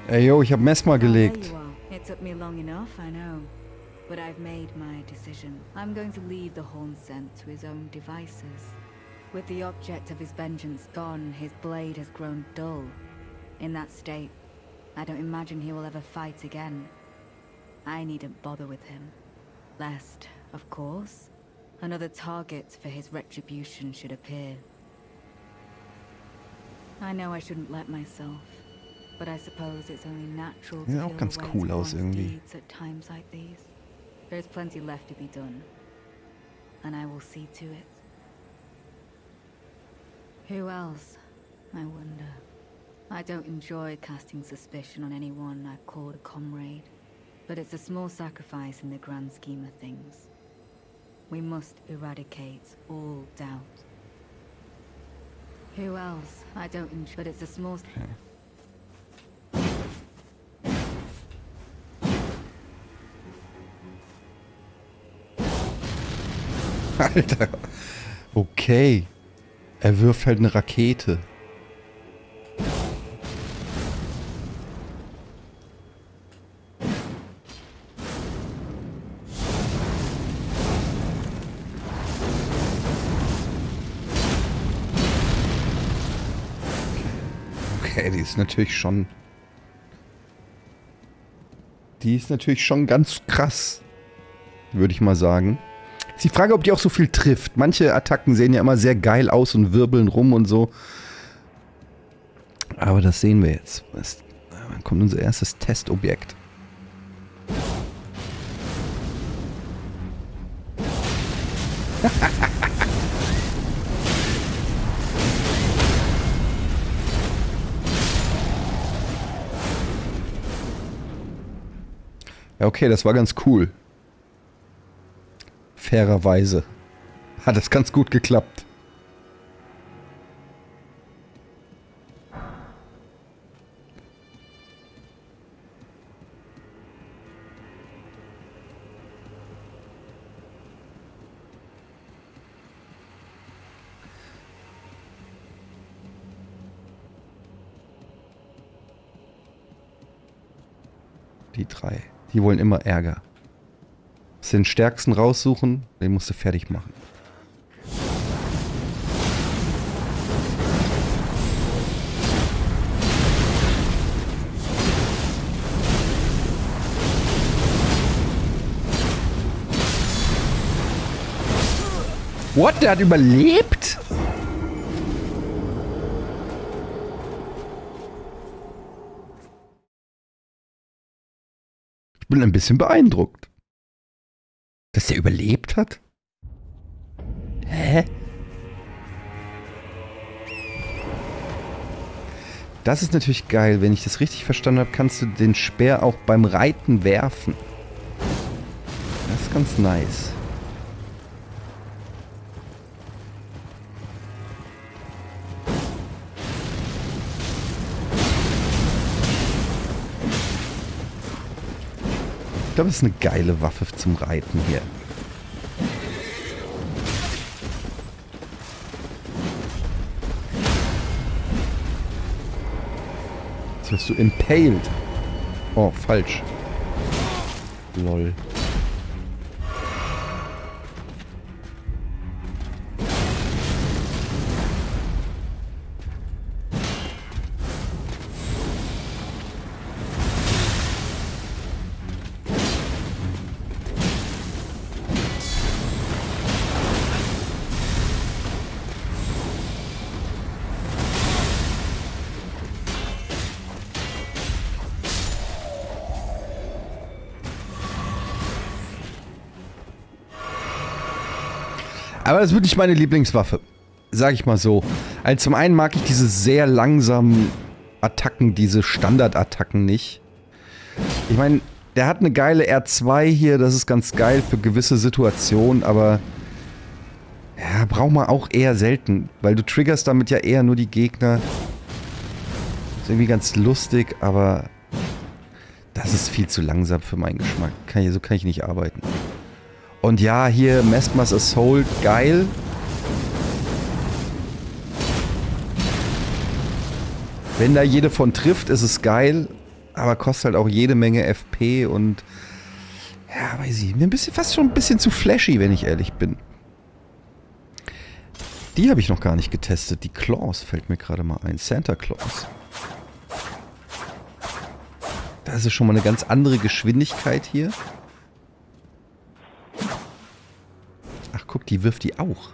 Ey, yo, ich hab Messmer gelegt. But I've made my decision. I'm going to leave the Hornsent to his own devices. With the object of his vengeance gone, his blade has grown dull. In that state, I don't imagine he will ever fight again. I needn't bother with him. Lest, of course, another target for his retribution should appear. I know I shouldn't let myself, but I suppose it's only natural to feel the weight of one's deeds at times like these. There is plenty left to be done, and I will see to it. Who else, I wonder? I don't enjoy casting suspicion on anyone I've called a comrade, but it's a small sacrifice in the grand scheme of things. We must eradicate all doubt. Who else? I don't enjoy, but it's a small... Okay. Alter. Okay. Er wirft halt eine Rakete. Okay, die ist natürlich schon... Die ist natürlich schon ganz krass. Würde ich mal sagen. Ist die Frage, ob die auch so viel trifft. Manche Attacken sehen ja immer sehr geil aus und wirbeln rum und so. Aber das sehen wir jetzt. Dann kommt unser erstes Testobjekt. Ja, okay, das war ganz cool. Fairerweise hat es ganz gut geklappt. Die drei, die wollen immer Ärger. Den stärksten raussuchen, den musst du fertig machen. What? Der hat überlebt? Ich bin ein bisschen beeindruckt. Dass der überlebt hat? Hä? Das ist natürlich geil. Wenn ich das richtig verstanden habe, kannst du den Speer auch beim Reiten werfen. Das ist ganz nice. Ich glaube, es ist eine geile Waffe zum Reiten hier. Jetzt wirst du impaled. Oh, falsch. Lol. Aber das ist wirklich meine Lieblingswaffe. Sag ich mal so. Also zum einen mag ich diese sehr langsamen Attacken, diese Standardattacken nicht. Ich meine, der hat eine geile R zwei hier, das ist ganz geil für gewisse Situationen, aber ja, braucht man auch eher selten, weil du triggerst damit ja eher nur die Gegner. Ist irgendwie ganz lustig, aber das ist viel zu langsam für meinen Geschmack. Kann ich, so kann ich nicht arbeiten. Und ja, hier Messmer's Assault, geil. Wenn da jede von trifft, ist es geil, aber kostet halt auch jede Menge F P und ja, weiß ich, mir ein bisschen, fast schon ein bisschen zu flashy, wenn ich ehrlich bin. Die habe ich noch gar nicht getestet. Die Claws fällt mir gerade mal ein. Santa Claus. Das ist schon mal eine ganz andere Geschwindigkeit hier. Ach guck, die wirft die auch.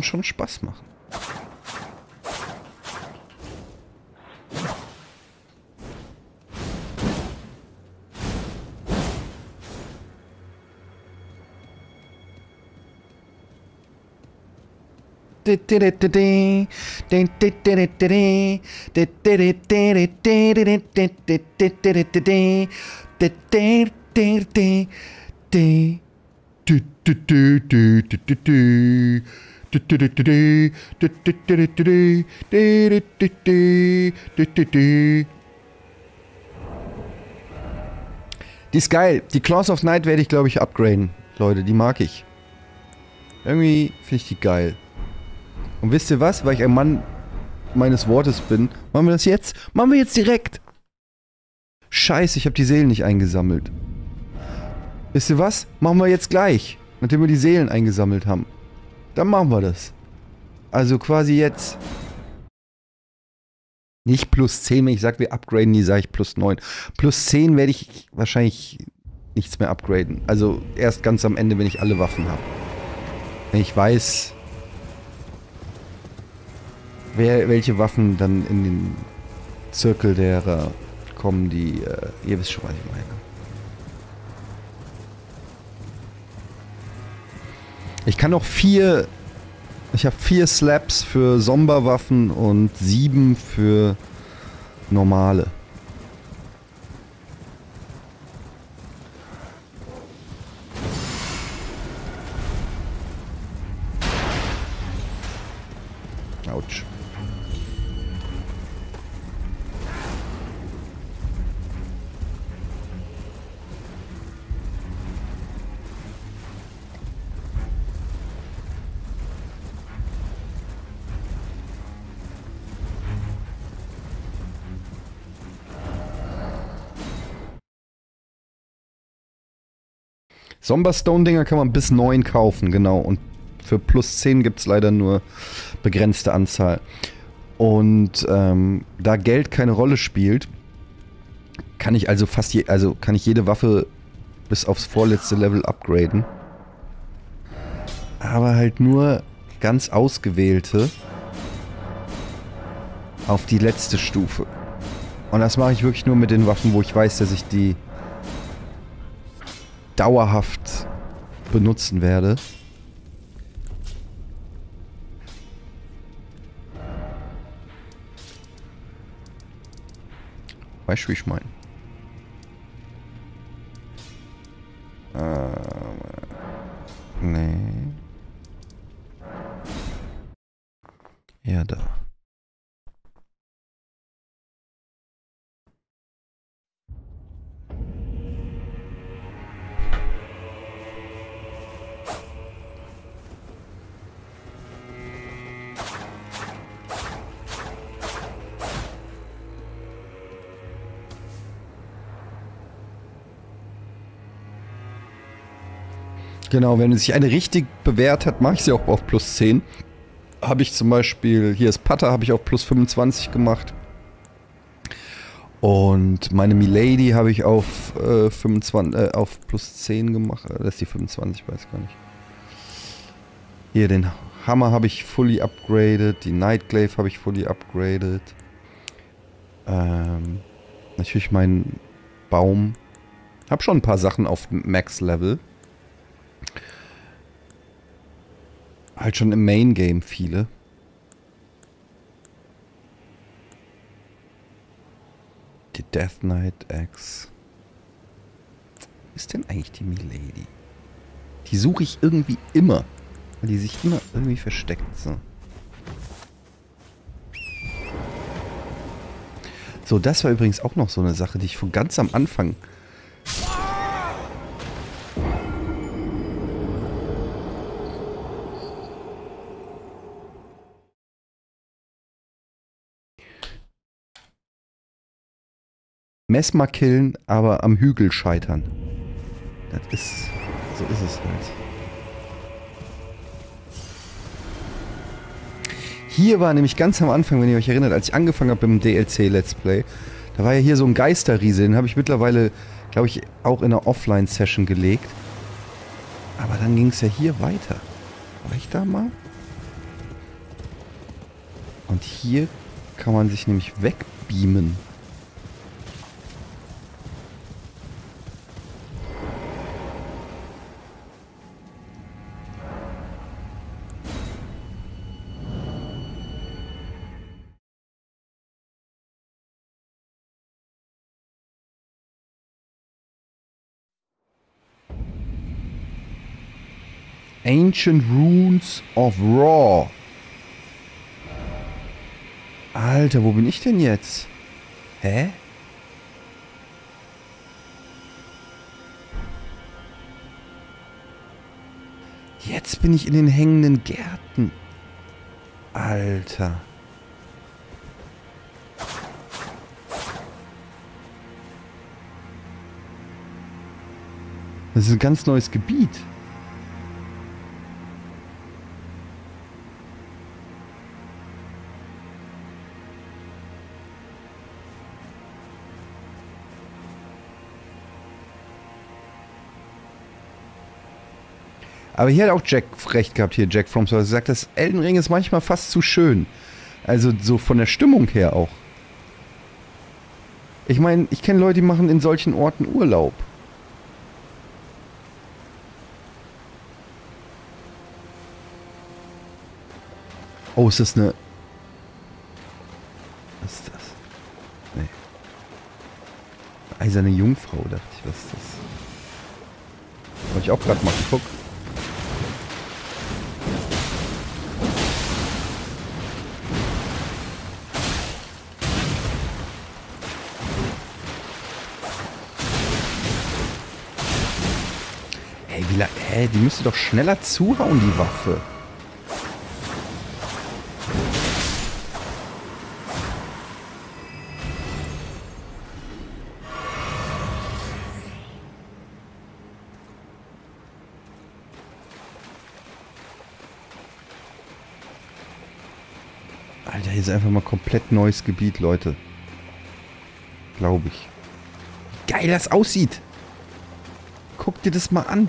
Schon Spaß machen. Die ist geil. Die Claws of Night werde ich, glaube ich, upgraden. Leute, die mag ich. Irgendwie finde ich die geil. Und wisst ihr was? Weil ich ein Mann meines Wortes bin. Machen wir das jetzt? Machen wir jetzt direkt. Scheiße, ich habe die Seelen nicht eingesammelt. Wisst ihr was? Machen wir jetzt gleich. Nachdem wir die Seelen eingesammelt haben. Dann machen wir das. Also quasi jetzt. Nicht plus zehn, wenn ich sage, wir upgraden die, sage ich plus neun. Plus zehn werde ich wahrscheinlich nichts mehr upgraden. Also erst ganz am Ende, wenn ich alle Waffen habe. Wenn ich weiß, wer, welche Waffen dann in den Zirkel derer kommen, die... Äh, ihr wisst schon, was ich meine. Ich kann noch vier, ich habe vier Slaps für Somberwaffen und sieben für normale. Autsch. Somberstone-Dinger kann man bis neun kaufen, genau. Und für plus zehn gibt es leider nur begrenzte Anzahl. Und ähm, da Geld keine Rolle spielt, kann ich also fast je, also kann ich jede Waffe bis aufs vorletzte Level upgraden. Aber halt nur ganz ausgewählte auf die letzte Stufe. Und das mache ich wirklich nur mit den Waffen, wo ich weiß, dass ich die dauerhaft benutzen werde. Weißt du, wie ich meine? Äh, nee. Ja, da. Genau, wenn sich eine richtig bewährt hat, mache ich sie auch auf plus zehn. Habe ich zum Beispiel, hier ist Putter, habe ich auf plus fünfundzwanzig gemacht. Und meine Milady habe ich auf äh, fünfundzwanzig, äh, auf plus zehn gemacht. Das ist die fünfundzwanzig, weiß gar nicht. Hier, den Hammer habe ich fully upgraded. Die Nightglaive habe ich fully upgraded. Ähm, natürlich meinen Baum. Hab schon ein paar Sachen auf Max-Level. Halt schon im Main-Game viele. Die Death Knight Axe. Ist denn eigentlich die Milady? Die suche ich irgendwie immer. Weil die sich immer irgendwie versteckt. So, so das war übrigens auch noch so eine Sache, die ich von ganz am Anfang... Messmer killen, aber am Hügel scheitern. Das ist... So ist es halt. Hier war nämlich ganz am Anfang, wenn ihr euch erinnert, als ich angefangen habe mit dem D L C Let's Play, da war ja hier so ein Geisterriese, den habe ich mittlerweile, glaube ich, auch in einer Offline-Session gelegt. Aber dann ging es ja hier weiter. War ich da mal? Und hier kann man sich nämlich wegbeamen. Ancient Runes of Raw. Alter, wo bin ich denn jetzt? Hä? Jetzt bin ich in den hängenden Gärten. Alter. Das ist ein ganz neues Gebiet. Aber hier hat auch Jack recht gehabt, hier Jack From Software sagt, das Elden Ring ist manchmal fast zu schön. Also so von der Stimmung her auch. Ich meine, ich kenne Leute, die machen in solchen Orten Urlaub. Oh, ist das eine... Was ist das? Nee. Eine eiserne Jungfrau, dachte ich, was ist das? Wollte ich auch gerade machen, guck. Ey, die müsste doch schneller zuhauen, die Waffe. Alter, hier ist einfach mal komplett neues Gebiet, Leute. Glaube ich. Wie geil das aussieht. Guck dir das mal an.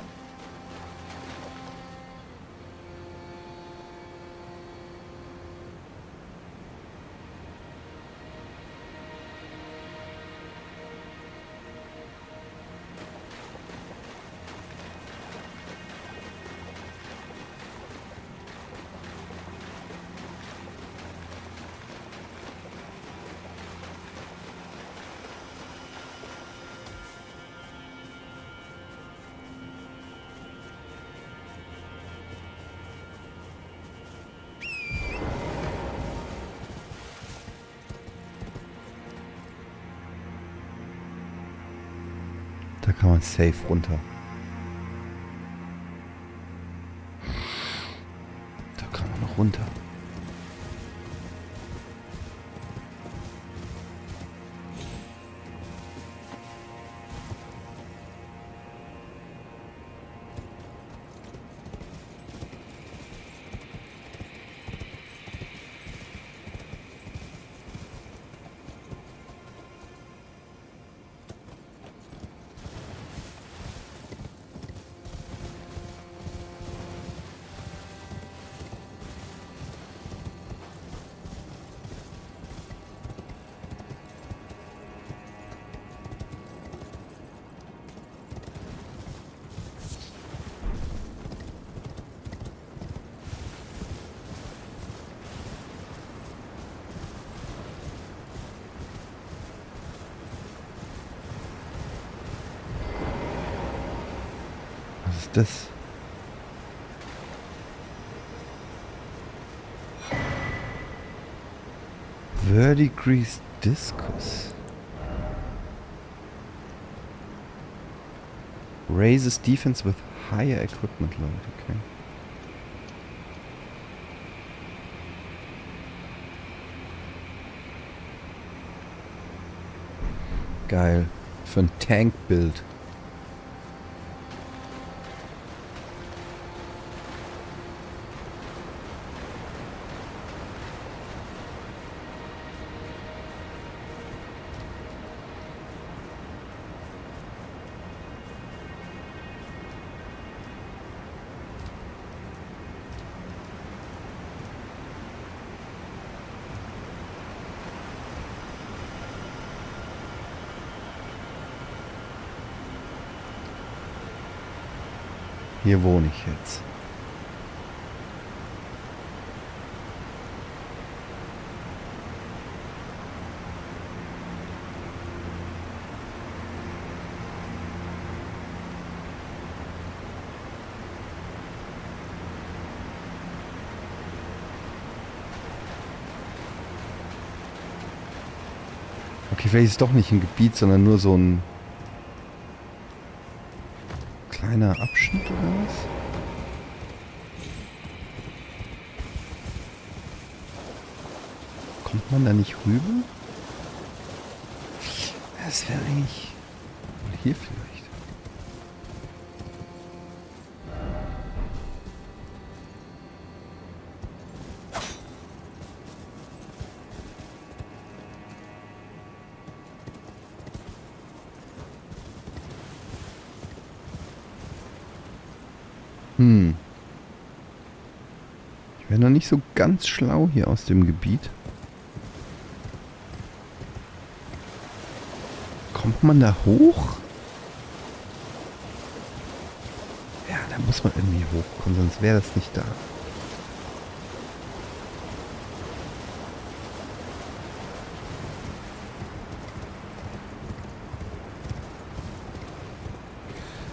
Kann man safe runter. Da kann man noch runter. ist das? Verdigris Discus. Raises Defense with higher equipment load, okay. Geil. Für ein Tank-Build. Hier wohne ich jetzt. Okay, vielleicht ist es doch nicht ein Gebiet, sondern nur so ein kleiner Abschnitt oder was? Kommt man da nicht rüber? Das wäre eigentlich... Oder hier vielleicht. Hm. Ich wäre noch nicht so ganz schlau hier aus dem Gebiet. Kommt man da hoch? Ja, da muss man irgendwie hochkommen, sonst wäre das nicht da.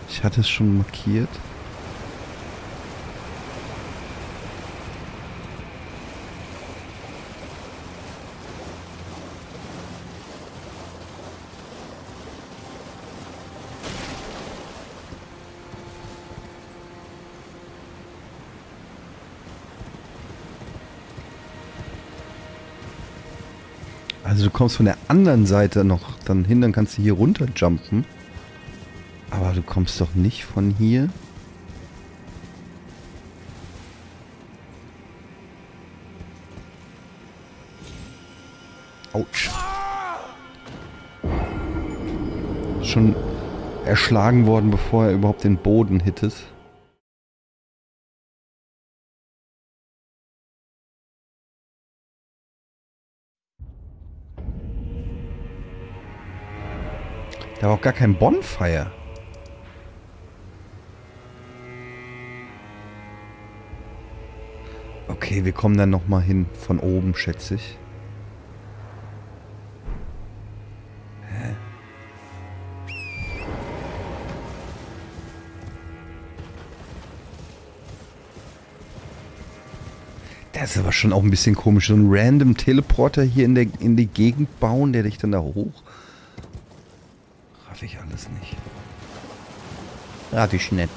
Ich hatte es schon markiert. Also du kommst von der anderen Seite noch dann hin, dann kannst du hier runter jumpen. Aber du kommst doch nicht von hier. Autsch. Schon erschlagen worden, bevor er überhaupt den Boden hittet. Da war auch gar kein Bonfire. Okay, wir kommen dann nochmal hin. Von oben, schätze ich. Hä? Das ist aber schon auch ein bisschen komisch. So ein random Teleporter hier in, der, in die Gegend bauen, der dich dann da hoch... Ich alles nicht. Rat ich nett.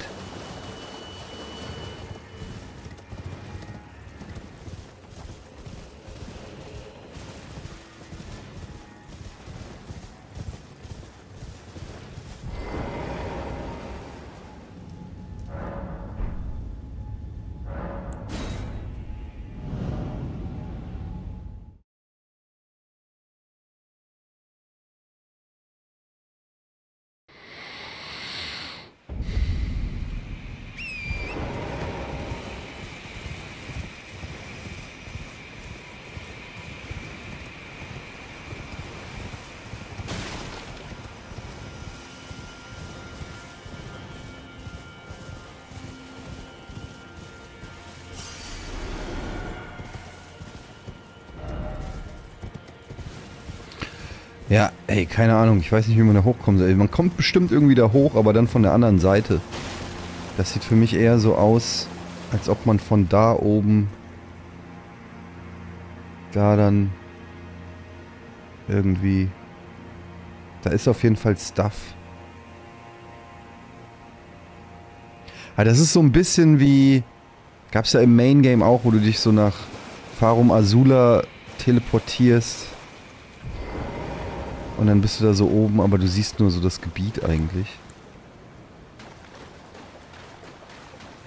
Ja, ey, keine Ahnung. Ich weiß nicht, wie man da hochkommen soll. Man kommt bestimmt irgendwie da hoch, aber dann von der anderen Seite. Das sieht für mich eher so aus, als ob man von da oben da dann irgendwie... Da ist auf jeden Fall Stuff. Ah, das ist so ein bisschen wie... Gab's ja im Main Game auch, wo du dich so nach Farum Azula teleportierst. Und dann bist du da so oben, aber du siehst nur so das Gebiet eigentlich.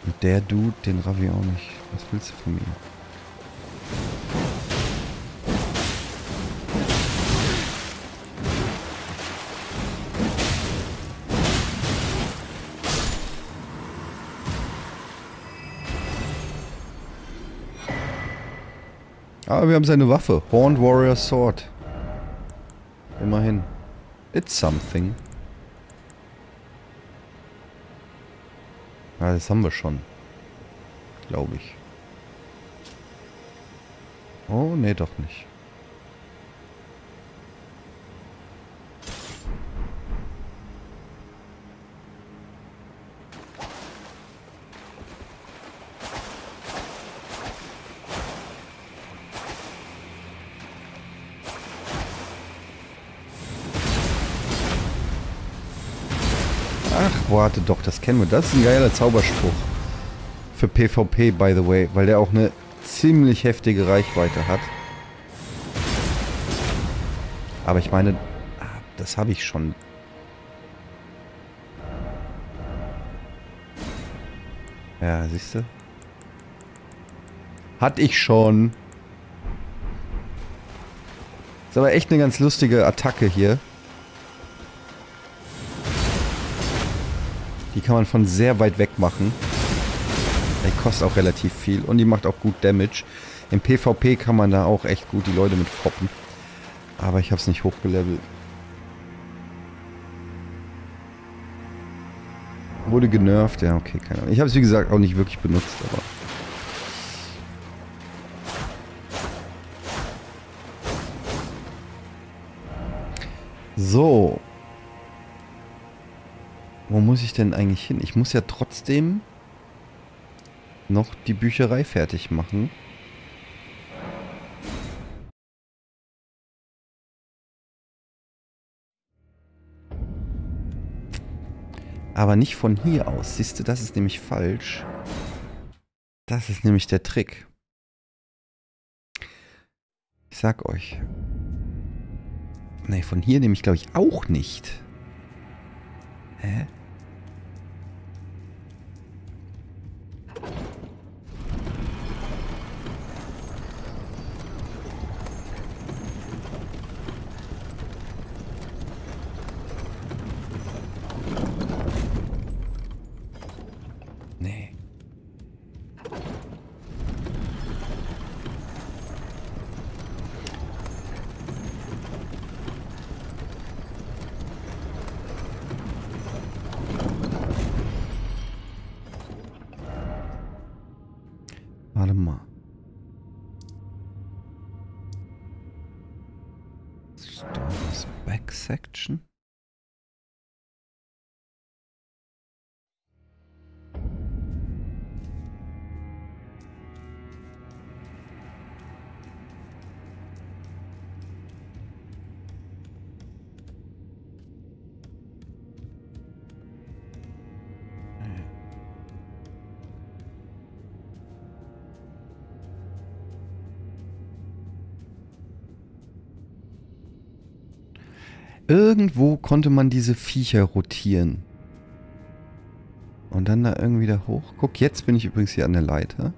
Und der Dude, den raff ich auch nicht. Was willst du von mir? Ah, wir haben seine Waffe. Horned Warrior Sword. Immerhin. It's something. Ah, das haben wir schon. Glaube ich. Oh, nee, doch nicht. Warte doch, das kennen wir. Das ist ein geiler Zauberspruch. Für PvP, by the way, weil der auch eine ziemlich heftige Reichweite hat. Aber ich meine, das habe ich schon. Ja, siehst du? Hatte ich schon. Ist aber echt eine ganz lustige Attacke hier. Die kann man von sehr weit weg machen. Die kostet auch relativ viel und die macht auch gut Damage. Im PvP kann man da auch echt gut die Leute mit foppen. Aber ich habe es nicht hochgelevelt. Wurde genervt, ja okay, keine Ahnung. Ich habe es wie gesagt auch nicht wirklich benutzt, aber... So... Wo muss ich denn eigentlich hin? Ich muss ja trotzdem noch die Bücherei fertig machen. Aber nicht von hier aus. Siehst du, das ist nämlich falsch. Das ist nämlich der Trick. Ich sag euch. Nee, von hier nehme ich glaube ich auch nicht. Hä? Irgendwo konnte man diese Viecher rotieren. Und dann da irgendwie da hoch. Guck, jetzt bin ich übrigens hier an der Leiter.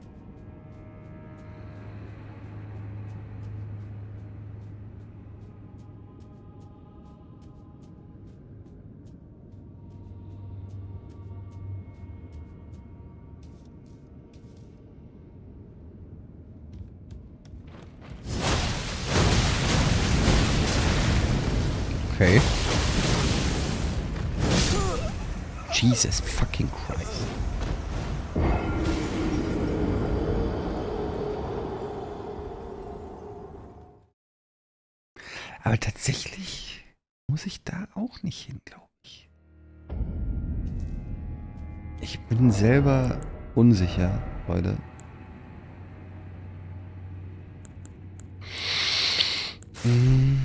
Jesus fucking Christ. Aber tatsächlich muss ich da auch nicht hin, glaube ich. Ich bin selber unsicher, Leute. Hm.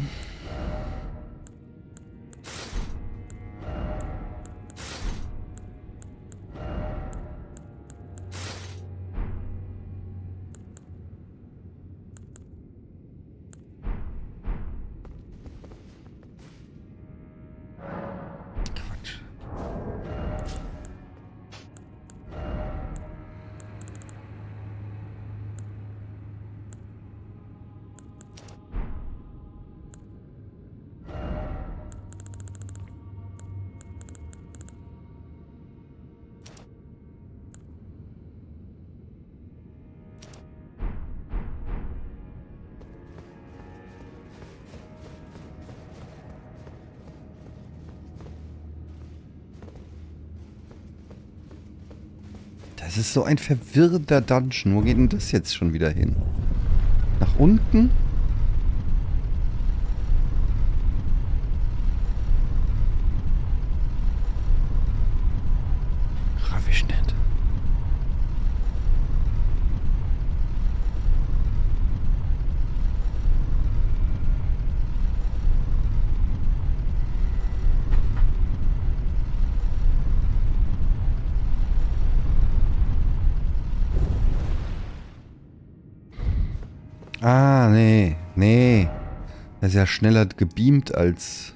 Das ist so ein verwirrter Dungeon. Wo geht denn das jetzt schon wieder hin? Nach unten? Ravischnitt. Ah, nee, nee. Er ist ja schneller gebeamt als...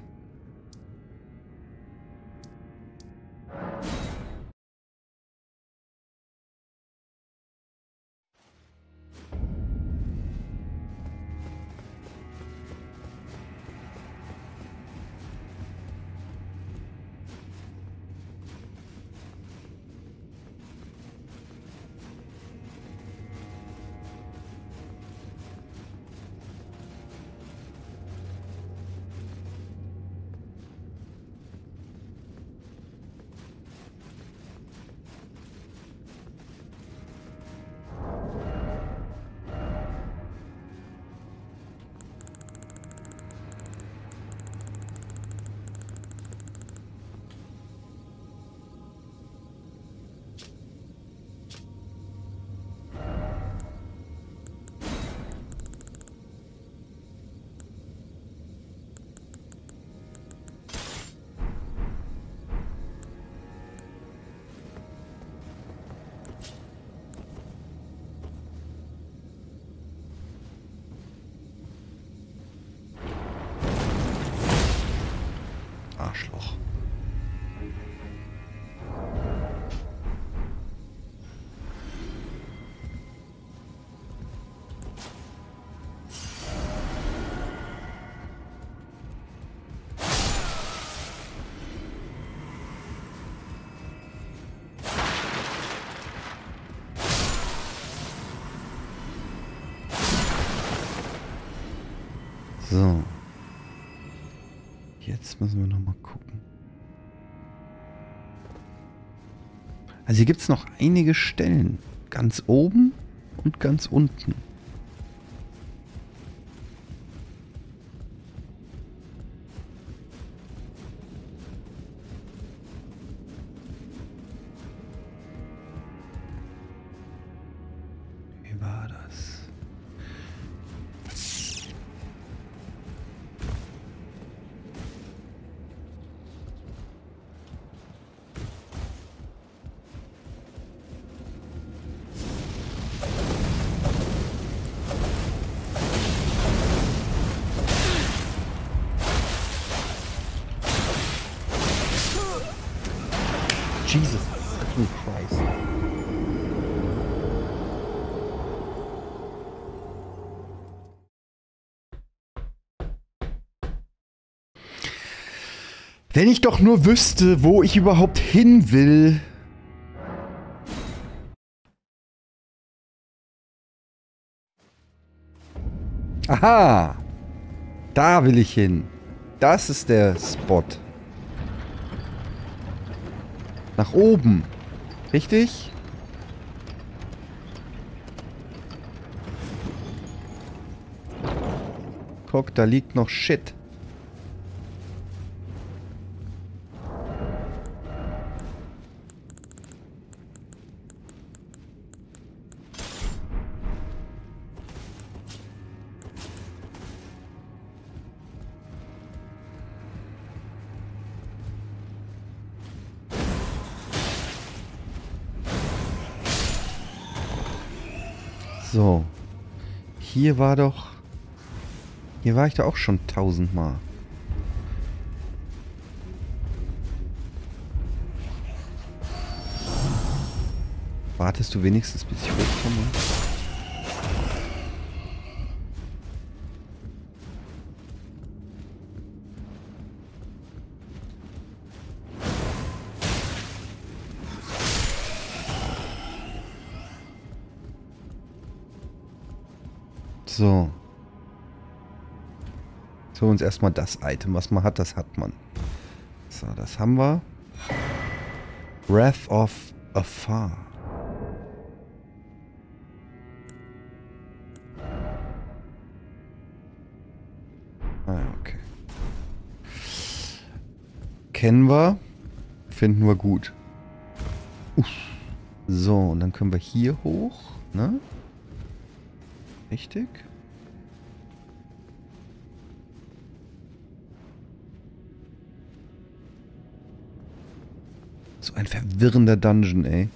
Arschloch. So. Jetzt müssen wir nochmal gucken. Also hier gibt es noch einige Stellen. Ganz oben und ganz unten. Wie war das? Jesus fucking Christ. Wenn ich doch nur wüsste, wo ich überhaupt hin will. Aha. Da will ich hin. Das ist der Spot. Nach oben. Richtig? Guck, da liegt noch Shit. So. Hier war doch... Hier war ich da auch schon tausendmal. Wartest du wenigstens, bis ich hochkomme? So. Jetzt holen wir uns erstmal das Item, was man hat, das hat man. So, das haben wir. Wrath of Afar. Ah, okay. Kennen wir. Finden wir gut. Uff. So, und dann können wir hier hoch, ne? Richtig. So ein verwirrender Dungeon, ey.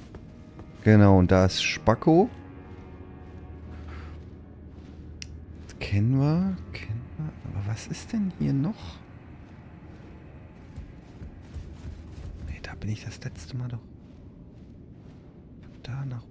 Genau, und da ist Spacko. Das kennen wir, kennen wir. Aber was ist denn hier noch? Nee, da bin ich das letzte Mal doch. Da nach oben.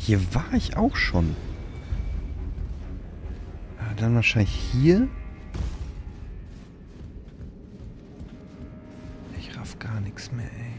Hier war ich auch schon. Ja, dann wahrscheinlich hier. Ich raff gar nichts mehr, ey.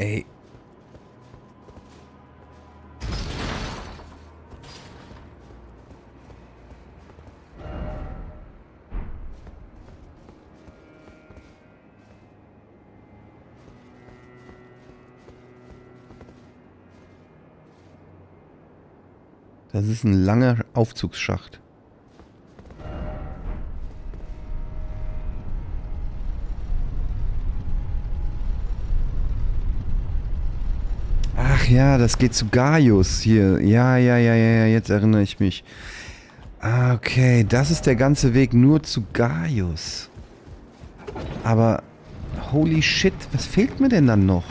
Ey. Das ist ein langer Aufzugsschacht. Ja, das geht zu Gaius hier. Ja, ja, ja, ja, jetzt erinnere ich mich. Ah, okay, das ist der ganze Weg nur zu Gaius. Aber, holy shit, was fehlt mir denn dann noch?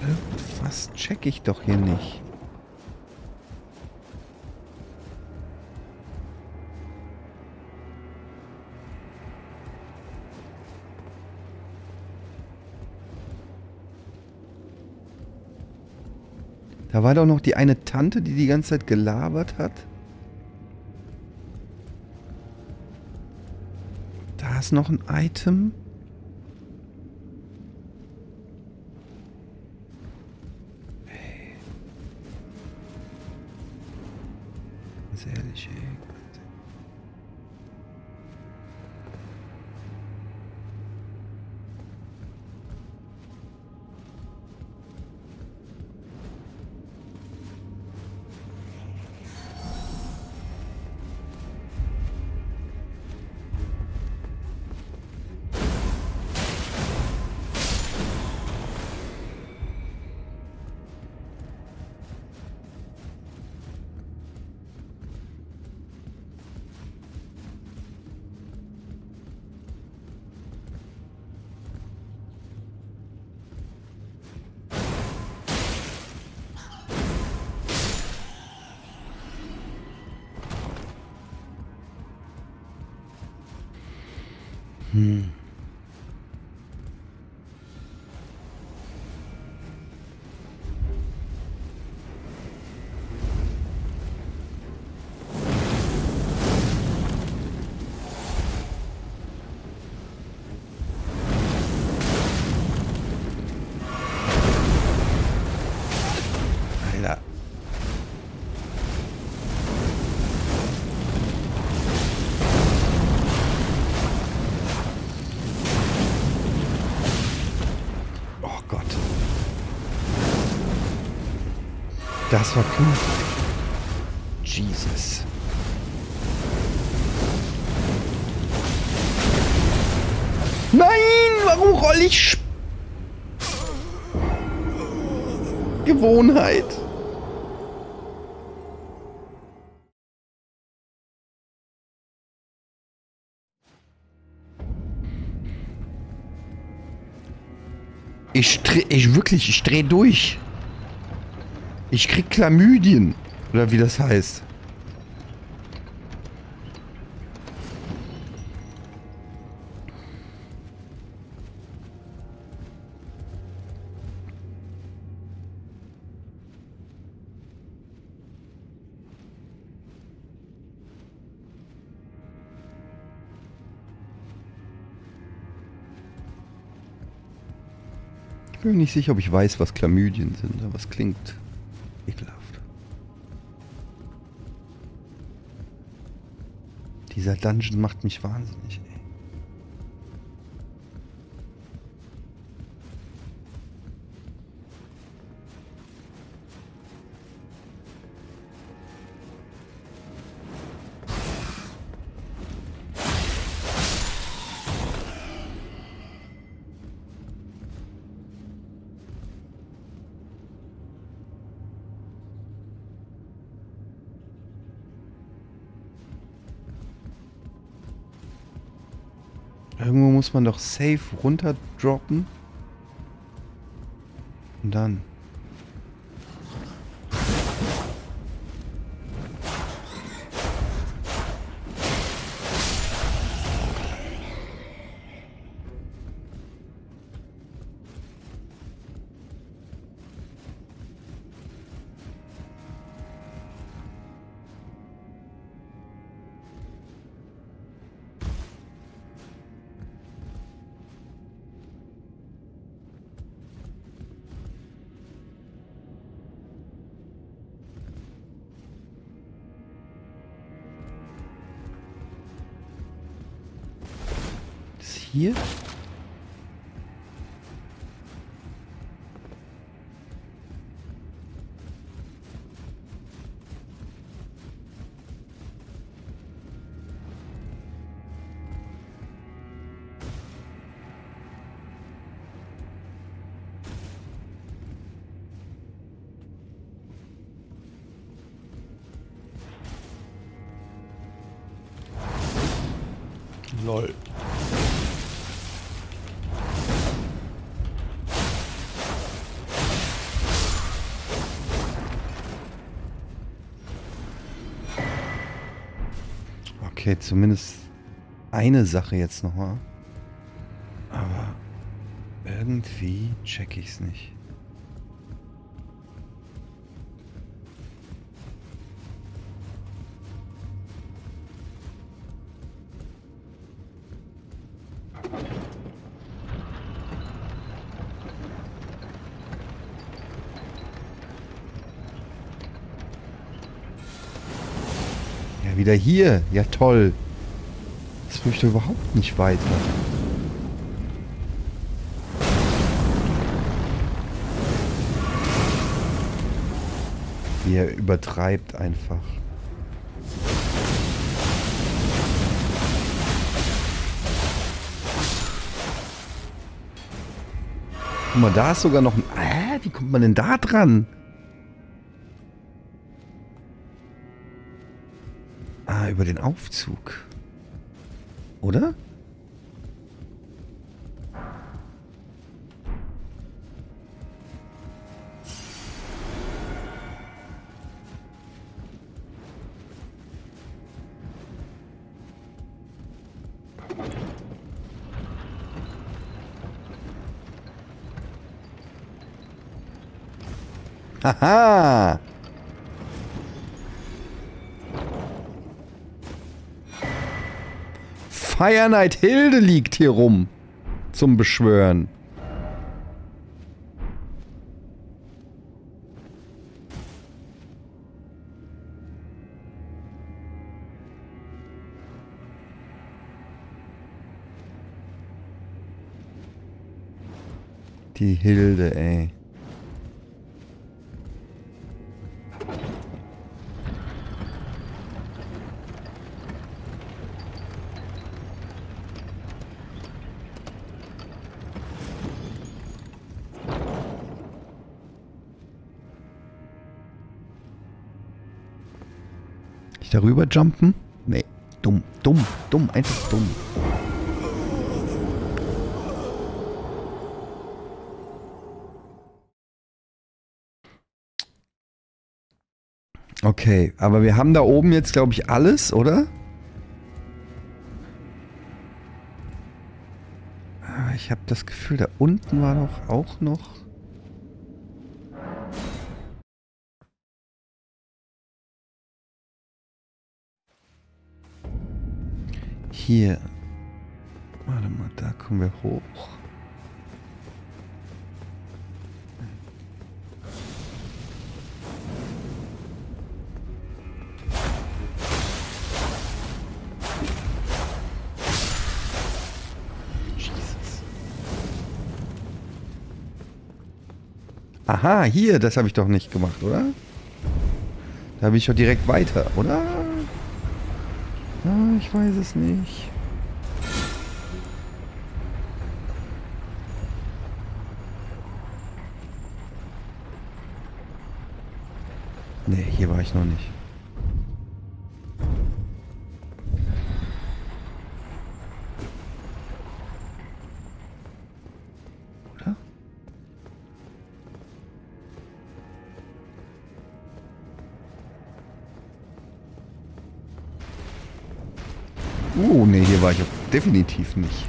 Irgendwas check ich doch hier nicht. Da war doch noch die eine Tante, die die ganze Zeit gelabert hat. Da ist noch ein Item. Ey. Ganz ehrlich, ey. Hm. Das war cool. Jesus. Nein! Warum roll ich? Sch Gewohnheit. Ich, ich wirklich, ich dreh durch. Ich krieg Chlamydien, oder wie das heißt. Ich bin mir nicht sicher, ob ich weiß, was Chlamydien sind, aber es klingt... ekelhaft. Dieser Dungeon macht mich wahnsinnig, ey. Irgendwo muss man doch safe runter droppen. Und dann. Hier? Lol. Okay, zumindest eine Sache jetzt nochmal. Aber irgendwie check ich's nicht. Wieder hier. Ja, toll. Das führt überhaupt nicht weiter. Ihr übertreibt einfach. Guck mal, da ist sogar noch ein... Äh, wie kommt man denn da dran? Über den Aufzug. Oder? Haha! Fire Knight Hilde liegt hier rum. Zum Beschwören. Die Hilde, ey. Ich darüber jumpen? Nee. Dumm, dumm, dumm, einfach dumm. Okay, aber wir haben da oben jetzt, glaube ich, alles, oder? Aber ich habe das Gefühl, da unten war doch auch noch... Hier. Warte mal, da kommen wir hoch. Aha, hier, das habe ich doch nicht gemacht, oder? Da bin ich doch direkt weiter, oder? Ah, ich weiß es nicht. Nee, hier war ich noch nicht. Oh, ne, hier war ich definitiv nicht.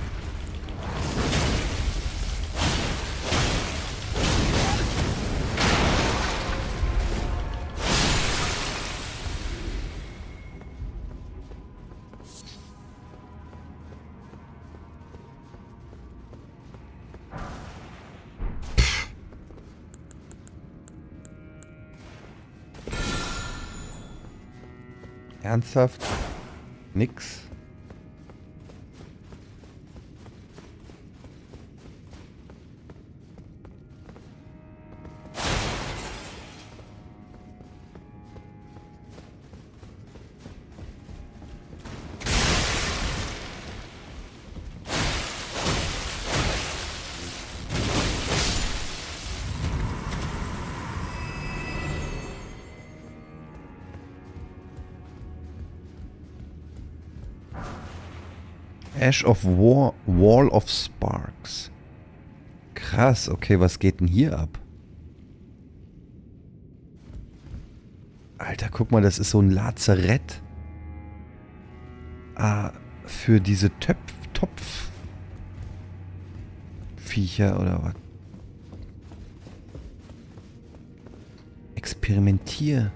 Ernsthaft? Nix. Ash of War, Wall of Sparks. Krass, okay, was geht denn hier ab? Alter, guck mal, das ist so ein Lazarett. Ah, für diese Töpf, Topf... Viecher oder was? Experimentier.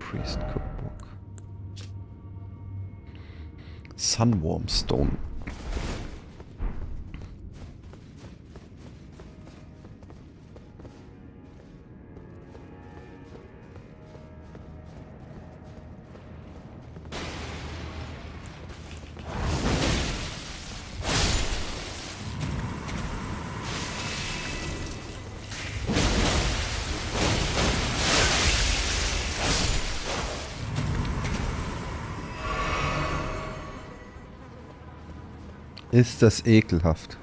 Priest Cookbook. Sunworm Stone. Ist das ekelhaft.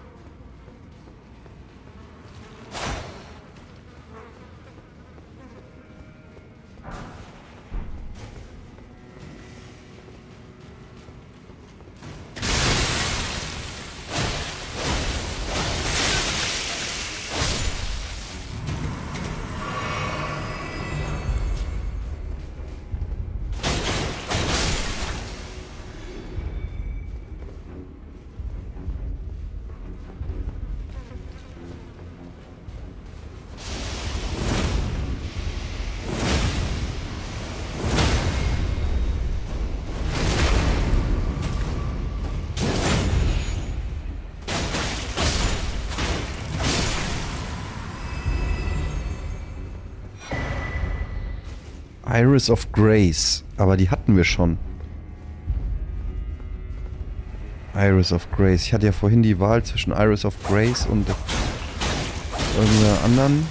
Iris of Grace. Aber die hatten wir schon. Iris of Grace. Ich hatte ja vorhin die Wahl zwischen Iris of Grace und irgendeiner anderen.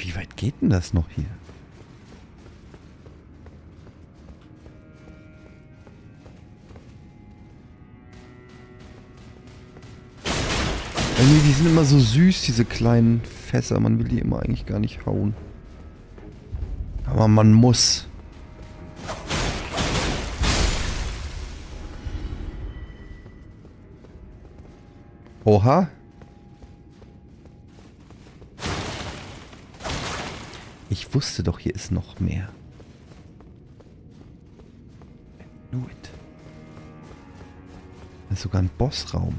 Wie weit geht denn das noch hier? Irgendwie, die sind immer so süß, diese kleinen Fässer. Man will die immer eigentlich gar nicht hauen. Aber man muss. Oha. Ich wusste doch, hier ist noch mehr. I knew it. Da ist sogar ein Bossraum.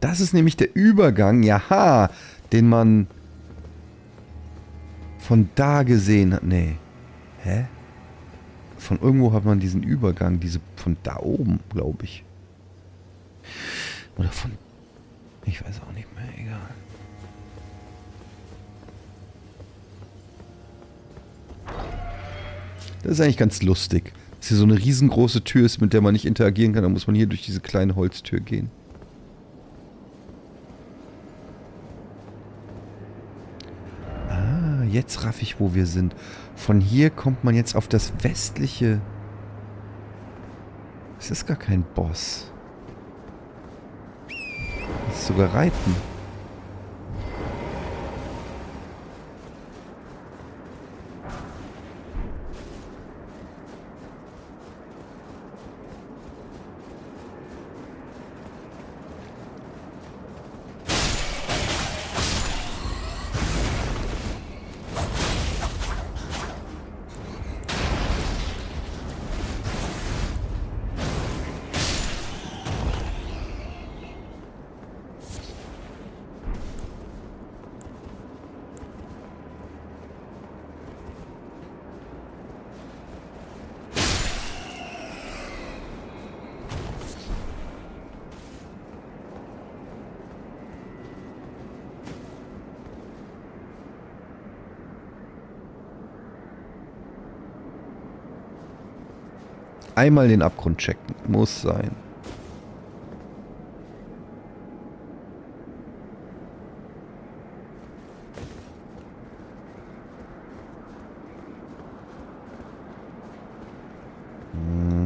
Das ist nämlich der Übergang, jaha, den man von da gesehen hat. Nee. Hä? Von irgendwo hat man diesen Übergang, diese von da oben, glaube ich. Oder von... Ich weiß auch nicht mehr, egal. Das ist eigentlich ganz lustig. Dass hier so eine riesengroße Tür ist, mit der man nicht interagieren kann. Da muss man hier durch diese kleine Holztür gehen. Jetzt raff ich, wo wir sind. Von hier kommt man jetzt auf das westliche... Es ist gar kein Boss. Es ist sogar Reiten. Einmal den Abgrund checken. Muss sein. Hm.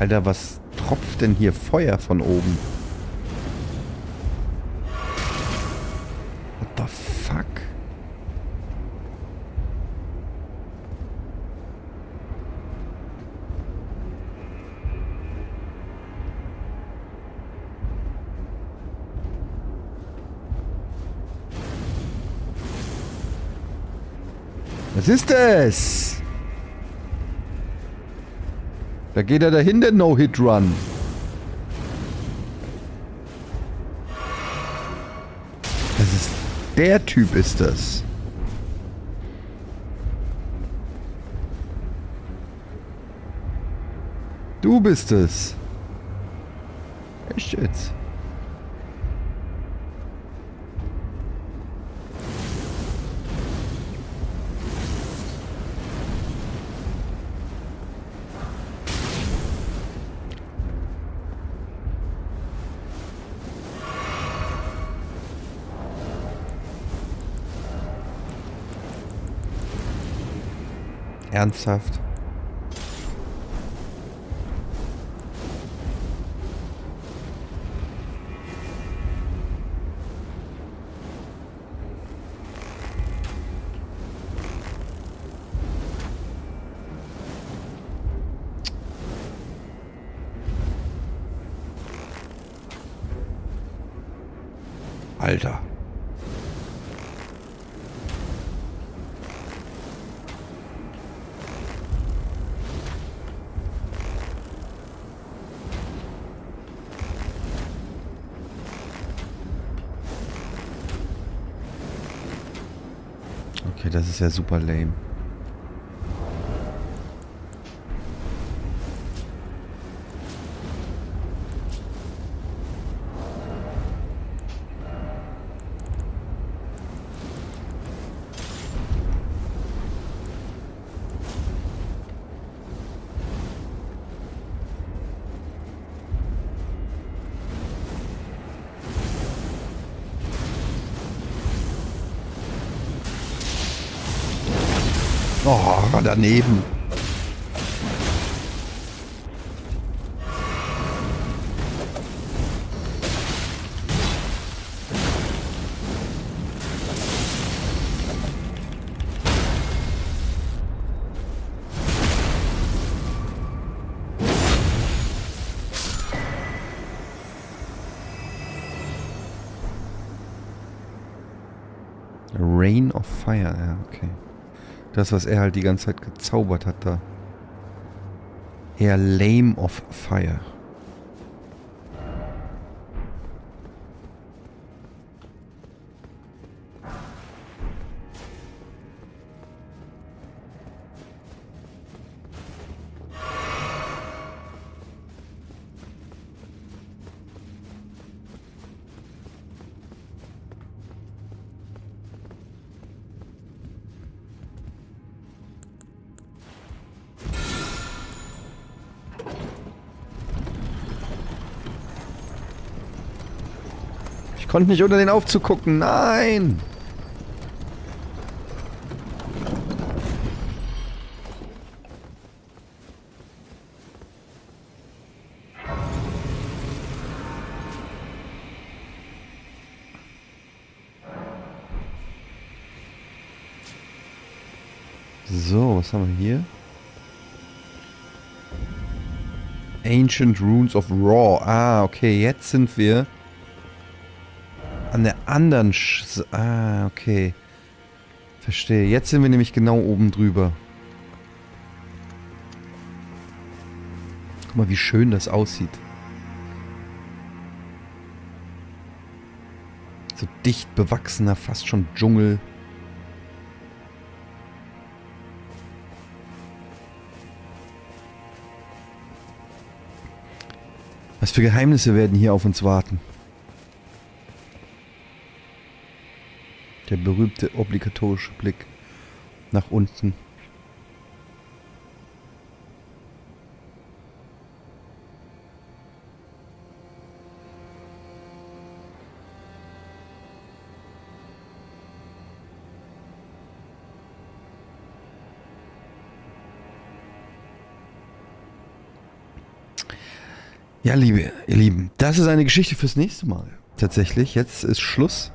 Alter, was tropft denn hier Feuer von oben? What the fuck? Was ist das? Da geht er dahin, der No-Hit-Run. Das ist Der Typ ist das. Du bist es. Echt jetzt? Ernsthaft? Alter. Okay, das ist ja super lame. Daneben. Rain of Fire, ja, okay. Das, was er halt die ganze Zeit gezaubert hat da. Eher Lame of Fire. Konnte nicht unter den Aufzug gucken. Nein! So, was haben wir hier? Ancient Runes of Raw. Ah, okay, jetzt sind wir an der anderen Sch... Ah, okay. Verstehe. Jetzt sind wir nämlich genau oben drüber. Guck mal, wie schön das aussieht. So dicht bewachsener, fast schon Dschungel. Was für Geheimnisse werden hier auf uns warten? Der berühmte obligatorische Blick nach unten. Ja, liebe, ihr Lieben, das ist eine Geschichte fürs nächste Mal. Tatsächlich, jetzt ist Schluss.